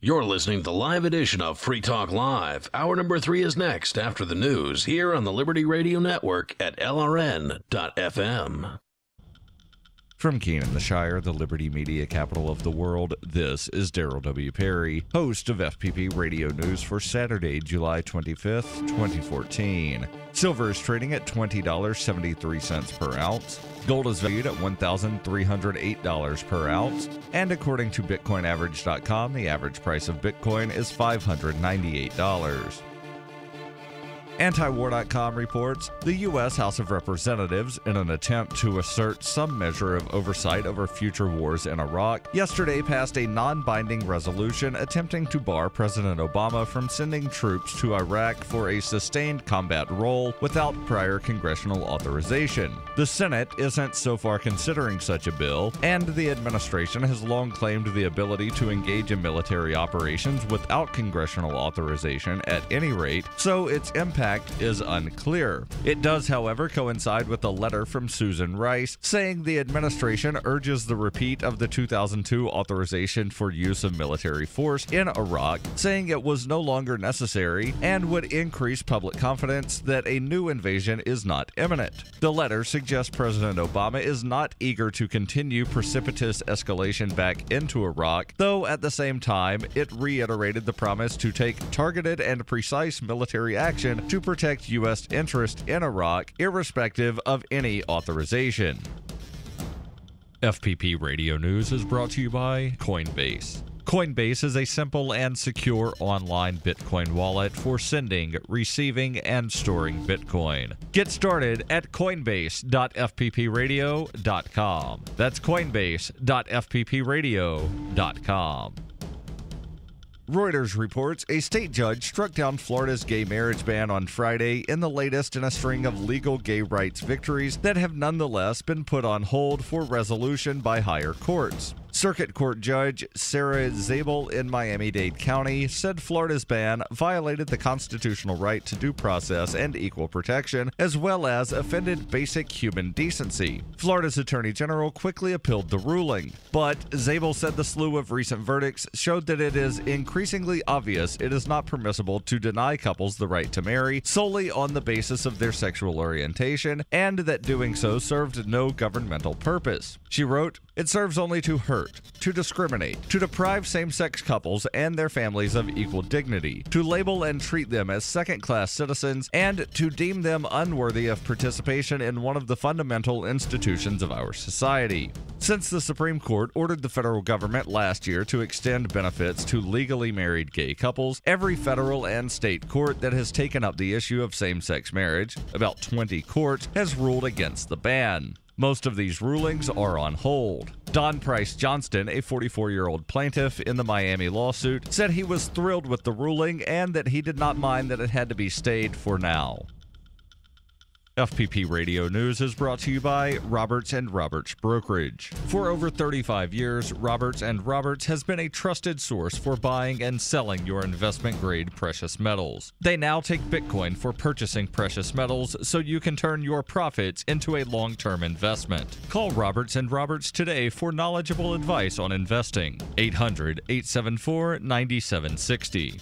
You're listening to the live edition of Free Talk Live. Hour number three is next after the news here on the Liberty Radio Network at L R N dot F M. From Canaan, the Shire, the Liberty Media capital of the world, this is Darryl W. Perry, host of F P P Radio News for Saturday, July twenty-fifth, twenty fourteen. Silver is trading at twenty dollars and seventy-three cents per ounce. Gold is valued at one thousand three hundred eight dollars per ounce. And according to Bitcoin Average dot com, the average price of Bitcoin is five hundred ninety-eight dollars. anti war dot com reports the U S House of Representatives, in an attempt to assert some measure of oversight over future wars in Iraq, yesterday passed a non-binding resolution attempting to bar President Obama from sending troops to Iraq for a sustained combat role without prior congressional authorization. The Senate isn't so far considering such a bill, and the administration has long claimed the ability to engage in military operations without congressional authorization at any rate, so its impact is unclear. It does, however, coincide with a letter from Susan Rice saying the administration urges the repeat of the two thousand two authorization for use of military force in Iraq, saying it was no longer necessary and would increase public confidence that a new invasion is not imminent. The letter suggests President Obama is not eager to continue precipitous escalation back into Iraq, though at the same time, it reiterated the promise to take targeted and precise military action to protect U S interest in Iraq, irrespective of any authorization. F P P Radio News is brought to you by Coinbase. Coinbase is a simple and secure online Bitcoin wallet for sending, receiving, and storing Bitcoin. Get started at coinbase dot f p p radio dot com. That's coinbase dot f p p radio dot com. Reuters reports a state judge struck down Florida's gay marriage ban on Friday in the latest in a string of legal gay rights victories that have nonetheless been put on hold for resolution by higher courts. Circuit Court Judge Sarah Zabel in Miami-Dade County said Florida's ban violated the constitutional right to due process and equal protection, as well as offended basic human decency. Florida's Attorney General quickly appealed the ruling, but Zabel said the slew of recent verdicts showed that it is increasingly obvious it is not permissible to deny couples the right to marry solely on the basis of their sexual orientation, and that doing so served no governmental purpose. She wrote, It serves only to hurt, to discriminate, to deprive same-sex couples and their families of equal dignity, to label and treat them as second-class citizens, and to deem them unworthy of participation in one of the fundamental institutions of our society. Since the Supreme Court ordered the federal government last year to extend benefits to legally married gay couples, every federal and state court that has taken up the issue of same-sex marriage, about twenty courts, has ruled against the ban. Most of these rulings are on hold. Don Price Johnston, a forty-four-year-old plaintiff in the Miami lawsuit, said he was thrilled with the ruling and that he did not mind that it had to be stayed for now. F P P Radio News is brought to you by Roberts and Roberts Brokerage. For over thirty-five years, Roberts and Roberts has been a trusted source for buying and selling your investment-grade precious metals. They now take Bitcoin for purchasing precious metals so you can turn your profits into a long-term investment. Call Roberts and Roberts today for knowledgeable advice on investing. eight hundred, eight seven four, nine seven six zero.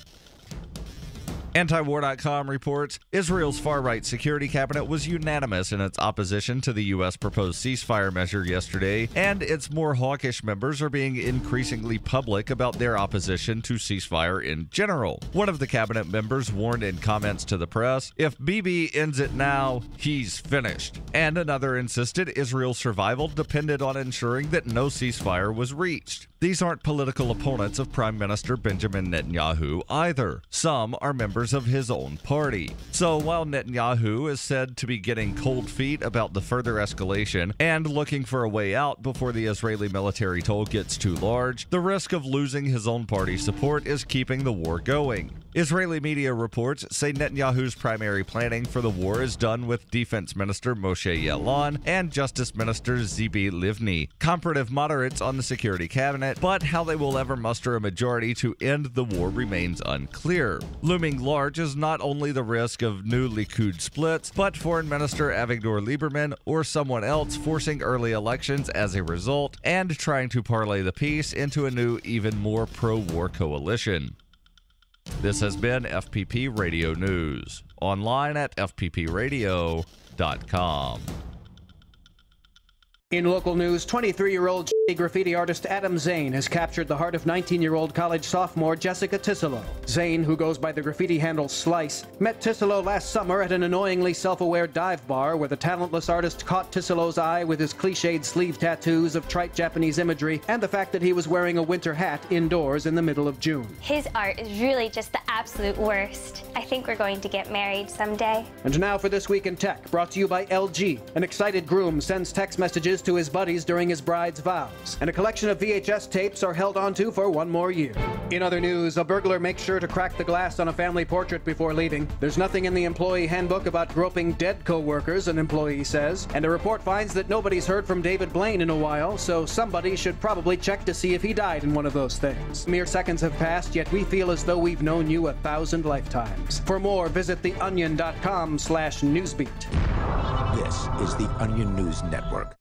Antiwar dot com reports, Israel's far-right security cabinet was unanimous in its opposition to the U S proposed ceasefire measure yesterday, and its more hawkish members are being increasingly public about their opposition to ceasefire in general. One of the cabinet members warned in comments to the press, "If Bibi ends it now, he's finished." And another insisted Israel's survival depended on ensuring that no ceasefire was reached. These aren't political opponents of Prime Minister Benjamin Netanyahu either. Some are members of his own party. So while Netanyahu is said to be getting cold feet about the further escalation and looking for a way out before the Israeli military toll gets too large, the risk of losing his own party's support is keeping the war going. Israeli media reports say Netanyahu's primary planning for the war is done with Defense Minister Moshe Yaalon and Justice Minister Zivi Livni, comparative moderates on the security cabinet, but how they will ever muster a majority to end the war remains unclear. Looming large is not only the risk of new Likud splits, but Foreign Minister Avigdor Lieberman or someone else forcing early elections as a result and trying to parlay the peace into a new, even more pro-war coalition. This has been F P P Radio News, online at F P P radio dot com. In local news, twenty-three-year-old graffiti artist Adam Zane has captured the heart of nineteen-year-old college sophomore Jessica Tisilo. Zane, who goes by the graffiti handle Slice, met Tisilo last summer at an annoyingly self-aware dive bar where the talentless artist caught Tisilo's eye with his cliched sleeve tattoos of trite Japanese imagery and the fact that he was wearing a winter hat indoors in the middle of June. His art is really just the absolute worst. I think we're going to get married someday. And now for This Week in Tech, brought to you by L G. An excited groom sends text messages to his buddies during his bride's vows, and a collection of V H S tapes are held onto for one more year. In other news, a burglar makes sure to crack the glass on a family portrait before leaving. There's nothing in the employee handbook about groping dead co-workers, an employee says, and a report finds that nobody's heard from David Blaine in a while, so somebody should probably check to see if he died in one of those things. Mere seconds have passed, yet we feel as though we've known you a thousand lifetimes. For more, visit the onion dot com slash newsbeat. This is the Onion News Network.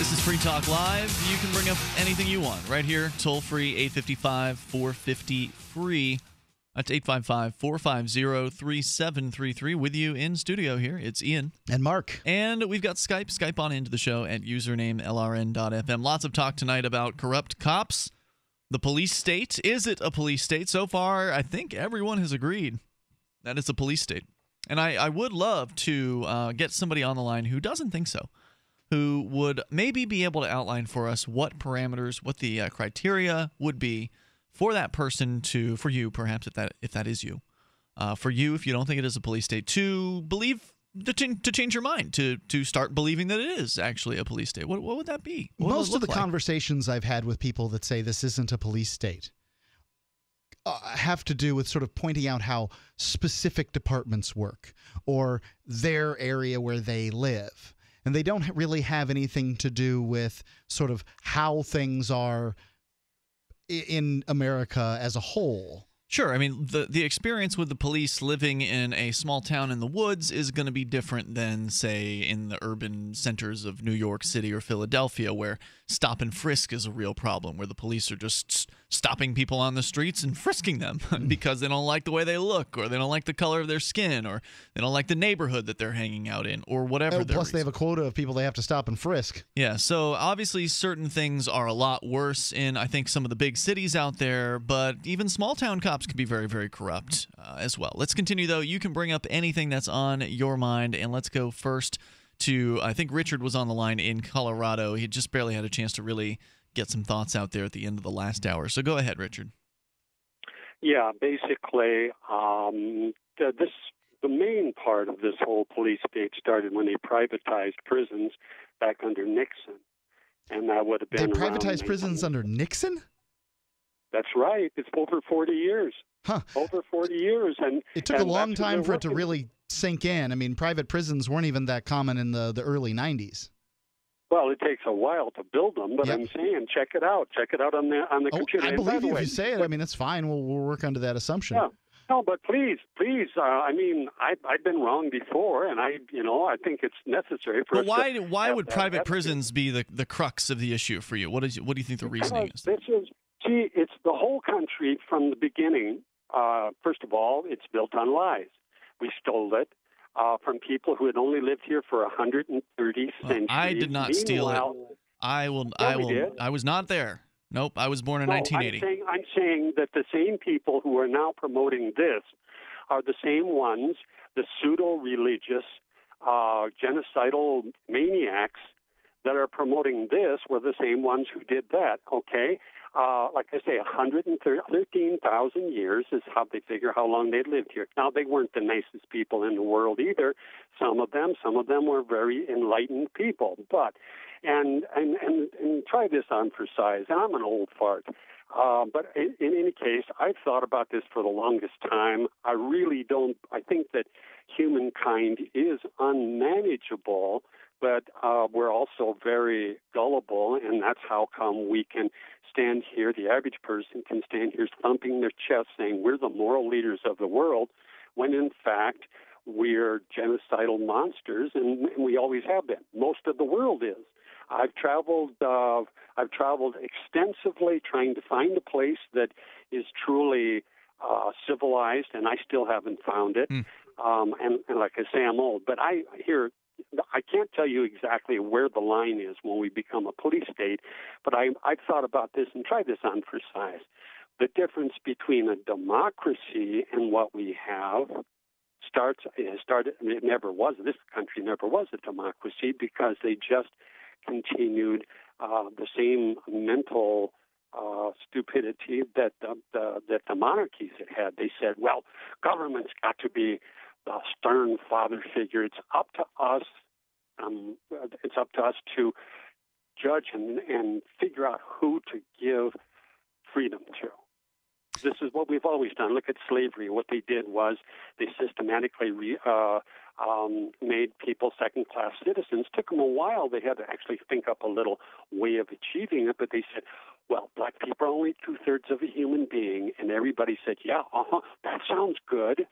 This is Free Talk Live. You can bring up anything you want right here, toll-free, eight five five, four five zero, F R E E. That's eight five five, four five zero, three seven three three. With you in studio here, it's Ian. And Mark. And we've got Skype. Skype on into the show at username L R N dot F M. Lots of talk tonight about corrupt cops, the police state. Is it a police state? So far, I think everyone has agreed that it's a police state. And I, I would love to uh, get somebody on the line who doesn't think so, who would maybe be able to outline for us what parameters, what the uh, criteria would be for that person to, for you perhaps, if that if that is you, uh, for you, if you don't think it is a police state, to believe, to, ch to change your mind, to to start believing that it is actually a police state. What, what would that be? What Most of the like? conversations I've had with people that say this isn't a police state uh, have to do with sort of pointing out how specific departments work or their area where they live. And they don't really have anything to do with sort of how things are in America as a whole. Sure. I mean, the, the experience with the police living in a small town in the woods is going to be different than, say, in the urban centers of New York City or Philadelphia, where stop and frisk is a real problem, where the police are just stopping people on the streets and frisking them because they don't like the way they look, or they don't like the color of their skin, or they don't like the neighborhood that they're hanging out in, or whatever. Oh, plus, reason. They have a quota of people they have to stop and frisk. Yeah. So obviously, certain things are a lot worse in, I think, some of the big cities out there, but even small town cops can be very, very corrupt uh, as well. Let's continue, though. You can bring up anything that's on your mind, and let's go first to, I think Richard was on the line in Colorado. He just barely had a chance to really get some thoughts out there at the end of the last hour. So go ahead, Richard. Yeah, basically, um, this the main part of this whole police debate started when they privatized prisons back under Nixon, and that would have been— They privatized prisons under Nixon? That's right. It's over forty years. Huh. Over forty years. And it took and a long time for it to really sink in. I mean, private prisons weren't even that common in the, the early nineties. Well, it takes a while to build them, but yep. I'm saying check it out. Check it out on the, on the oh, computer. I believe you if you say it. I mean, it's fine. We'll, we'll work under that assumption. Yeah. No, but please, please. Uh, I mean, I, I've been wrong before, and I, you know, I think it's necessary for. But why? To why have, would private prisons be the the crux of the issue for you? What is? What do you think the reasoning is? This is, see, it's the whole country from the beginning. Uh, first of all, it's built on lies. We stole it uh, from people who had only lived here for one hundred thirty well, centuries. I did not Meanwhile, steal it. I will. Yeah, I will. Did. I was not there. Nope, I was born in no, nineteen eighty. I'm saying, I'm saying that the same people who are now promoting this are the same ones, the pseudo-religious, uh, genocidal maniacs that are promoting this were the same ones who did that, okay? Uh, like I say, one hundred thirteen thousand years is how they figure how long they lived here. Now, they weren't the nicest people in the world either. Some of them, some of them were very enlightened people. But, and and, and, and try this on for size. And I'm an old fart. Uh, but in, in any case, I've thought about this for the longest time. I really don't, I think that humankind is unmanageable, but uh, we're also very gullible, and that's how come we can stand here, the average person can stand here thumping their chest saying we're the moral leaders of the world, when in fact we're genocidal monsters, and we always have been. Most of the world is. I've traveled uh, I've traveled extensively trying to find a place that is truly uh, civilized, and I still haven't found it. Mm. Um, and, and like I say, I'm old, but I hear... I can't tell you exactly where the line is when we become a police state, but I, I've thought about this and tried this on for size. The difference between a democracy and what we have starts, it started, it never was, this country never was a democracy because they just continued uh, the same mental Uh, stupidity that the, the, that the monarchies had had. They said, well, government's got to be the stern father figure. It's up to us. Um, it's up to us to judge and, and figure out who to give freedom to. This is what we've always done. Look at slavery. What they did was they systematically re, uh, um, made people second-class citizens. Took them a while. They had to actually think up a little way of achieving it, but they said, well, black people are only two-thirds of a human being, and everybody said, yeah, uh-huh, that sounds good.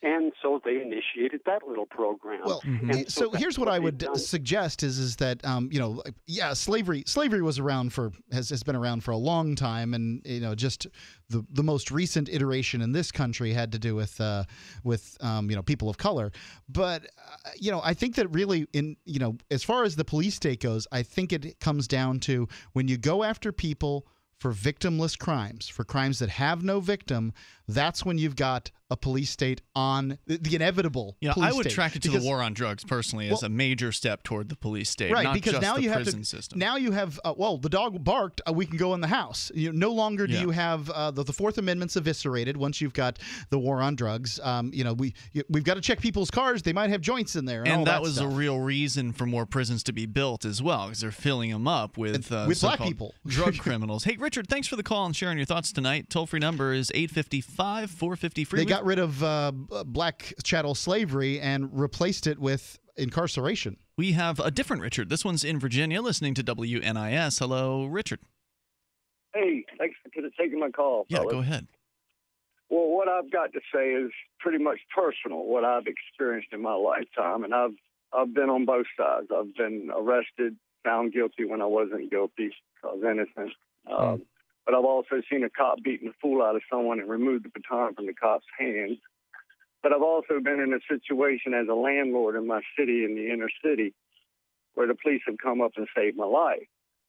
And so they initiated that little program. Well, mm-hmm. and so, so here's what, what I would done. suggest is is that um, you know, yeah, slavery slavery was around for has, has been around for a long time, and you know, just the the most recent iteration in this country had to do with uh, with um, you know, people of color. But uh, you know, I think that really in you know, as far as the police state goes, I think it comes down to when you go after people for victimless crimes, for crimes that have no victim, that's when you've got a police state on the inevitable. Yeah, police I would state. track it to because, the war on drugs personally as well, a major step toward the police state, right, not because just now the you prison have to, system. Now you have, uh, well, the dog barked, uh, we can go in the house. You, no longer do yeah. you have uh, the, the Fourth Amendment's eviscerated once you've got the war on drugs. Um, you know, we, we've got to check people's cars. They might have joints in there. And, and all that, that was stuff. a real reason for more prisons to be built as well, because they're filling them up with, uh, with black people, drug criminals. Hey, Richard, thanks for the call and sharing your thoughts tonight. Toll-free number is eight five five, four five zero, free. They got rid of uh, black chattel slavery and replaced it with incarceration. We have a different Richard. This one's in Virginia, listening to W N I S. Hello, Richard. Hey, thanks for taking my call. Yeah, fellas. Go ahead. Well, what I've got to say is pretty much personal, what I've experienced in my lifetime. And I've I've been on both sides. I've been arrested, found guilty when I wasn't guilty. I was innocent. Um, um, but I've also seen a cop beating the fool out of someone and remove the baton from the cop's hands. But I've also been in a situation as a landlord in my city, in the inner city, where the police have come up and saved my life.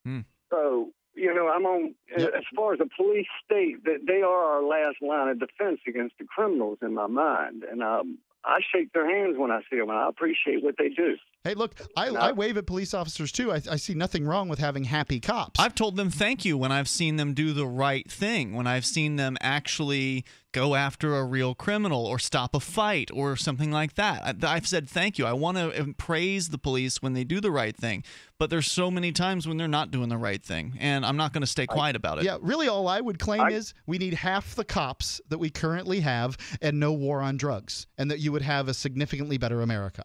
Mm. So, you know, I'm on, as far as the police state, that they are our last line of defense against the criminals in my mind. And um, I shake their hands when I see them, and I appreciate what they do. Hey, look, I, I, I wave at police officers, too. I, I see nothing wrong with having happy cops. I've told them thank you when I've seen them do the right thing, when I've seen them actually go after a real criminal or stop a fight or something like that. I, I've said thank you. I want to praise the police when they do the right thing, but there's so many times when they're not doing the right thing, and I'm not going to stay quiet I, about it. Yeah, really all I would claim I, is we need half the cops that we currently have and no war on drugs, and that you would have a significantly better America.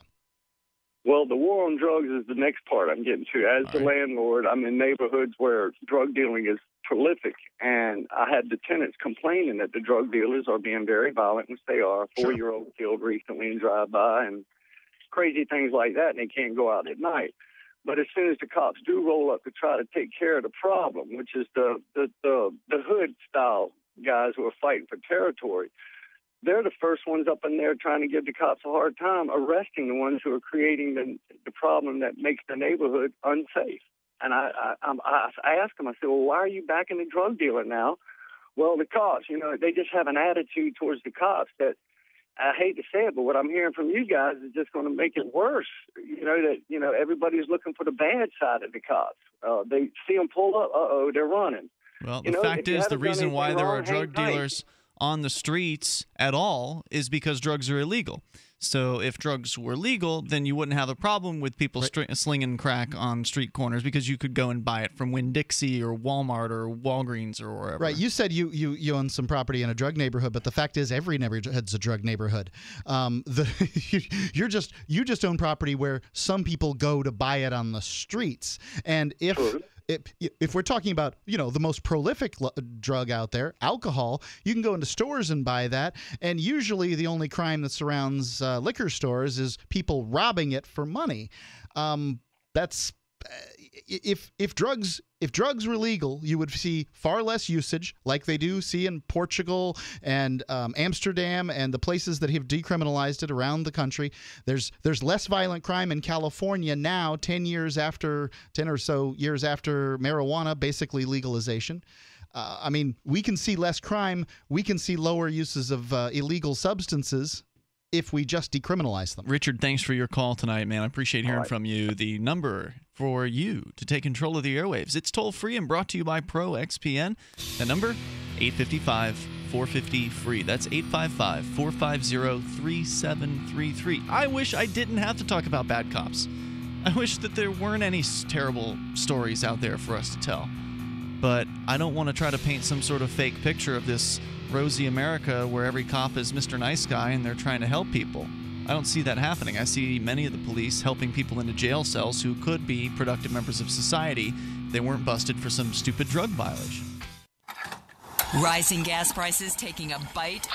Well, the war on drugs is the next part I'm getting to. As the landlord, I'm in neighborhoods where drug dealing is prolific, and I had the tenants complaining that the drug dealers are being very violent, which they are. A four-year-old killed recently in drive-by and crazy things like that, and they can't go out at night. But as soon as the cops do roll up to try to take care of the problem, which is the, the, the, the hood-style guys who are fighting for territory, they're the first ones up in there trying to give the cops a hard time, arresting the ones who are creating the, the problem that makes the neighborhood unsafe. And I, I, I, I asked them, I said, well, why are you backing the drug dealer now? Well, the cops, you know, they just have an attitude towards the cops that, I hate to say it, but what I'm hearing from you guys is just going to make it worse. You know, that, you know, everybody's looking for the bad side of the cops. Uh, they see them pull up, uh-oh, they're running. Well, the fact is the reason why there are drug dealers on the streets at all is because drugs are illegal. So if drugs were legal, then you wouldn't have a problem with people right. slinging crack on street corners, because you could go and buy it from Winn-Dixie or Walmart or Walgreens or wherever. Right. You said you, you, you own some property in a drug neighborhood, but the fact is every neighborhood's a drug neighborhood. Um, the you're just you just own property where some people go to buy it on the streets, and if. Sure. It, if we're talking about, you know, the most prolific drug out there, alcohol, you can go into stores and buy that. And usually the only crime that surrounds uh, liquor stores is people robbing it for money. Um, that's uh, if if drugs if drugs were legal, you would see far less usage, like they do see in Portugal and um, Amsterdam and the places that have decriminalized it around the country. There's there's less violent crime in California now, ten years after ten or so years after marijuana basically legalization. Uh, I mean, we can see less crime, we can see lower uses of uh, illegal substances if we just decriminalize them. Richard, thanks for your call tonight, man. I appreciate hearing right. from you. The number for you to take control of the airwaves, it's toll-free and brought to you by Pro X P N. The number, eight five five, four five zero, free. That's eight five five, four five zero, three seven three three. I wish I didn't have to talk about bad cops. I wish that there weren't any terrible stories out there for us to tell. But I don't want to try to paint some sort of fake picture of this rosy America where every cop is Mister Nice Guy and they're trying to help people. I don't see that happening. I see many of the police helping people into jail cells who could be productive members of society if they weren't busted for some stupid drug violation. Rising gas prices taking a bite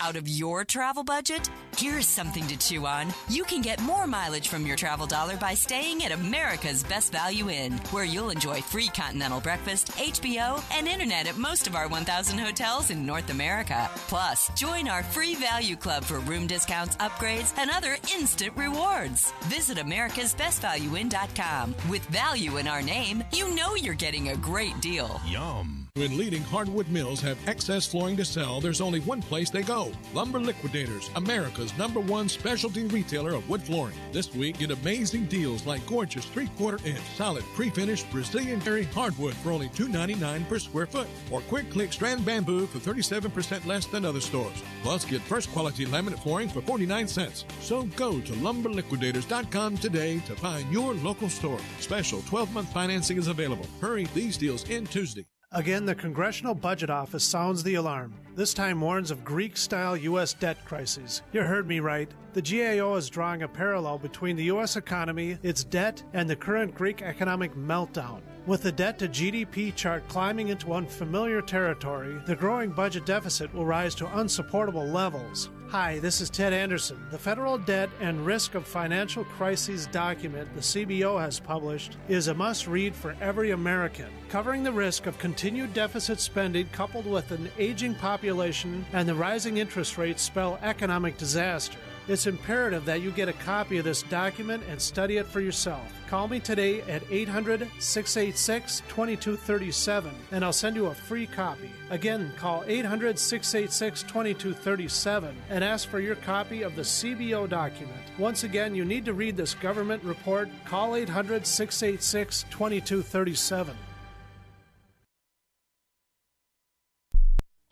out of your travel budget? Here's something to chew on. You can get more mileage from your travel dollar by staying at America's Best Value Inn, where you'll enjoy free continental breakfast, H B O, and internet at most of our one thousand hotels in North America. Plus, join our free value club for room discounts, upgrades, and other instant rewards. Visit americas best value inn dot com. With value in our name, you know you're getting a great deal. Yum. When leading hardwood mills have excess flooring to sell, there's only one place they go. Lumber Liquidators, America's number one specialty retailer of wood flooring. This week, get amazing deals like gorgeous three-quarter inch solid pre-finished Brazilian cherry hardwood for only two ninety-nine per square foot, or quick click strand bamboo for thirty-seven percent less than other stores. Plus, get first quality laminate flooring for forty-nine cents. So go to lumber liquidators dot com today to find your local store. Special twelve month financing is available. Hurry, these deals end Tuesday. Again, the Congressional Budget Office sounds the alarm. This time warns of Greek-style U S debt crises. You heard me right. The G A O is drawing a parallel between the U S economy, its debt, and the current Greek economic meltdown. With the debt to G D P chart climbing into unfamiliar territory, the growing budget deficit will rise to unsupportable levels. Hi, this is Ted Anderson. The Federal Debt and Risk of Financial Crises document the C B O has published is a must-read for every American, covering the risk of continued deficit spending coupled with an aging population and the rising interest rates spell economic disaster. It's imperative that you get a copy of this document and study it for yourself. Call me today at eight hundred, six eight six, two two three seven and I'll send you a free copy. Again, call eight hundred, six eight six, two two three seven and ask for your copy of the C B O document. Once again, you need to read this government report. Call eight hundred, six eight six, two two three seven.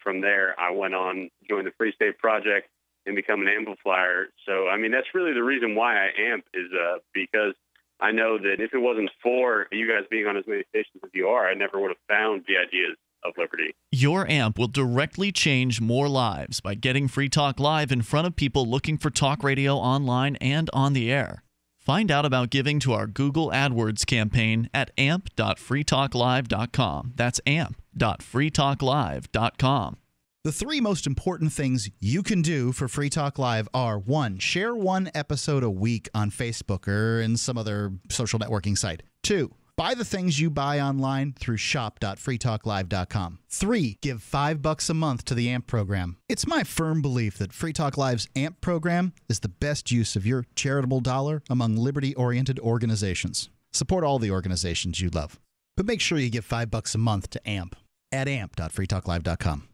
From there, I went on, joined the Free State Project, and become an amplifier. So, I mean, that's really the reason why I amp is uh, because I know that if it wasn't for you guys being on as many stations as you are, I never would have found the ideas of liberty. Your amp will directly change more lives by getting Free Talk Live in front of people looking for talk radio online and on the air. Find out about giving to our Google AdWords campaign at amp dot free talk live dot com. That's amp dot free talk live dot com. The three most important things you can do for Free Talk Live are, one, share one episode a week on Facebook or in some other social networking site. Two, buy the things you buy online through shop dot free talk live dot com. Three, give five bucks a month to the AMP program. It's my firm belief that Free Talk Live's AMP program is the best use of your charitable dollar among liberty-oriented organizations. Support all the organizations you love, but make sure you give five bucks a month to AMP at amp dot free talk live dot com.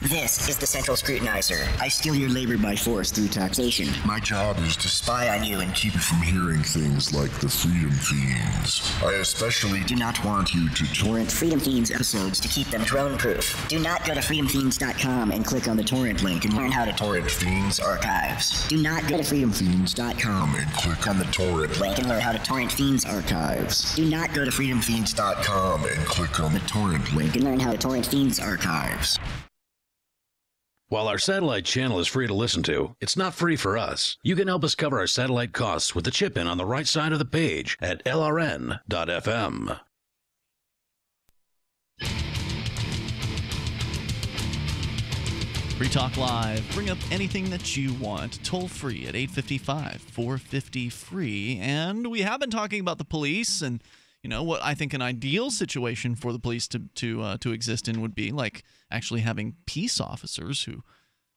This is the Central Scrutinizer. I steal your labor by force through taxation. My job is to spy on you and keep you from hearing things like the Freedom Fiends. I especially do not want you to torrent Freedom Fiends episodes to keep them drone-proof. Do not go to freedom fiends dot com and click on the torrent link and learn how to torrent Fiends archives. Do not go to freedom fiends dot com and click on the torrent link and learn how to torrent Fiends archives. Do not go to freedom fiends dot com and click on the torrent link and learn how to torrent Fiends archives. While our satellite channel is free to listen to, it's not free for us. You can help us cover our satellite costs with the chip-in on the right side of the page at L R N dot F M. Free Talk Live. Bring up anything that you want. Toll free at eight five five, four five zero, F R E E. And we have been talking about the police and, you know, what I think an ideal situation for the police to to uh, to exist in would be like actually having peace officers who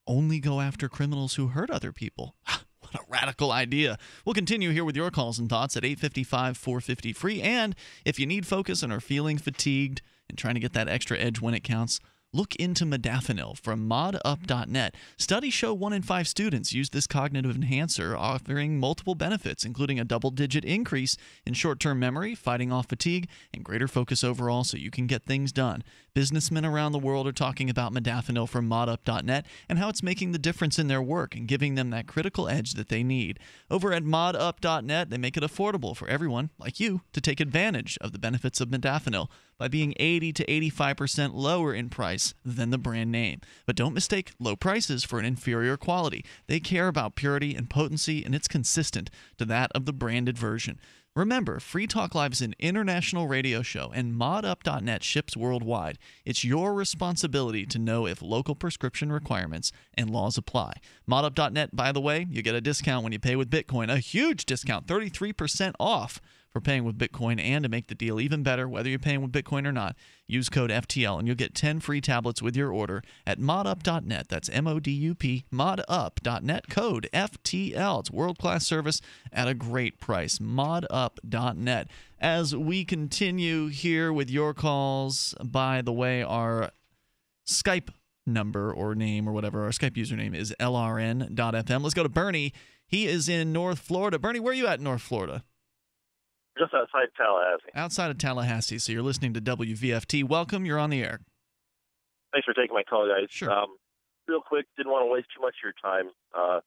only go after criminals who hurt other people. What a radical idea. We'll continue here with your calls and thoughts at eight five five, four five zero, F R E E. And if you need focus and are feeling fatigued and trying to get that extra edge when it counts, look into modafinil from mod up dot net. Studies show one in five students use this cognitive enhancer, offering multiple benefits, including a double-digit increase in short-term memory, fighting off fatigue, and greater focus overall so you can get things done. Businessmen around the world are talking about modafinil from mod up dot net and how it's making the difference in their work and giving them that critical edge that they need. Over at mod up dot net, they make it affordable for everyone, like you, to take advantage of the benefits of modafinil by being eighty to eighty-five percent lower in price than the brand name. But don't mistake low prices for an inferior quality. They care about purity and potency, and it's consistent to that of the branded version. Remember, Free Talk Live is an international radio show, and mod up dot net ships worldwide. It's your responsibility to know if local prescription requirements and laws apply. mod up dot net, by the way, you get a discount when you pay with Bitcoin, a huge discount, thirty-three percent off for paying with Bitcoin. And to make the deal even better, whether you're paying with Bitcoin or not, use code F T L and you'll get ten free tablets with your order at mod up dot net. That's M O D U P, mod up dot net, code F T L. It's world-class service at a great price, mod up dot net. As we continue here with your calls, by the way, our Skype number or name or whatever, our Skype username is L R N dot F M. Let's go to Bernie. He is in North Florida. Bernie, where are you at in North Florida? Just outside Tallahassee. Outside of Tallahassee. So you're listening to W V F T. Welcome. You're on the air. Thanks for taking my call, guys. Sure. Um, real quick, didn't want to waste too much of your time. Uh,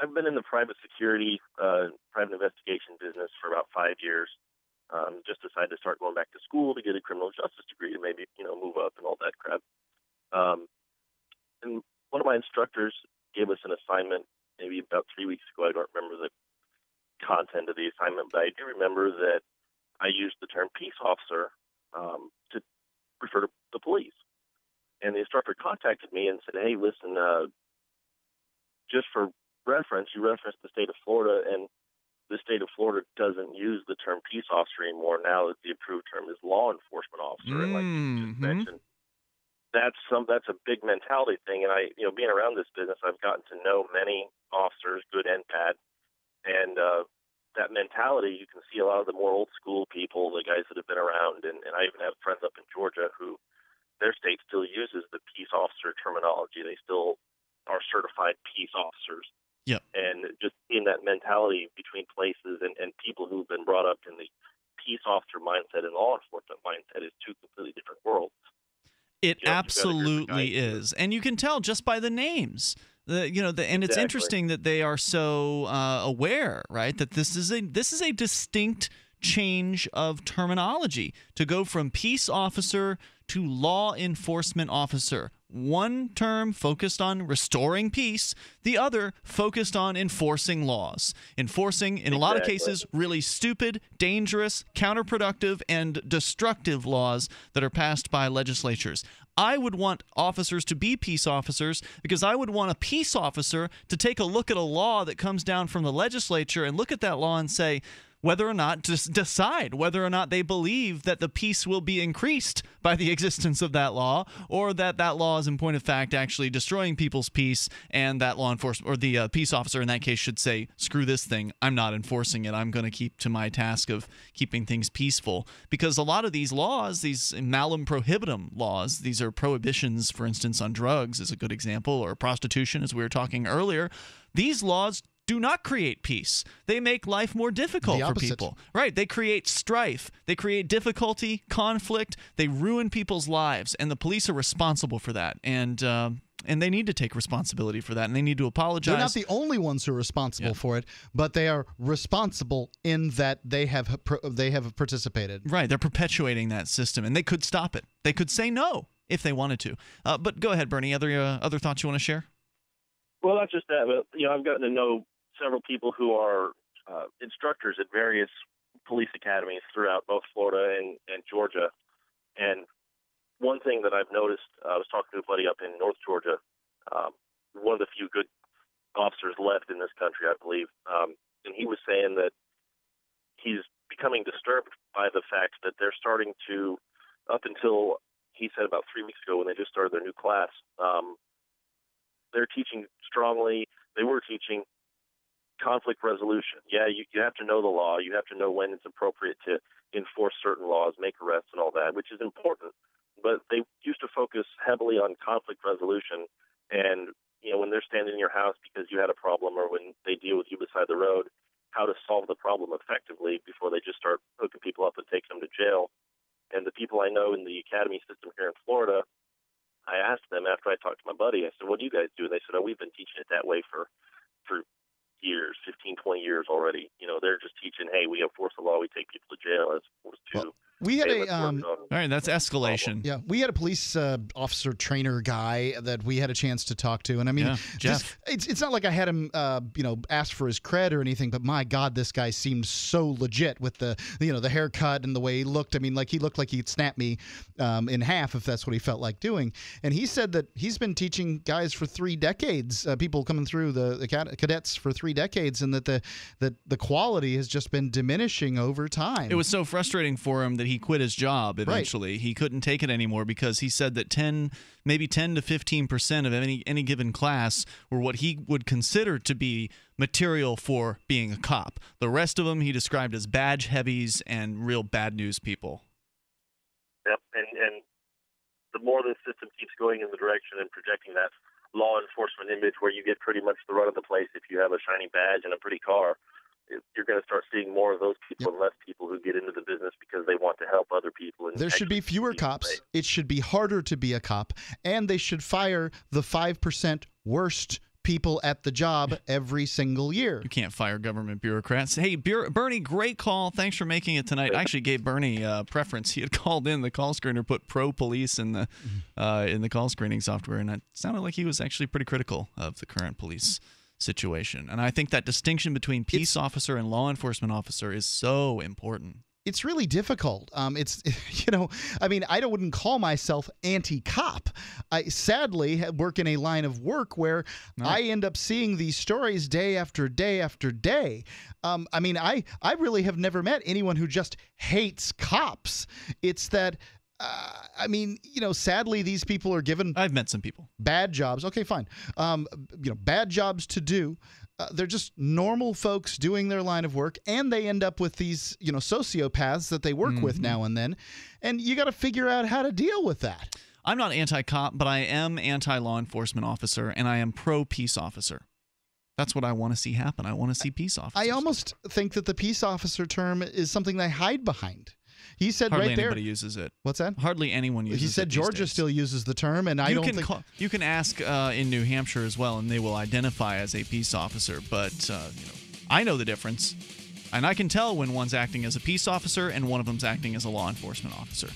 I've been in the private security, uh, private investigation business for about five years. Um, just decided to start going back to school to get a criminal justice degree to maybe, you know, move up and all that crap. Um, and one of my instructors gave us an assignment maybe about three weeks ago. I don't remember the content of the assignment, but I do remember that I used the term peace officer um, to refer to the police. And the instructor contacted me and said, hey, listen, uh, just for reference, you referenced the state of Florida, and the state of Florida doesn't use the term peace officer anymore. Now that the approved term is law enforcement officer. Mm-hmm. And like you just mentioned, that's some that's a big mentality thing. And I, you know, being around this business, I've gotten to know many officers, good and bad. And uh, that mentality, you can see a lot of the more old school people, the guys that have been around, and, and I even have friends up in Georgia who their state still uses the peace officer terminology. They still are certified peace officers. Yep. And just in that mentality between places and, and people who've been brought up in the peace officer mindset and law enforcement mindset is two completely different worlds. It you know, absolutely is. And you can tell just by the names. The, you know, the, and it's exactly. Interesting that they are so uh, aware, right? That this is a this is a distinct change of terminology to go from peace officer to law enforcement officer. One term focused on restoring peace, the other focused on enforcing laws. Enforcing, in a lot of cases, really stupid, dangerous, counterproductive, and destructive laws that are passed by legislatures. I would want officers to be peace officers because I would want a peace officer to take a look at a law that comes down from the legislature and look at that law and say, whether or not to decide whether or not they believe that the peace will be increased by the existence of that law, or that that law is in point of fact actually destroying people's peace, and that law enforcement or the uh, peace officer in that case should say, screw this thing, I'm not enforcing it, I'm going to keep to my task of keeping things peaceful. Because a lot of these laws, these malum prohibitum laws, these are prohibitions, for instance, on drugs is a good example, or prostitution as we were talking earlier, these laws do not create peace. They make life more difficult for people. Right. They create strife. They create difficulty, conflict. They ruin people's lives, and the police are responsible for that. And uh, and they need to take responsibility for that, and they need to apologize. They're not the only ones who are responsible yeah. for it, but they are responsible in that they have they have participated. Right. They're perpetuating that system, and they could stop it. They could say no if they wanted to. Uh, but go ahead, Bernie. Other uh, other thoughts you want to share? Well, not just that, but you know, I've gotten to know several people who are uh, instructors at various police academies throughout both Florida and, and Georgia. And one thing that I've noticed, uh, I was talking to a buddy up in North Georgia, um, one of the few good officers left in this country, I believe. Um, and he was saying that he's becoming disturbed by the fact that they're starting to, up until he said about three weeks ago when they just started their new class, um, they're teaching strongly, they were teaching conflict resolution. Yeah, you, you have to know the law. You have to know when it's appropriate to enforce certain laws, make arrests and all that, which is important. But they used to focus heavily on conflict resolution. And, you know, when they're standing in your house because you had a problem, or when they deal with you beside the road, how to solve the problem effectively before they just start hooking people up and taking them to jail. And the people I know in the academy system here in Florida, I asked them after I talked to my buddy, I said, what do you guys do? And they said, oh, we've been teaching it that way for, for years, fifteen, twenty years already. You know, they're just teaching, hey, we enforce the law, we take people to jail, as opposed to... Well, we had hey, a... Um, all right, that's escalation. Yeah, we had a police uh, officer trainer guy that we had a chance to talk to, and I mean, yeah, Jeff. This, it's, it's not like I had him, uh, you know, ask for his cred or anything, but my God, this guy seemed so legit with the, you know, the haircut and the way he looked. I mean, like, he looked like he'd snap me um, in half if that's what he felt like doing. And he said that he's been teaching guys for three decades, uh, people coming through the, the cadets for three decades, and that the, that the quality has just been diminishing over time. It was so frustrating for him that he quit his job eventually. Right. He couldn't take it anymore because he said that ten, maybe ten to fifteen percent of any any given class were what he would consider to be material for being a cop. The rest of them he described as badge heavies and real bad news people. Yep, and, and the more the system keeps going in the direction and projecting that law enforcement image where you get pretty much the run of the place if you have a shiny badge and a pretty car, you're going to start seeing more of those people, yep. and less people who get into the business because they want to help other people. And there should be fewer cops. Safe. It should be harder to be a cop, and they should fire the five percent worst people at the job every single year. You can't fire government bureaucrats. Hey, Bernie, great call. Thanks for making it tonight. I actually gave Bernie uh, preference. He had called in. The call screener put pro police in the uh, in the call screening software, and it sounded like he was actually pretty critical of the current police situation. And I think that distinction between peace it's, officer and law enforcement officer is so important. It's really difficult. Um, it's, you know, I mean, I wouldn't call myself anti-cop. I sadly work in a line of work where no. I end up seeing these stories day after day after day. Um, I mean, I, I really have never met anyone who just hates cops. It's that, uh, I mean, you know, sadly, these people are given. I've met some people. Bad jobs. Okay, fine. Um, you know, bad jobs to do. Uh, they're just normal folks doing their line of work, and they end up with these, you know, sociopaths that they work mm-hmm. with now and then, and you got to figure out how to deal with that. I'm not anti-cop, but I am anti-law enforcement officer, and I am pro-peace officer. That's what I want to see happen. I want to see peace officers. I almost think that the peace officer term is something they hide behind. He said Hardly right there. Hardly anybody uses it. What's that? Hardly anyone uses it. He said it Georgia days. still uses the term, and I you don't can think call, you can ask uh, in New Hampshire as well, and they will identify as a peace officer. But uh, you know, I know the difference, and I can tell when one's acting as a peace officer and one of them's acting as a law enforcement officer.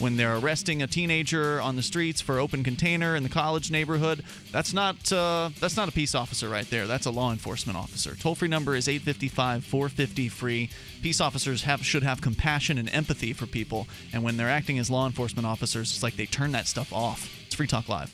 When they're arresting a teenager on the streets for open container in the college neighborhood, that's not uh, that's not a peace officer right there. That's a law enforcement officer. Toll-free number is eight five five, four five zero, F R E E. Peace officers have should have compassion and empathy for people. And when they're acting as law enforcement officers, it's like they turn that stuff off. It's Free Talk Live.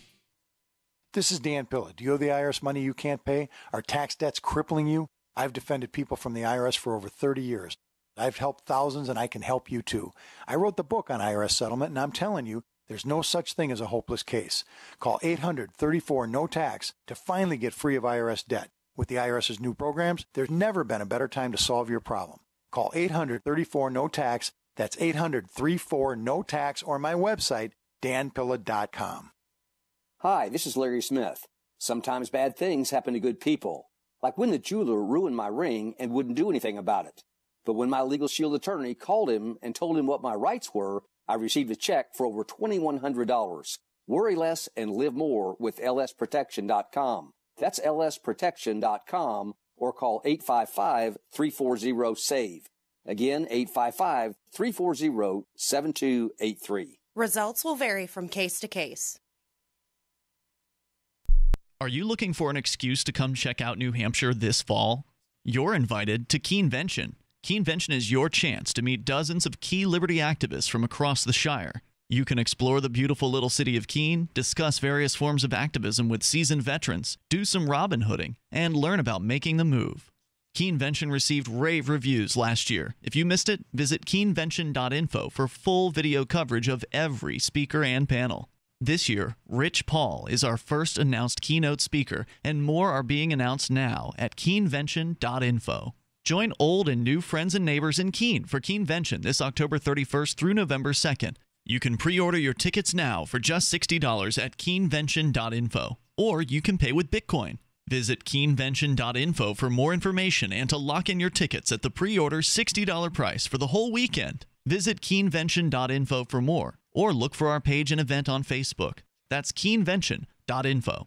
This is Dan Pilla. Do you owe the I R S money you can't pay? Are tax debts crippling you? I've defended people from the I R S for over thirty years. I've helped thousands, and I can help you too. I wrote the book on I R S settlement, and I'm telling you, there's no such thing as a hopeless case. Call eight hundred, three four, N O T A X to finally get free of I R S debt. With the IRS's new programs, there's never been a better time to solve your problem. Call eight hundred, three four, N O T A X. That's eight hundred, three four, N O T A X, or my website, dan pilla dot com. Hi, this is Larry Smith. Sometimes bad things happen to good people, like when the jeweler ruined my ring and wouldn't do anything about it. But when my Legal Shield attorney called him and told him what my rights were, I received a check for over two thousand one hundred dollars. Worry less and live more with L S protection dot com. That's L S protection dot com, or call eight five five, three four zero, S A V E. Again, eight five five, three four zero, seven two eight three. Results will vary from case to case. Are you looking for an excuse to come check out New Hampshire this fall? You're invited to Keenvention. Keenvention is your chance to meet dozens of key liberty activists from across the Shire. You can explore the beautiful little city of Keene, discuss various forms of activism with seasoned veterans, do some Robin Hooding, and learn about making the move. Keenvention received rave reviews last year. If you missed it, visit keenvention dot info for full video coverage of every speaker and panel. This year, Rich Paul is our first announced keynote speaker, and more are being announced now at keenvention dot info. Join old and new friends and neighbors in Keene for Keenvention this October thirty-first through November second. You can pre-order your tickets now for just sixty dollars at keenvention dot info, or you can pay with Bitcoin. Visit keenvention dot info for more information and to lock in your tickets at the pre-order sixty dollar price for the whole weekend. Visit keenvention dot info for more, or look for our page and event on Facebook. That's keenvention dot info.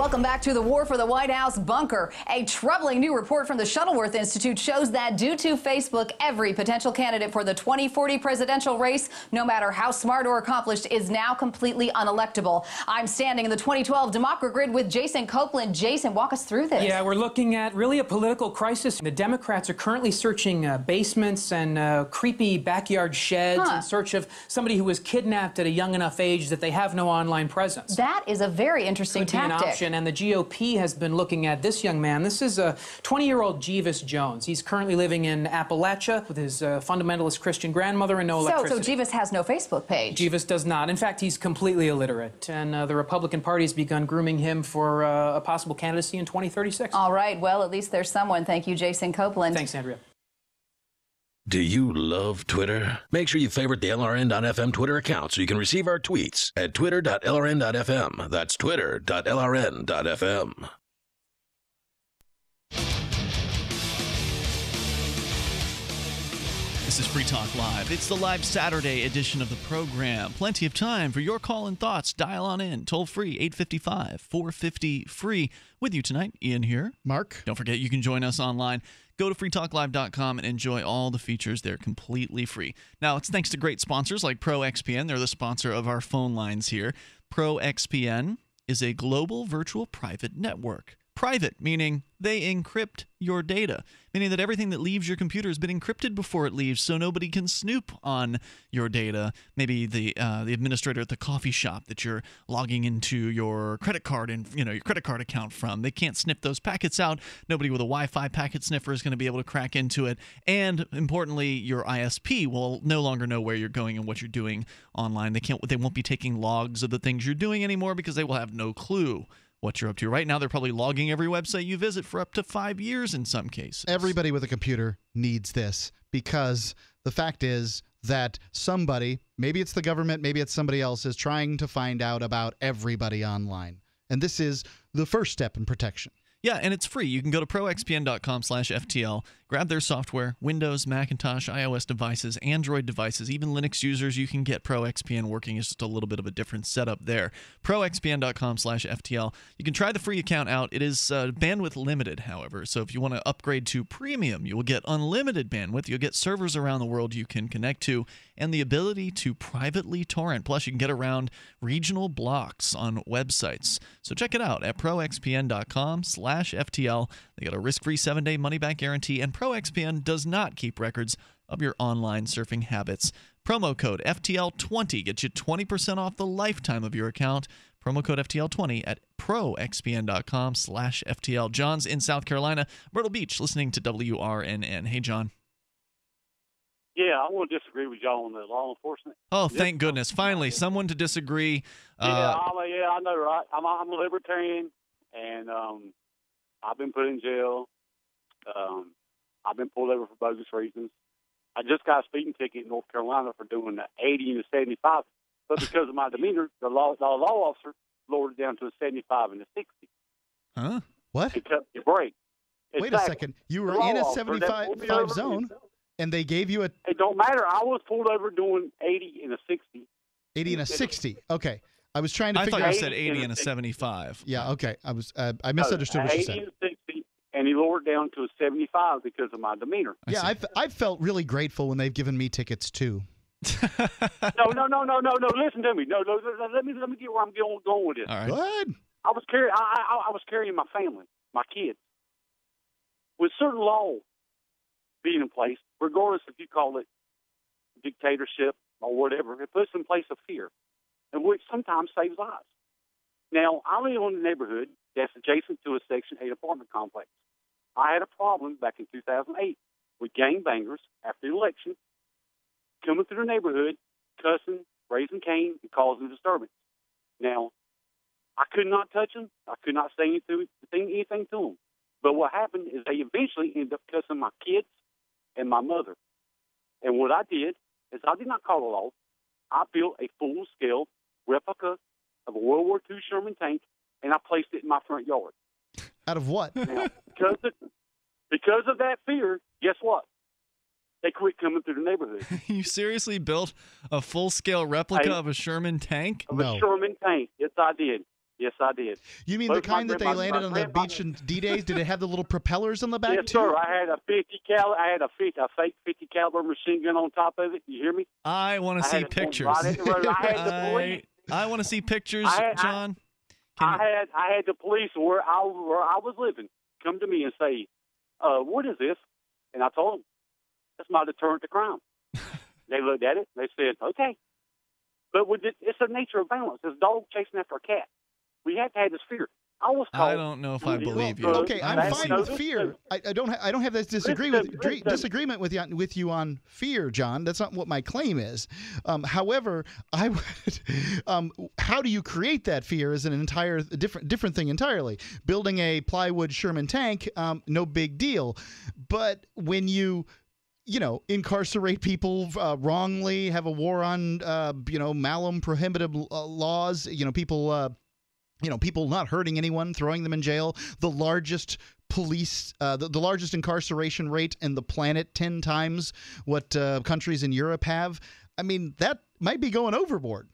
Welcome back to the war for the White House bunker. A troubling new report from the Shuttleworth Institute shows that due to Facebook, every potential candidate for the twenty forty presidential race, no matter how smart or accomplished, is now completely unelectable. I'm standing in the twenty twelve Democragrid with Jason Copeland. Jason, walk us through this. Yeah, we're looking at really a political crisis. The Democrats are currently searching uh, basements and uh, creepy backyard sheds huh. in search of somebody who was kidnapped at a young enough age that they have no online presence. That is a very interesting tactic. And the G O P has been looking at this young man. This is a twenty-year-old Jeevis Jones. He's currently living in Appalachia with his uh, fundamentalist Christian grandmother and no so, electricity. So Jeevis has no Facebook page? Jeevis does not. In fact, he's completely illiterate. And uh, the Republican Party has begun grooming him for uh, a possible candidacy in twenty thirty-six. All right. Well, at least there's someone. Thank you, Jason Copeland. Thanks, Andrea. Do you love Twitter? Make sure you favorite the L R N dot F M Twitter account so you can receive our tweets at twitter dot L R N dot F M. That's twitter dot L R N dot F M. This is Free Talk Live. It's the live Saturday edition of the program. Plenty of time for your call and thoughts. Dial on in. Toll free, eight five five, four five zero, free. With you tonight, Ian here. Mark. Don't forget, you can join us online. Go to free talk live dot com and enjoy all the features. They're completely free. Now, it's thanks to great sponsors like ProXPN. They're the sponsor of our phone lines here. ProXPN is a global virtual private network. Private, meaning they encrypt your data, meaning that everything that leaves your computer has been encrypted before it leaves, so nobody can snoop on your data. Maybe the uh, the administrator at the coffee shop that you're logging into your credit card and you know your credit card account from, they can't snip those packets out. Nobody with a Wi-Fi packet sniffer is going to be able to crack into it. And importantly, your I S P will no longer know where you're going and what you're doing online. They can't. They won't be taking logs of the things you're doing anymore because they will have no clue what you're up to. Right now, they're probably logging every website you visit for up to five years in some cases. Everybody with a computer needs this because the fact is that somebody, maybe it's the government, maybe it's somebody else, is trying to find out about everybody online. And this is the first step in protection. Yeah, and it's free. You can go to pro X P N dot com slash F T L, grab their software, Windows, Macintosh, iOS devices, Android devices, even Linux users. You can get ProXPN working. It's just a little bit of a different setup there. pro X P N dot com slash F T L. You can try the free account out. It is uh, bandwidth limited, however. So if you want to upgrade to premium, you will get unlimited bandwidth. You'll get servers around the world you can connect to and the ability to privately torrent. Plus, you can get around regional blocks on websites. So check it out at pro X P N dot com slash F T L. They got a risk-free seven-day money-back guarantee, and ProXPN does not keep records of your online surfing habits. Promo code F T L twenty gets you twenty percent off the lifetime of your account. Promo code F T L twenty at pro X P N dot com slash F T L. John's in South Carolina, Myrtle Beach, listening to W R N N. Hey, John. Yeah, I want to disagree with y'all on the law enforcement. Oh, thank goodness. Finally, someone to disagree. Yeah, uh, I, yeah I know, right? I'm, I'm a libertarian. And um, I've been put in jail. Um, I've been pulled over for bogus reasons. I just got a speeding ticket in North Carolina for doing the eighty and the seventy-five. But because of my demeanor, the law, the law officer lowered it down to the seventy-five and the sixty. Huh? What? It cut your brake. Wait exactly. a second. You were in a seventy-five zone, and they gave you a... It don't matter. I was pulled over doing eighty and a sixty. eighty and a sixty. Okay. I was trying to I figure out. I thought you said eighty and a seventy-five. Yeah, okay. I was uh, I misunderstood no, what you said. eighty and sixty, and he lowered down to a seventy-five because of my demeanor. I yeah, I've, I've felt really grateful when they've given me tickets, too. no, no, no, no, no, no. Listen to me. No, no, no, let me let me get where I'm going, going with this. All right. Good. I was, carry, I, I, I was carrying my family, my kids. With certain law being in place, regardless if you call it dictatorship or whatever, it puts in place a fear. And which sometimes saves lives. Now, I live in a neighborhood that's adjacent to a Section eight apartment complex. I had a problem back in two thousand eight with gangbangers after the election coming through the neighborhood, cussing, raising cane, and causing disturbance. Now, I could not touch them. I could not say anything, anything to them. But what happened is they eventually ended up cussing my kids and my mother. And what I did is I did not call the law. I built a full-scale replica of a World War Two Sherman tank, and I placed it in my front yard. Out of what? Now, because, of, because of that fear, guess what? They quit coming through the neighborhood. You seriously built a full-scale replica I, of a Sherman tank? Of no. a Sherman tank. Yes, I did. Yes, I did. You mean Both the kind that they landed on the beach in D-Days? Did it have the little propellers on the back, yes, too? Yes, sir. I had a fifty cal. I had a, fifty, a fake fifty caliber machine gun on top of it. You hear me? I want to see pictures. Right I, I, I want to see pictures, had, John. I, I had I had the police where I where I was living come to me and say, uh, "What is this?" And I told them, "That's my deterrent to crime." They looked at it. They said, "Okay," but with it, it's the nature of violence. It's a dog chasing after a cat. We have to have this fear. I was called. I don't know if I believe you. Okay, I'm fine with fear. I, I don't. Ha I don't have this disagree with, disagreement with you, with you on fear, John. That's not what my claim is. Um, however, I would. Um, how do you create that fear is an entire different different thing entirely. Building a plywood Sherman tank, um, no big deal. But when you you know, incarcerate people uh, wrongly, have a war on uh, you know malum prohibitive uh, laws. You know, people. Uh, You know, people not hurting anyone, throwing them in jail, the largest police, uh, the, the largest incarceration rate in the planet, ten times what uh, countries in Europe have. I mean, that might be going overboard.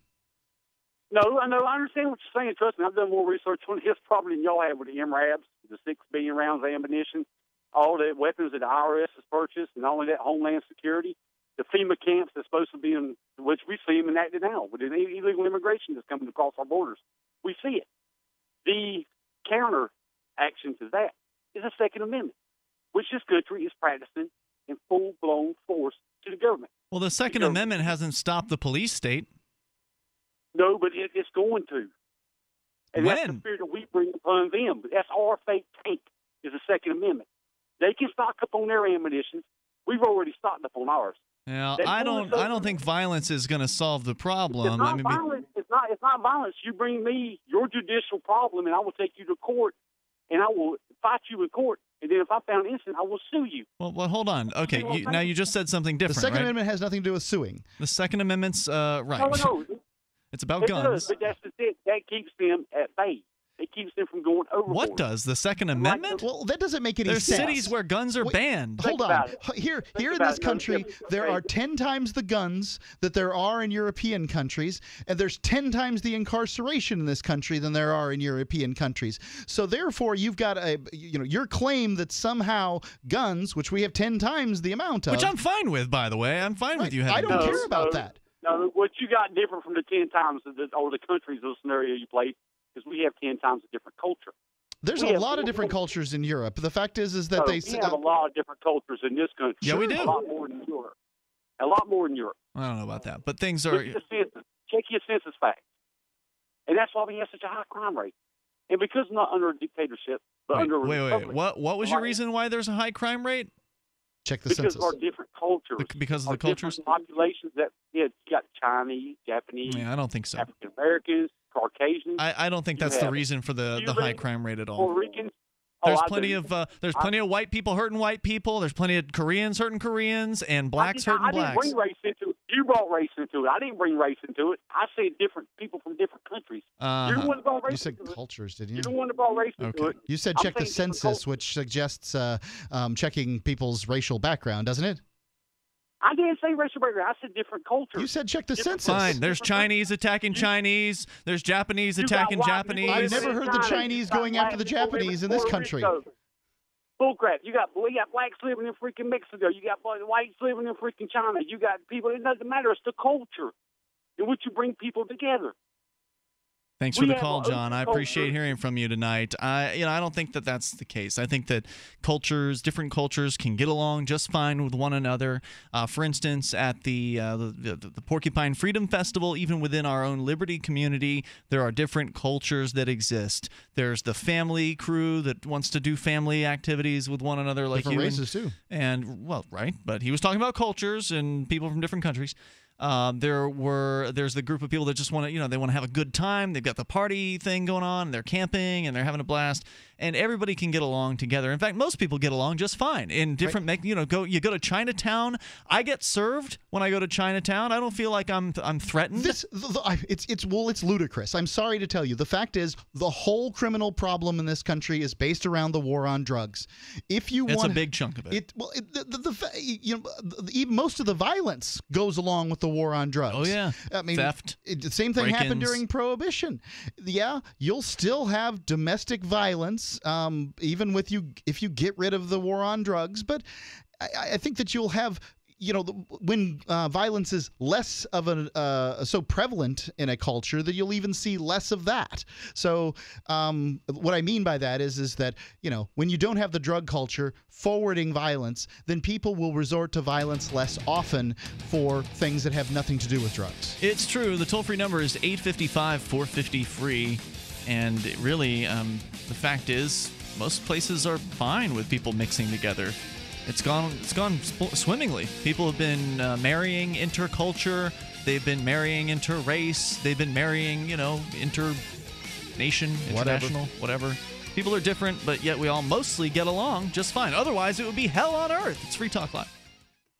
No, I know. I understand what you're saying. Trust me, I've done more research on his problem than y'all have with the M RABs, the six billion rounds of ammunition, all the weapons that the I R S has purchased, and all of that Homeland Security, the FEMA camps that's supposed to be in, which we see them enacted now, with the illegal immigration that's coming across our borders. We see it. The counter action to that is the Second Amendment, which this country is practicing in full-blown force to the government. Well, the Second the Amendment hasn't stopped the police state. No, but it, it's going to. And when? That's the fear that we bring upon them. That's our fake tank is the Second Amendment. They can stock up on their ammunition. We've already stocked up on ours. Yeah, I don't. I don't think violence is going to solve the problem. It's not I mean, violence. It's not. It's not violence. You bring me your judicial problem, and I will take you to court, and I will fight you in court. And then if I found innocent, I will sue you. Well, well, hold on. Okay, you, now you just said something different. The Second right? Amendment has nothing to do with suing. The Second Amendment's uh, right. No, no, no. It's about it guns. Does, but that's the that keeps them at bay. It keeps them from going overboard. What does the Second Amendment? Well, that doesn't make any There's sense. There's cities where guns are Wait, banned. Hold on. Here, Think here in this country, it. there are ten times the guns that there are in European countries, and there's ten times the incarceration in this country than there are in European countries. So therefore, you've got a you know your claim that somehow guns, which we have ten times the amount of, which I'm fine with, by the way, I'm fine right. with you having. I don't those. care about so, that. No, what you got different from the ten times of the, all the countries, the scenario you played. Because we have ten times a different culture. There's we a lot of different cultures in Europe. The fact is, is that so they we have uh, a lot of different cultures in this country. Yeah, we do. A lot more than Europe. A lot more than Europe. I don't know about that, but things are. Check your census, Check your census facts, and that's why we have such a high crime rate. And because not under a dictatorship, but wait, under a wait, republic, wait, what? What was your reason why there's a high crime rate? Check the because census. Because of our different cultures. The, because of our the cultures. Populations that yeah, you got Chinese, Japanese. Yeah, I don't think so. African Americans. Caucasians. I, I don't think that's the reason for the, the high crime rate at all. Puerto Ricans. There's oh, plenty of uh, there's I, plenty of white people hurting white people. There's plenty of Koreans hurting Koreans and blacks hurting I blacks. I didn't bring race into it. You brought race into it. I didn't bring race into it. I said different people from different countries. Uh, You're the one that brought race you said into cultures, it. didn't you? You're the one that brought race okay. into it. You said check I'm the census, cultures. which suggests uh, um, checking people's racial background, doesn't it? I didn't say racial background. I said different cultures. You said check the different census. Fine. There's Chinese attacking Chinese. There's Japanese attacking Japanese. I've never heard the Chinese going after the Japanese in this country. Bullcrap. You got you got blacks living in freaking Mexico. You got whites living in freaking China. You got people. It doesn't matter. It's the culture in which you bring people together. Thanks for the call, John. I appreciate hearing from you tonight. I, you know, I don't think that that's the case. I think that cultures, different cultures, can get along just fine with one another. Uh, for instance, at the, uh, the, the the Porcupine Freedom Festival, even within our own Liberty community, there are different cultures that exist. There's the family crew that wants to do family activities with one another, like different you races and, too. And well, right. But he was talking about cultures and people from different countries. Uh, there were there's the group of people that just want to you know they want to have a good time. They've got the party thing going on, and they're camping and they're having a blast. and everybody can get along together. In fact, most people get along just fine in different right. make, you know, go you go to Chinatown. I get served when I go to Chinatown. I don't feel like I'm I'm threatened. This the, the, it's it's well, it's ludicrous. I'm sorry to tell you. The fact is, the whole criminal problem in this country is based around the war on drugs. If you it's want, it's a big chunk of it. It well, it, the, the, the you know the, most of the violence goes along with the war on drugs. Oh yeah, I mean, theft. It, the same thing happened during Prohibition. Yeah, you'll still have domestic violence, um, even with you if you get rid of the war on drugs. But I, I think that you'll have. You know, when uh, violence is less of a uh, so prevalent in a culture that you'll even see less of that. So um, what I mean by that is, is that, you know, when you don't have the drug culture forwarding violence, then people will resort to violence less often for things that have nothing to do with drugs. It's true. The toll-free number is eight five five, four five zero, free. And really, um, the fact is, most places are fine with people mixing together. It's gone. It's gone swimmingly. People have been uh, marrying interculture. They've been marrying interrace. They've been marrying, you know, inter-nation, international, whatever. whatever. People are different, but yet we all mostly get along just fine. Otherwise, it would be hell on earth. It's Free Talk Live.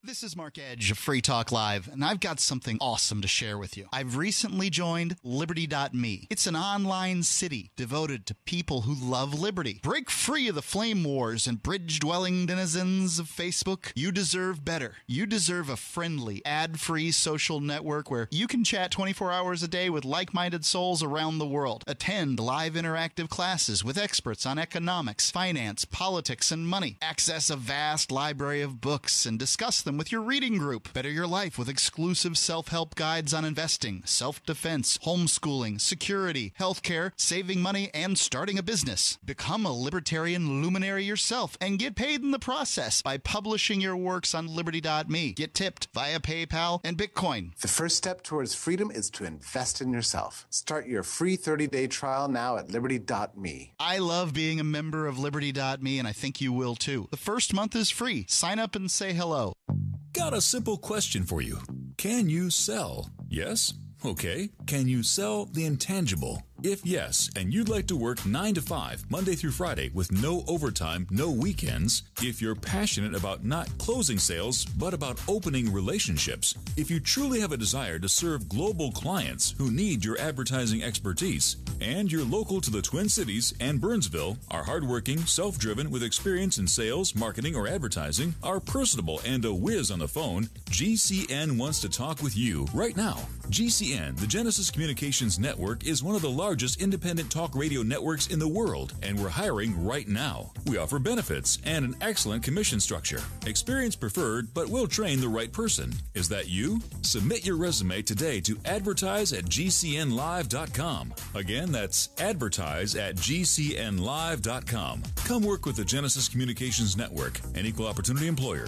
This is Mark Edge of Free Talk Live, and I've got something awesome to share with you. I've recently joined Liberty dot me. It's an online city devoted to people who love liberty. Break free of the flame wars and bridge-dwelling denizens of Facebook. You deserve better. You deserve a friendly, ad-free social network where you can chat twenty-four hours a day with like-minded souls around the world. Attend live interactive classes with experts on economics, finance, politics, and money. Access a vast library of books and discuss them with your reading group. Better your life with exclusive self-help guides on investing, self-defense, homeschooling, security, healthcare, saving money, and starting a business. Become a libertarian luminary yourself and get paid in the process by publishing your works on Liberty dot me. Get tipped via PayPal and Bitcoin. The first step towards freedom is to invest in yourself. Start your free thirty-day trial now at Liberty dot me. I love being a member of Liberty dot me, and I think you will too. The first month is free. Sign up and say hello. Got a simple question for you. Can you sell? Yes? Okay. Can you sell the intangible? If yes, and you'd like to work nine to five, Monday through Friday, with no overtime, no weekends, if you're passionate about not closing sales, but about opening relationships, if you truly have a desire to serve global clients who need your advertising expertise, and you're local to the Twin Cities and Burnsville, are hardworking, self-driven, with experience in sales, marketing, or advertising, are personable, and a whiz on the phone, G C N wants to talk with you right now. G C N, the Genesis Communications Network, is one of the largest largest independent talk radio networks in the world, and we're hiring right now. We offer benefits and an excellent commission structure. Experience preferred, but we'll train the right person. Is that you? Submit your resume today to advertise at G C N live dot com. Again, that's advertise at G C N live dot com. Come work with the Genesis Communications Network, an equal opportunity employer.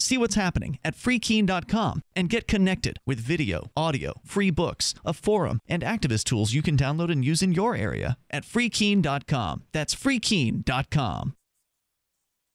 See what's happening at free keene dot com and get connected with video, audio, free books, a forum, and activist tools you can download and use in your area at free keene dot com. That's free keene dot com.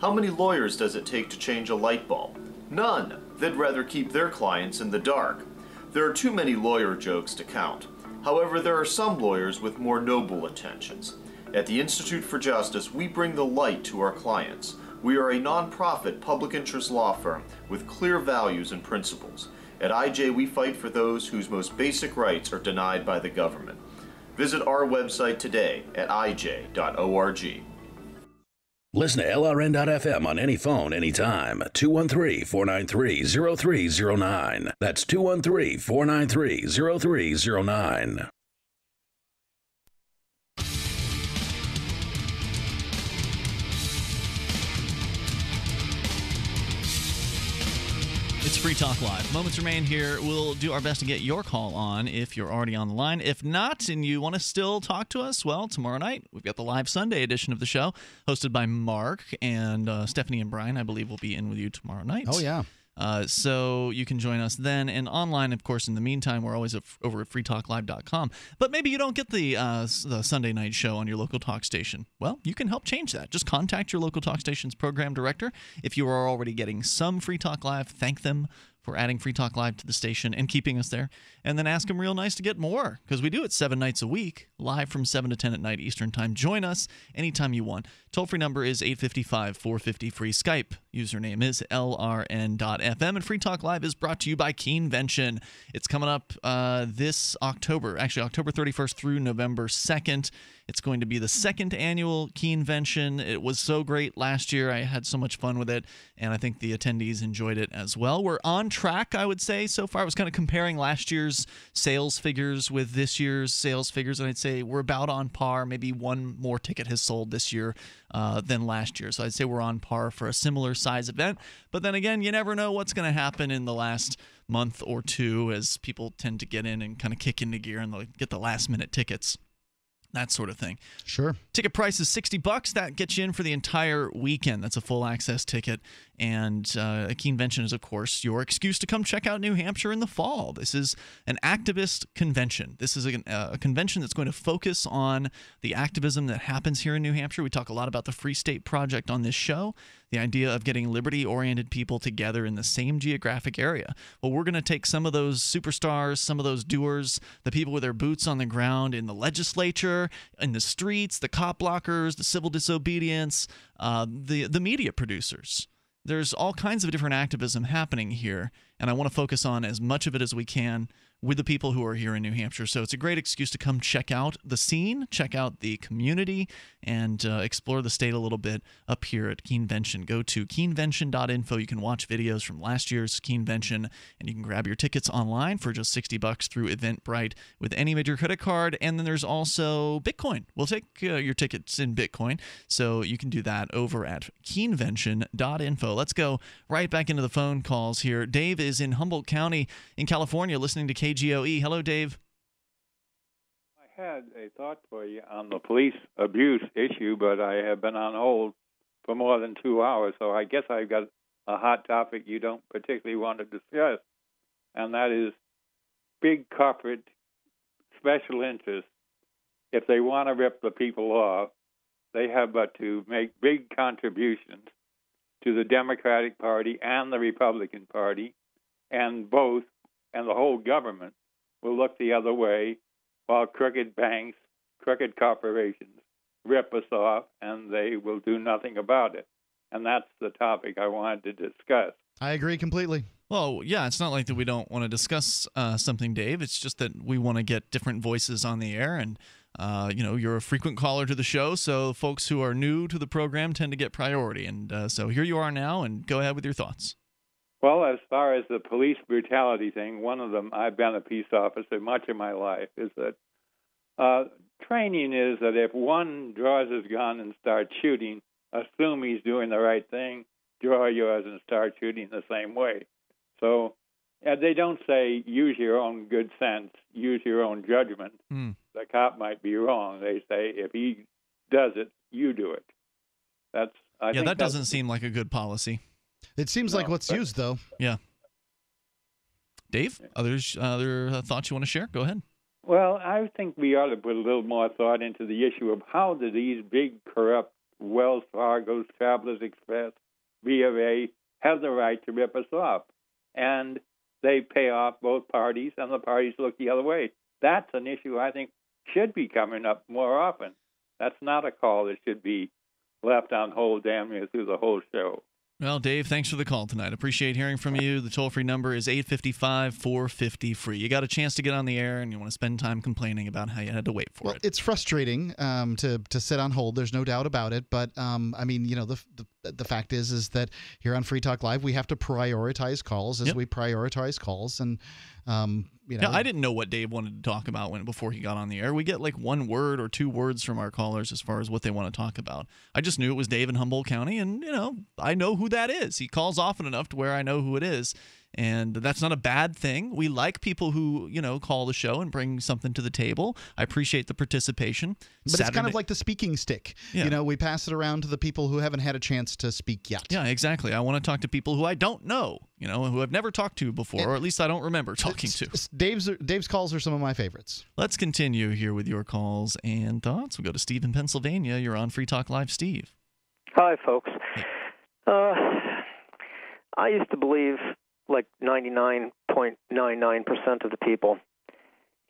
How many lawyers does it take to change a light bulb? None. They'd rather keep their clients in the dark. There are too many lawyer jokes to count. However, there are some lawyers with more noble intentions. At the Institute for Justice, we bring the light to our clients. We are a nonprofit public interest law firm with clear values and principles. At I J, we fight for those whose most basic rights are denied by the government. Visit our website today at I J dot org. Listen to L R N dot F M on any phone, anytime. two one three, four nine three, zero three zero nine. That's two one three, four nine three, zero three zero nine. It's Free Talk Live. Moments remain here. We'll do our best to get your call on if you're already on the line. If not, and you want to still talk to us, well, tomorrow night we've got the live Sunday edition of the show hosted by Mark, and uh, Stephanie and Brian, I believe, will be in with you tomorrow night. Oh, yeah. Uh, so you can join us then, and online, of course. In the meantime, we're always at, over at free talk live dot com. But maybe you don't get the uh, the Sunday night show on your local talk station. Well, you can help change that. Just contact your local talk station's program director. If you are already getting some Free Talk Live, thank them for adding Free Talk Live to the station and keeping us there, and then ask them real nice to get more, because we do it seven nights a week, live from seven to ten at night Eastern Time. Join us anytime you want. Toll-free number is eight five five, four five zero, free. Skype username is L R N dot F M, and Free Talk Live is brought to you by Keenvention. It's coming up uh, this October, actually October thirty-first through November second. It's going to be the second annual Keenvention. It was so great last year. I had so much fun with it, and I think the attendees enjoyed it as well. We're on track, I would say, so far. I was kind of comparing last year's sales figures with this year's sales figures, and I'd say we're about on par. Maybe one more ticket has sold this year uh, than last year, so I'd say we're on par for a similar size event. But then again, you never know what's going to happen in the last month or two, as people tend to get in and kind of kick into gear and they'll get the last-minute tickets, that sort of thing. Sure. Ticket price is sixty bucks. That gets you in for the entire weekend. That's a full access ticket. And uh, a Keenvention is, of course, your excuse to come check out New Hampshire in the fall. This is an activist convention. This is a, a convention that's going to focus on the activism that happens here in New Hampshire. We talk a lot about the Free State Project on this show, the idea of getting liberty-oriented people together in the same geographic area. Well, we're going to take some of those superstars, some of those doers, the people with their boots on the ground in the legislature, in the streets, the cop blockers, the civil disobedience, uh, the, the media producers. There's all kinds of different activism happening here, and I want to focus on as much of it as we can with the people who are here in New Hampshire. So it's a great excuse to come check out the scene, check out the community, and uh, explore the state a little bit up here at Keenvention. Go to keenvention dot info. You can watch videos from last year's Keenvention, and you can grab your tickets online for just sixty bucks through Eventbrite with any major credit card. And then there's also Bitcoin. We'll take uh, your tickets in Bitcoin, so you can do that over at keenvention dot info. Let's go right back into the phone calls here. Dave is in Humboldt County in California listening to K G O E. Hello, Dave. I had a thought for you on the police abuse issue, but I have been on hold for more than two hours, so I guess I've got a hot topic you don't particularly want to discuss, and that is big corporate special interests. If they want to rip the people off, they have but to make big contributions to the Democratic Party and the Republican Party, and both, and the whole government will look the other way while crooked banks, crooked corporations rip us off, and they will do nothing about it. And that's the topic I wanted to discuss. I agree completely. Well, yeah, it's not like that we don't want to discuss uh, something, Dave. It's just that we want to get different voices on the air, and Uh, you know, you're a frequent caller to the show, so folks who are new to the program tend to get priority. And uh, so here you are now, and go ahead with your thoughts. Well, as far as the police brutality thing, one of them, I've been a peace officer much of my life, is that uh, training is that if one draws his gun and starts shooting, assume he's doing the right thing, draw yours and start shooting the same way. So uh, they don't say use your own good sense, use your own judgment. Mm. The cop might be wrong. They say if he does it, you do it. That's I yeah. Think that doesn't seem like a good policy. It seems no, like what's used though. Yeah. Dave, yeah. others other thoughts you want to share? Go ahead. Well, I think we ought to put a little more thought into the issue of how do these big corrupt Wells Fargo's, Travelers Express, B of A have the right to rip us off, and they pay off both parties, and the parties look the other way. That's an issue I think should be coming up more often. That's not a call that should be left on hold damn near through the whole show. Well, Dave, thanks for the call tonight. Appreciate hearing from you. The toll-free number is eight five five, four five zero, free. You got a chance to get on the air, and you want to spend time complaining about how you had to wait for well, it. It's frustrating um, to to sit on hold. There's no doubt about it. But um, I mean, you know, the, the the fact is is that here on Free Talk Live, we have to prioritize calls as yep. we prioritize calls, and um, you know, yeah, I didn't know what Dave wanted to talk about when before he got on the air. We get like one word or two words from our callers as far as what they want to talk about. I just knew it was Dave in Humboldt County, and you know, I know who. Who that is. He calls often enough to where I know who it is, and that's not a bad thing. We like people who, you know, call the show and bring something to the table. I appreciate the participation. But Saturday, it's kind of like the speaking stick. Yeah. You know, we pass it around to the people who haven't had a chance to speak yet. Yeah, exactly. I want to talk to people who I don't know, you know, who I've never talked to before, it, or at least I don't remember talking to. Dave's Dave's calls are some of my favorites. Let's continue here with your calls and thoughts. We'll go to Steve in Pennsylvania. You're on Free Talk Live, Steve. Hi, folks. Hey. Uh, I used to believe like ninety-nine point nine nine percent of the people,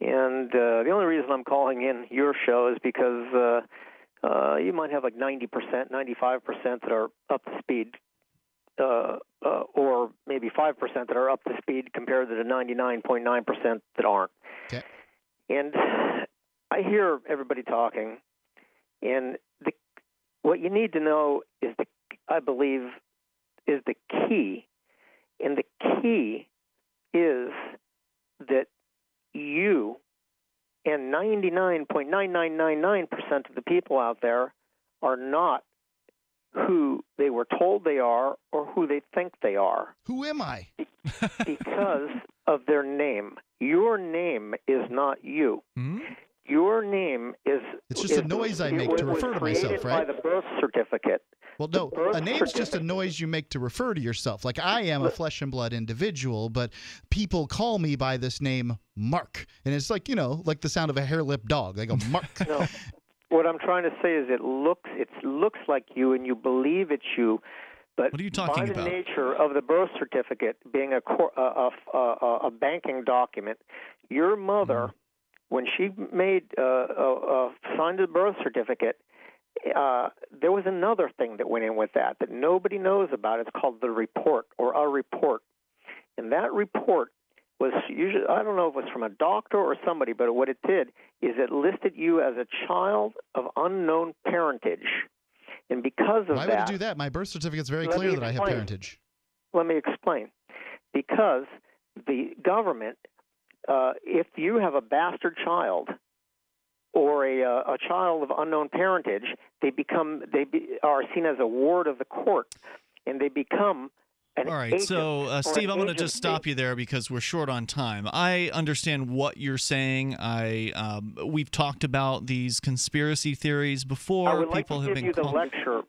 and uh, the only reason I'm calling in your show is because uh, uh, you might have like ninety percent, ninety-five percent that are up to speed, uh, uh, or maybe five percent that are up to speed compared to the ninety-nine point nine percent that aren't. Okay. And I hear everybody talking, and the, what you need to know is the I believe, is the key. And the key is that you and ninety-nine point nine nine nine nine percent of the people out there are not who they were told they are or who they think they are. Who am I? Because of their name. Your name is not you. Hmm? Your name is... It's just is, a noise I make to refer to myself, right? By the birth certificate. Well, no, a name's just a noise you make to refer to yourself. Like, I am a flesh and blood individual, but people call me by this name, Mark. And it's like, you know, like the sound of a hair-lipped dog. They go, Mark. No, what I'm trying to say is it looks it looks like you and you believe it's you, but what are you talking by about? The nature of the birth certificate being a, a, a, a banking document, your mother, mm-hmm. when she made uh, uh, uh, signed the birth certificate, Uh, there was another thing that went in with that that nobody knows about. It's called the report or a report. And that report was usually, I don't know if it was from a doctor or somebody, but what it did is it listed you as a child of unknown parentage. And because of that... Why would it do that? My birth certificate's very clear that I have parentage. Let me explain. Because the government, uh, if you have a bastard child... or a, uh, a child of unknown parentage, they become they be, are seen as a ward of the court, and they become an All right, agent, so, uh, Steve, I'm going to just stop you there because we're short on time. I understand what you're saying. I um, We've talked about these conspiracy theories before. I would like people to give have been you the lecture.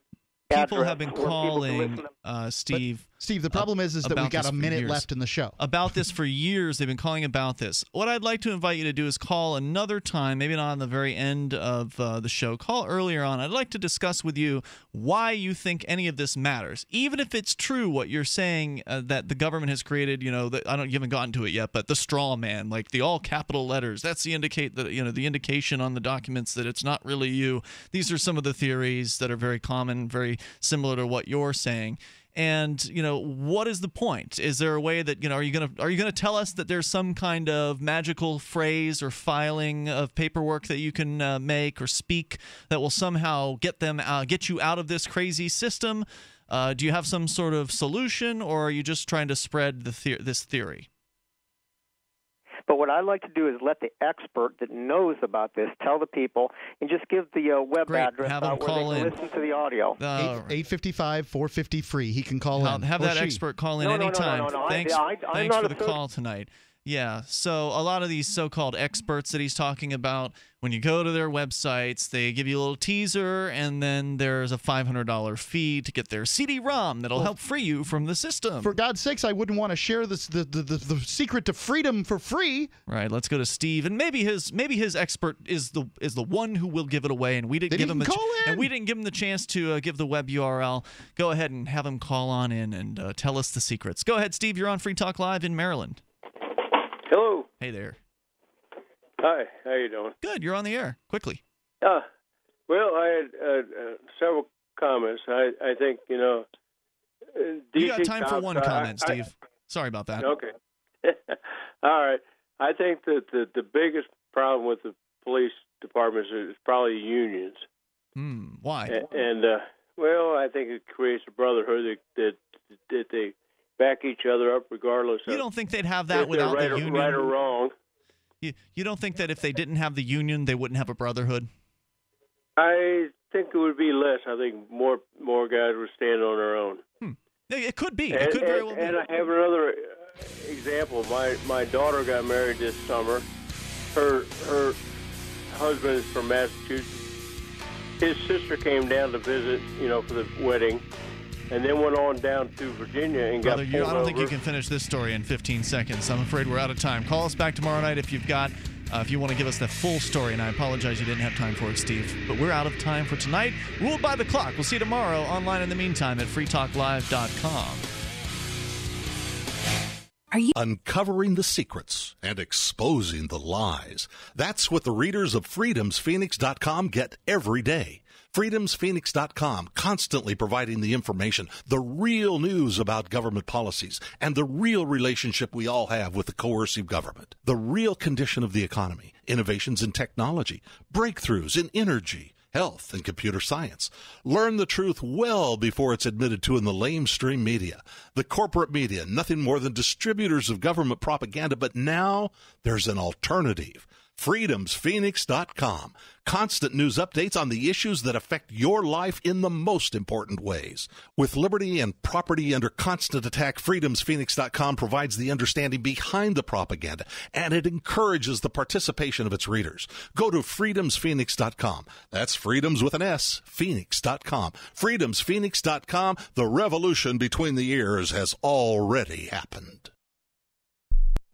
People have been calling, uh, Steve. But, Steve, the problem uh, is, is that we got a minute left in the show. About this for years, they've been calling about this. What I'd like to invite you to do is call another time, maybe not on the very end of uh, the show. Call earlier on. I'd like to discuss with you why you think any of this matters, even if it's true what you're saying uh, that the government has created. You know, the, I don't you haven't gotten to it yet, but the straw man, like the all capital letters. That's the indicate the you know the indication on the documents that it's not really you. These are some of the theories that are very common, very similar to what you're saying. And, you know, what is the point? Is there a way that, you know, are you going to are you going to tell us that there's some kind of magical phrase or filing of paperwork that you can uh, make or speak that will somehow get them uh, get you out of this crazy system? Uh, do you have some sort of solution, or are you just trying to spread the the- this theory? But what I like to do is let the expert that knows about this tell the people, and just give the uh, web Great. address out where they can in. listen to the audio. Uh, eight five five, four five zero, free. He can call I'll in. Have that she. expert call in no, anytime. No, no, no, no. Thanks, I, I, thanks for the so call tonight. Yeah, so a lot of these so-called experts that he's talking about, when you go to their websites, they give you a little teaser, and then there's a five hundred dollar fee to get their C D ROM that'll well, help free you from the system. For God's sakes, I wouldn't want to share this, the, the, the, the secret to freedom for free. Right, let's go to Steve, and maybe his maybe his expert is the is the one who will give it away, and we didn't, give him, a and we didn't give him the chance to uh, give the web U R L. Go ahead and have him call on in and uh, tell us the secrets. Go ahead, Steve, you're on Free Talk Live in Maryland. Hello. Hey there. Hi. How you doing? Good. You're on the air. Quickly. Uh, well, I had uh, uh, several comments. I, I think, you know... You got time for one comment, Steve. I, I, Sorry about that. Okay. All right. I think that the, the biggest problem with the police departments is probably unions. Mm, why? And, and uh, well, I think it creates a brotherhood that, that, that they back each other up regardless of... You don't think they'd have that without right the union? Or, right or wrong. You, you don't think that if they didn't have the union, they wouldn't have a brotherhood? I think it would be less. I think more more guys would stand on their own. Hmm. It could be. It and, could very well be. And I have another example. My my daughter got married this summer. Her her husband is from Massachusetts. His sister came down to visit, you know, for the wedding, and then went on down to Virginia and Brother, got pulled you, I don't over. think you can finish this story in fifteen seconds. I'm afraid we're out of time. Call us back tomorrow night if you've got... Uh, if you want to give us the full story, and I apologize you didn't have time for it, Steve. But we're out of time for tonight. Ruled by the clock. We'll see you tomorrow online in the meantime at free talk live dot com. Are you uncovering the secrets and exposing the lies? That's what the readers of freedoms phoenix dot com get every day. freedoms phoenix dot com, constantly providing the information, the real news about government policies, and the real relationship we all have with the coercive government, the real condition of the economy, innovations in technology, breakthroughs in energy, health, and computer science. Learn the truth well before it's admitted to in the lamestream media. The corporate media, nothing more than distributors of government propaganda, but now there's an alternative. freedoms phoenix dot com. Constant news updates on the issues that affect your life in the most important ways. With liberty and property under constant attack, freedoms phoenix dot com provides the understanding behind the propaganda, and it encourages the participation of its readers. Go to freedoms phoenix dot com. That's freedoms with an S, phoenix dot com. freedoms phoenix dot com. The revolution between the ears has already happened.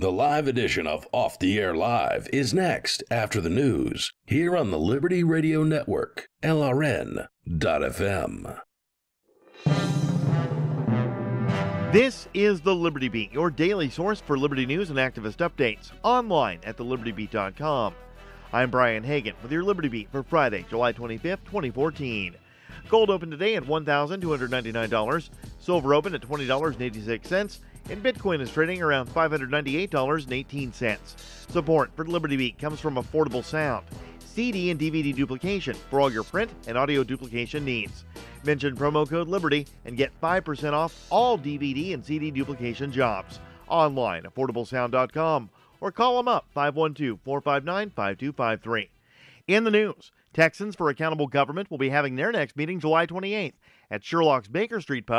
The live edition of Off the Air Live is next after the news here on the Liberty Radio Network, L R N dot F M. This is the Liberty Beat, your daily source for liberty news and activist updates, online at the liberty beat dot com. I'm Brian Hagan with your Liberty Beat for Friday, July twenty-fifth, twenty fourteen. Gold opened today at one thousand two hundred ninety-nine dollars, silver opened at twenty dollars and eighty-six cents, and Bitcoin is trading around five hundred ninety-eight dollars and eighteen cents. Support for Liberty Beat comes from Affordable Sound, C D and D V D duplication for all your print and audio duplication needs. Mention promo code LIBERTY and get five percent off all D V D and C D duplication jobs. Online, affordable sound dot com, or call them up, five one two, four five nine, five two five three. In the news, Texans for Accountable Government will be having their next meeting July twenty-eighth at Sherlock's Baker Street Pub.